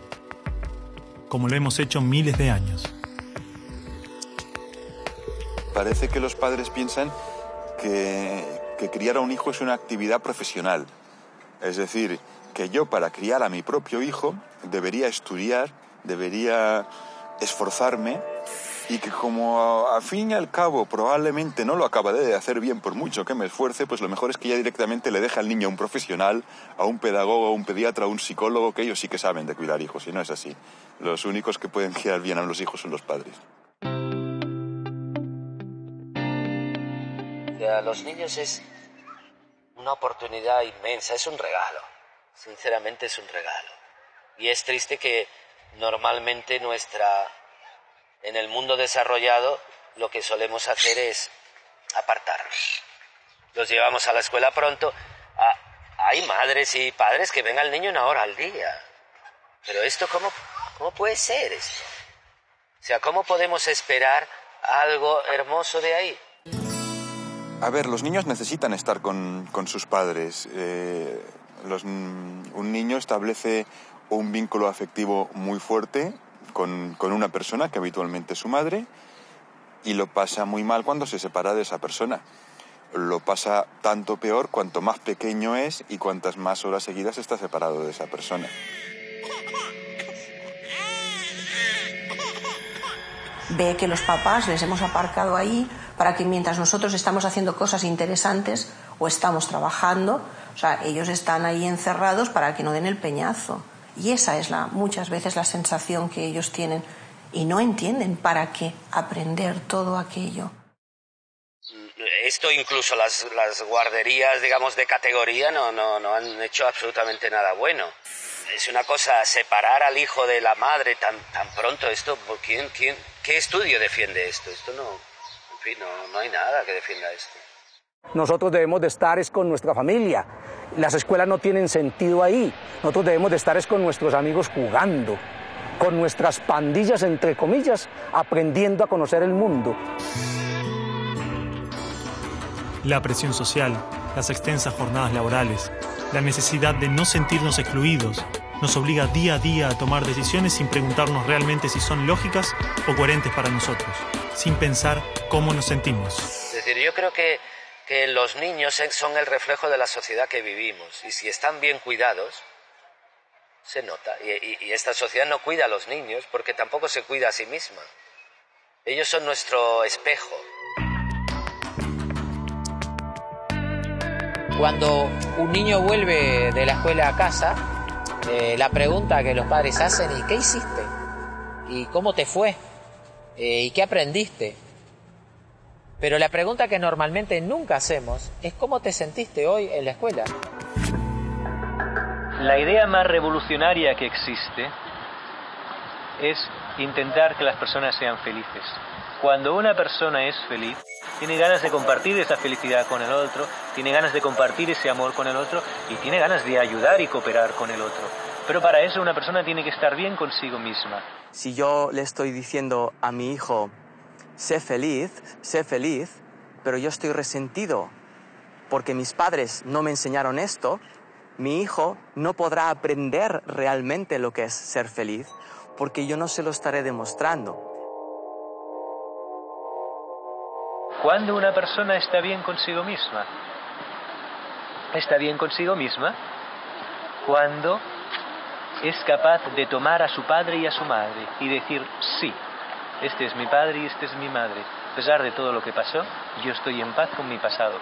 Como lo hemos hecho miles de años. Parece que los padres piensan que, que criar a un hijo es una actividad profesional. Es decir, que yo para criar a mi propio hijo debería estudiar, debería esforzarme, y que como al fin y al cabo probablemente no lo acabaré de hacer bien por mucho que me esfuerce, pues lo mejor es que ya directamente le deje al niño a un profesional, a un pedagogo, a un pediatra, a un psicólogo, que ellos sí que saben de cuidar hijos, y no es así. Los únicos que pueden criar bien a los hijos son los padres. a los niños es una oportunidad inmensa, es un regalo, sinceramente es un regalo. Y es triste que normalmente nuestra, en el mundo desarrollado, lo que solemos hacer es apartarnos. Los llevamos a la escuela pronto. Ah, hay madres y padres que ven al niño una hora al día. Pero esto, ¿cómo, cómo puede ser esto? O sea, ¿cómo podemos esperar algo hermoso de ahí? A ver, los niños necesitan estar con, con sus padres. Eh, los, un niño establece un vínculo afectivo muy fuerte con, con una persona, que habitualmente es su madre, y lo pasa muy mal cuando se separa de esa persona. Lo pasa tanto peor cuanto más pequeño es y cuantas más horas seguidas está separado de esa persona. Ve que los papás les hemos aparcado ahí para que mientras nosotros estamos haciendo cosas interesantes o estamos trabajando, o sea, ellos están ahí encerrados para que no den el peñazo. Y esa es la, muchas veces la sensación que ellos tienen y no entienden para qué aprender todo aquello. Esto incluso las, las guarderías, digamos, de categoría no, no, no han hecho absolutamente nada bueno. Es una cosa separar al hijo de la madre tan, tan pronto. Esto, ¿quién, quién, ¿qué estudio defiende esto? Esto no, en fin, no, no hay nada que defienda esto. Nosotros debemos de estar es con nuestra familia. Las escuelas no tienen sentido ahí. Nosotros debemos de estar es con nuestros amigos jugando, con nuestras pandillas, entre comillas, aprendiendo a conocer el mundo. La presión social, las extensas jornadas laborales, la necesidad de no sentirnos excluidos, nos obliga día a día a tomar decisiones sin preguntarnos realmente si son lógicas o coherentes para nosotros, sin pensar cómo nos sentimos. Es decir, yo creo que, que los niños son el reflejo de la sociedad que vivimos, y si están bien cuidados, se nota. Y, y, y esta sociedad no cuida a los niños porque tampoco se cuida a sí misma. Ellos son nuestro espejo. Cuando un niño vuelve de la escuela a casa, eh, la pregunta que los padres hacen es ¿qué hiciste? ¿Y cómo te fue? Eh, ¿Y qué aprendiste? Pero la pregunta que normalmente nunca hacemos es ¿cómo te sentiste hoy en la escuela? La idea más revolucionaria que existe es intentar que las personas sean felices. Cuando una persona es feliz, tiene ganas de compartir esa felicidad con el otro, tiene ganas de compartir ese amor con el otro y tiene ganas de ayudar y cooperar con el otro. Pero para eso una persona tiene que estar bien consigo misma. Si yo le estoy diciendo a mi hijo, sé feliz, sé feliz, pero yo estoy resentido porque mis padres no me enseñaron esto, mi hijo no podrá aprender realmente lo que es ser feliz porque yo no se lo estaré demostrando. Cuando una persona está bien consigo misma, está bien consigo misma cuando es capaz de tomar a su padre y a su madre y decir, sí, este es mi padre y esta es mi madre. A pesar de todo lo que pasó, yo estoy en paz con mi pasado.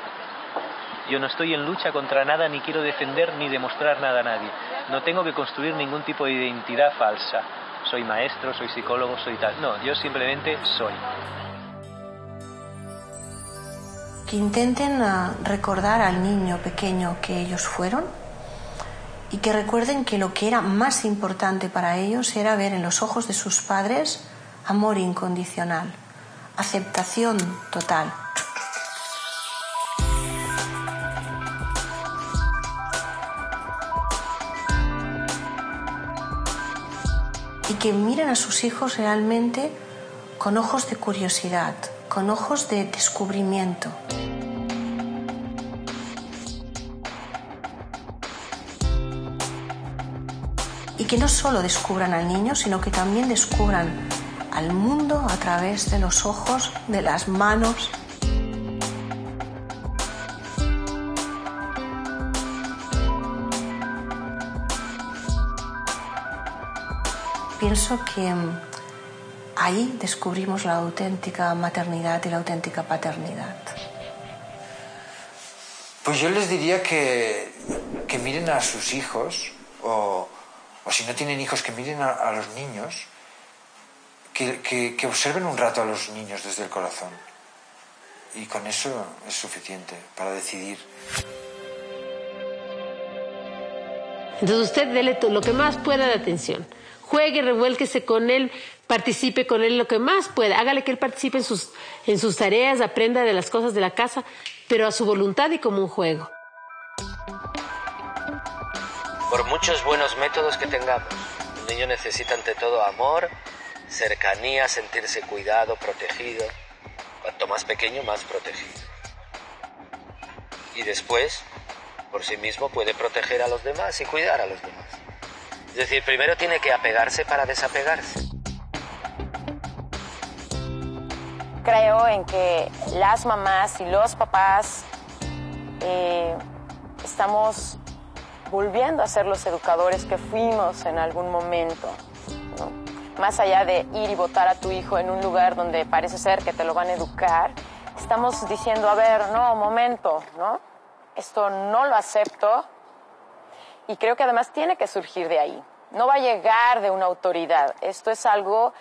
Yo no estoy en lucha contra nada, ni quiero defender ni demostrar nada a nadie. No tengo que construir ningún tipo de identidad falsa. Soy maestro, soy psicólogo, soy tal. No, yo simplemente soy. Que intenten recordar al niño pequeño que ellos fueron y que recuerden que lo que era más importante para ellos era ver en los ojos de sus padres amor incondicional, aceptación total. Y que miren a sus hijos realmente con ojos de curiosidad, con ojos de descubrimiento. Y que no solo descubran al niño, sino que también descubran al mundo a través de los ojos, de las manos. Pienso que ahí descubrimos la auténtica maternidad y la auténtica paternidad. Pues yo les diría que, que miren a sus hijos, o, o si no tienen hijos, que miren a, a los niños, que, que, que observen un rato a los niños desde el corazón y con eso es suficiente para decidir. Entonces usted dele lo que más pueda de atención. Juegue, revuélquese con él, participe con él lo que más pueda. Hágale que él participe en sus, en sus tareas, aprenda de las cosas de la casa, pero a su voluntad y como un juego. Por muchos buenos métodos que tengamos, el niño necesita ante todo amor, cercanía, sentirse cuidado, protegido. Cuanto más pequeño, más protegido. Y después, por sí mismo, puede proteger a los demás y cuidar a los demás. Es decir, primero tiene que apegarse para desapegarse. Creo en que las mamás y los papás eh, estamos volviendo a ser los educadores que fuimos en algún momento, ¿no? Más allá de ir y botar a tu hijo en un lugar donde parece ser que te lo van a educar, estamos diciendo, a ver, no, momento, ¿no? Esto no lo acepto y creo que además tiene que surgir de ahí. No va a llegar de una autoridad. Esto es algo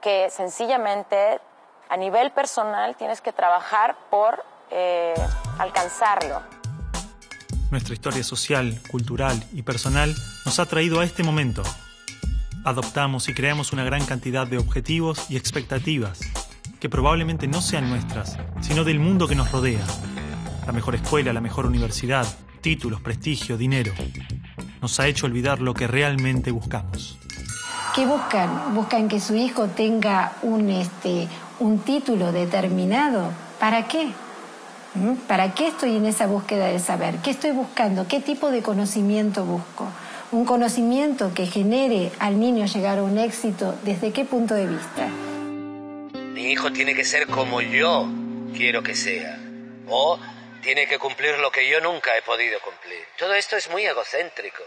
que sencillamente a nivel personal tienes que trabajar por eh, alcanzarlo. Nuestra historia social, cultural y personal nos ha traído a este momento. Adoptamos y creamos una gran cantidad de objetivos y expectativas que probablemente no sean nuestras, sino del mundo que nos rodea. La mejor escuela, la mejor universidad, títulos, prestigio, dinero. Nos ha hecho olvidar lo que realmente buscamos. ¿Qué buscan? ¿Buscan que su hijo tenga un, este, un título determinado? ¿Para qué? ¿Para qué estoy en esa búsqueda de saber? ¿Qué estoy buscando? ¿Qué tipo de conocimiento busco? ¿Un conocimiento que genere al niño llegar a un éxito? ¿Desde qué punto de vista? Mi hijo tiene que ser como yo quiero que sea. O tiene que cumplir lo que yo nunca he podido cumplir. Todo esto es muy egocéntrico.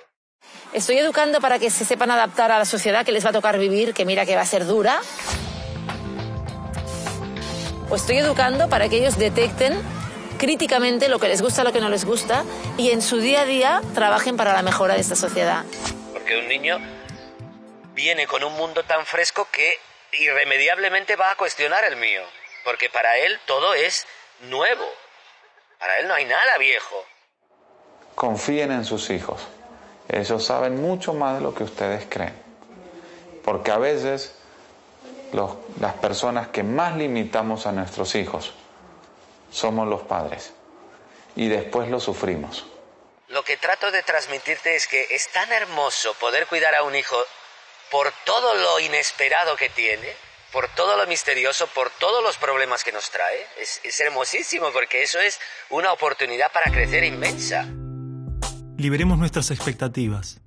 Estoy educando para que se sepan adaptar a la sociedad que les va a tocar vivir, que mira que va a ser dura. O estoy educando para que ellos detecten críticamente lo que les gusta, lo que no les gusta, y en su día a día trabajen para la mejora de esta sociedad. Porque un niño viene con un mundo tan fresco que irremediablemente va a cuestionar el mío, porque para él todo es nuevo, para él no hay nada viejo. Confíen en sus hijos, ellos saben mucho más de lo que ustedes creen, porque a veces los, las personas que más limitamos a nuestros hijos somos los padres y después lo sufrimos. Lo que trato de transmitirte es que es tan hermoso poder cuidar a un hijo por todo lo inesperado que tiene, por todo lo misterioso, por todos los problemas que nos trae. Es, es hermosísimo porque eso es una oportunidad para crecer inmensa. Liberemos nuestras expectativas.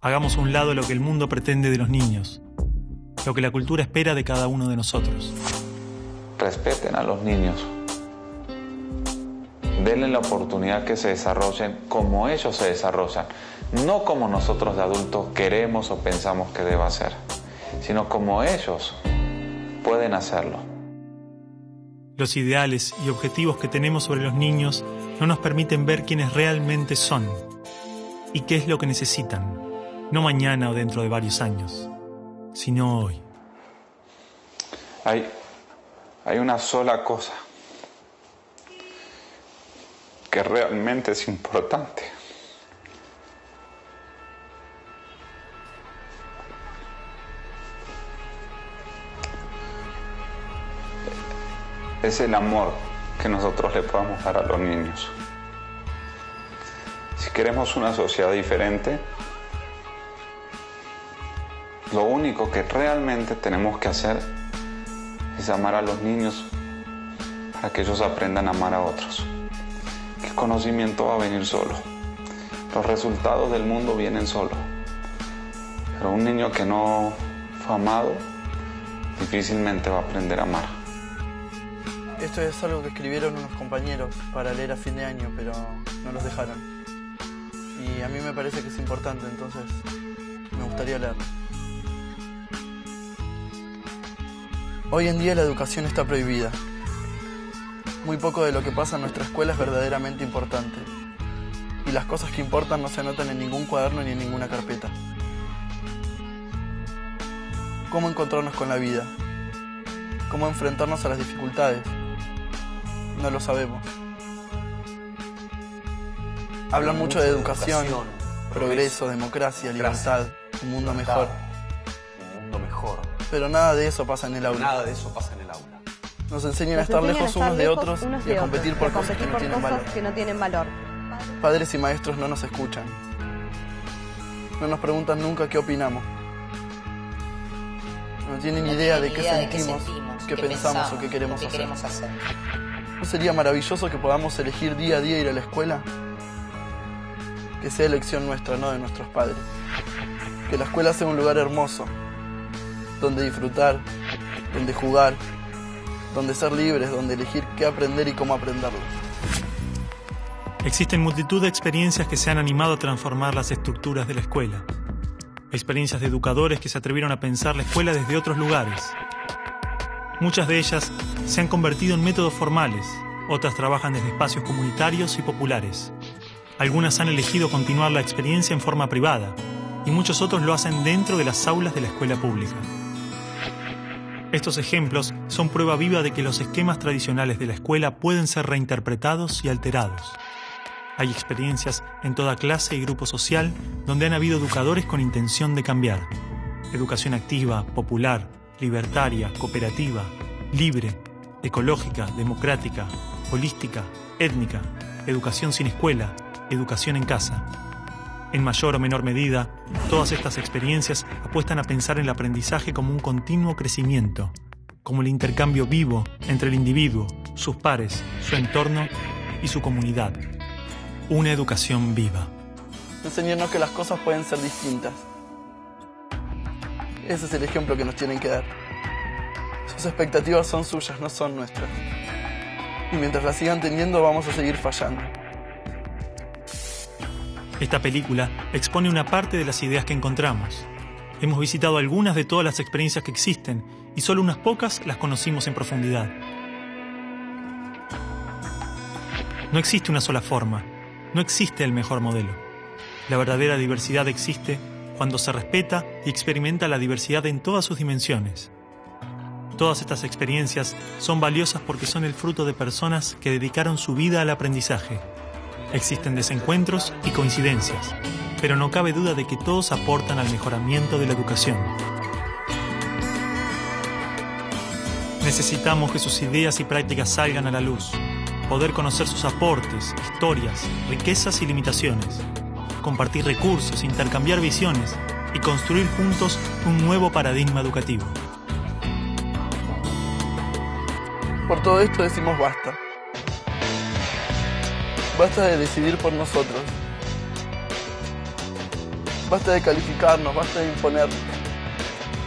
Hagamos a un lado lo que el mundo pretende de los niños, lo que la cultura espera de cada uno de nosotros. Respeten a los niños. Denle la oportunidad que se desarrollen como ellos se desarrollan, no como nosotros de adultos queremos o pensamos que deba ser, sino como ellos pueden hacerlo. Los ideales y objetivos que tenemos sobre los niños no nos permiten ver quiénes realmente son y qué es lo que necesitan, no mañana o dentro de varios años, sino hoy. Hay, hay una sola cosa que realmente es importante. Es el amor que nosotros le podamos dar a los niños. Si queremos una sociedad diferente, lo único que realmente tenemos que hacer es amar a los niños para que ellos aprendan a amar a otros. El conocimiento va a venir solo. Los resultados del mundo vienen solo. Pero un niño que no fue amado, difícilmente va a aprender a amar. Esto es algo que escribieron unos compañeros para leer a fin de año, pero no los dejaron. Y a mí me parece que es importante, entonces me gustaría leerlo. Hoy en día la educación está prohibida. Muy poco de lo que pasa en nuestra escuela es verdaderamente importante. Y las cosas que importan no se anotan en ningún cuaderno ni en ninguna carpeta. ¿Cómo encontrarnos con la vida? ¿Cómo enfrentarnos a las dificultades? No lo sabemos. Hablan mucho, mucho de educación, educación progreso, progreso, democracia, libertad, un mundo libertad, mejor. Un mundo mejor. Pero nada de eso pasa en el aula. Nada de eso pasa en el aula. Nos enseñan Nos a estar lejos unos de otros unos y a competir otros, por cosas, que, por no tienen cosas valor. que no tienen valor. Padres y maestros no nos escuchan. No nos preguntan nunca qué opinamos. No tienen no idea, de qué, idea de qué sentimos, qué, qué pensamos, pensamos o qué queremos, qué hacer. queremos hacer. ¿No sería maravilloso que podamos elegir día a día ir a la escuela? Que sea elección nuestra, no de nuestros padres. Que la escuela sea un lugar hermoso, donde disfrutar, donde jugar, donde ser libres, donde elegir qué aprender y cómo aprenderlo. Existen multitud de experiencias que se han animado a transformar las estructuras de la escuela. Experiencias de educadores que se atrevieron a pensar la escuela desde otros lugares. Muchas de ellas se han convertido en métodos formales, otras trabajan desde espacios comunitarios y populares. Algunas han elegido continuar la experiencia en forma privada y muchos otros lo hacen dentro de las aulas de la escuela pública. Estos ejemplos son prueba viva de que los esquemas tradicionales de la escuela pueden ser reinterpretados y alterados. Hay experiencias en toda clase y grupo social donde han habido educadores con intención de cambiar. Educación activa, popular, libertaria, cooperativa, libre, ecológica, democrática, holística, étnica, educación sin escuela, educación en casa. En mayor o menor medida, todas estas experiencias apuestan a pensar el aprendizaje como un continuo crecimiento, como el intercambio vivo entre el individuo, sus pares, su entorno y su comunidad. Una educación viva. Enseñarnos que las cosas pueden ser distintas. Ese es el ejemplo que nos tienen que dar. Sus expectativas son suyas, no son nuestras. Y mientras las sigan teniendo, vamos a seguir fallando. Esta película expone una parte de las ideas que encontramos. Hemos visitado algunas de todas las experiencias que existen y solo unas pocas las conocimos en profundidad. No existe una sola forma, no existe el mejor modelo. La verdadera diversidad existe cuando se respeta y experimenta la diversidad en todas sus dimensiones. Todas estas experiencias son valiosas porque son el fruto de personas que dedicaron su vida al aprendizaje. Existen desencuentros y coincidencias, pero no cabe duda de que todos aportan al mejoramiento de la educación. Necesitamos que sus ideas y prácticas salgan a la luz, poder conocer sus aportes, historias, riquezas y limitaciones, compartir recursos, intercambiar visiones y construir juntos un nuevo paradigma educativo. Por todo esto decimos basta. Basta de decidir por nosotros. Basta de calificarnos, basta de imponernos.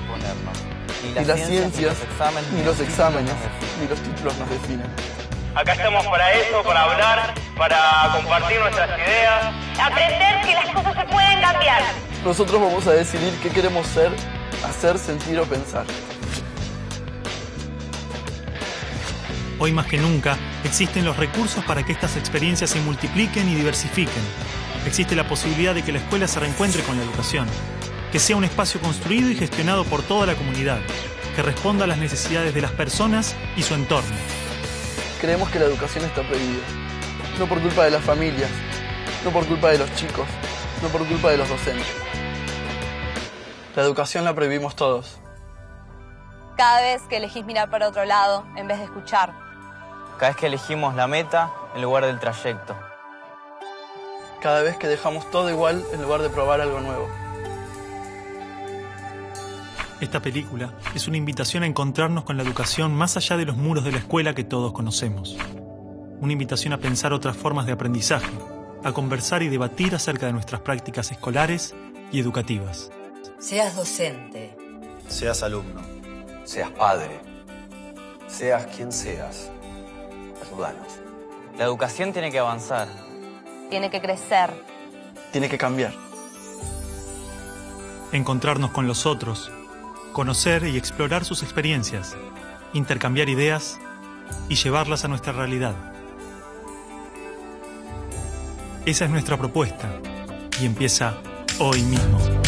Imponernos. Ni las, ni las ciencias, ciencias, ni los exámenes, ni los títulos nos definen. Acá estamos para eso, para hablar, para compartir nuestras ideas. Aprender que las cosas se pueden cambiar. Nosotros vamos a decidir qué queremos ser, hacer, sentir o pensar. Hoy más que nunca, existen los recursos para que estas experiencias se multipliquen y diversifiquen. Existe la posibilidad de que la escuela se reencuentre con la educación, que sea un espacio construido y gestionado por toda la comunidad, que responda a las necesidades de las personas y su entorno. Creemos que la educación está prohibida, no por culpa de las familias, no por culpa de los chicos, no por culpa de los docentes. La educación la prohibimos todos. Cada vez que elegís mirar para otro lado en vez de escuchar. Cada vez que elegimos la meta en lugar del trayecto. Cada vez que dejamos todo igual en lugar de probar algo nuevo. Esta película es una invitación a encontrarnos con la educación más allá de los muros de la escuela que todos conocemos. Una invitación a pensar otras formas de aprendizaje, a conversar y debatir acerca de nuestras prácticas escolares y educativas. Seas docente. Seas alumno. Seas padre. Seas quien seas. Ayúdanos. La educación tiene que avanzar. Tiene que crecer. Tiene que cambiar. Encontrarnos con los otros. Conocer y explorar sus experiencias. Intercambiar ideas y llevarlas a nuestra realidad. Esa es nuestra propuesta. Y empieza hoy mismo.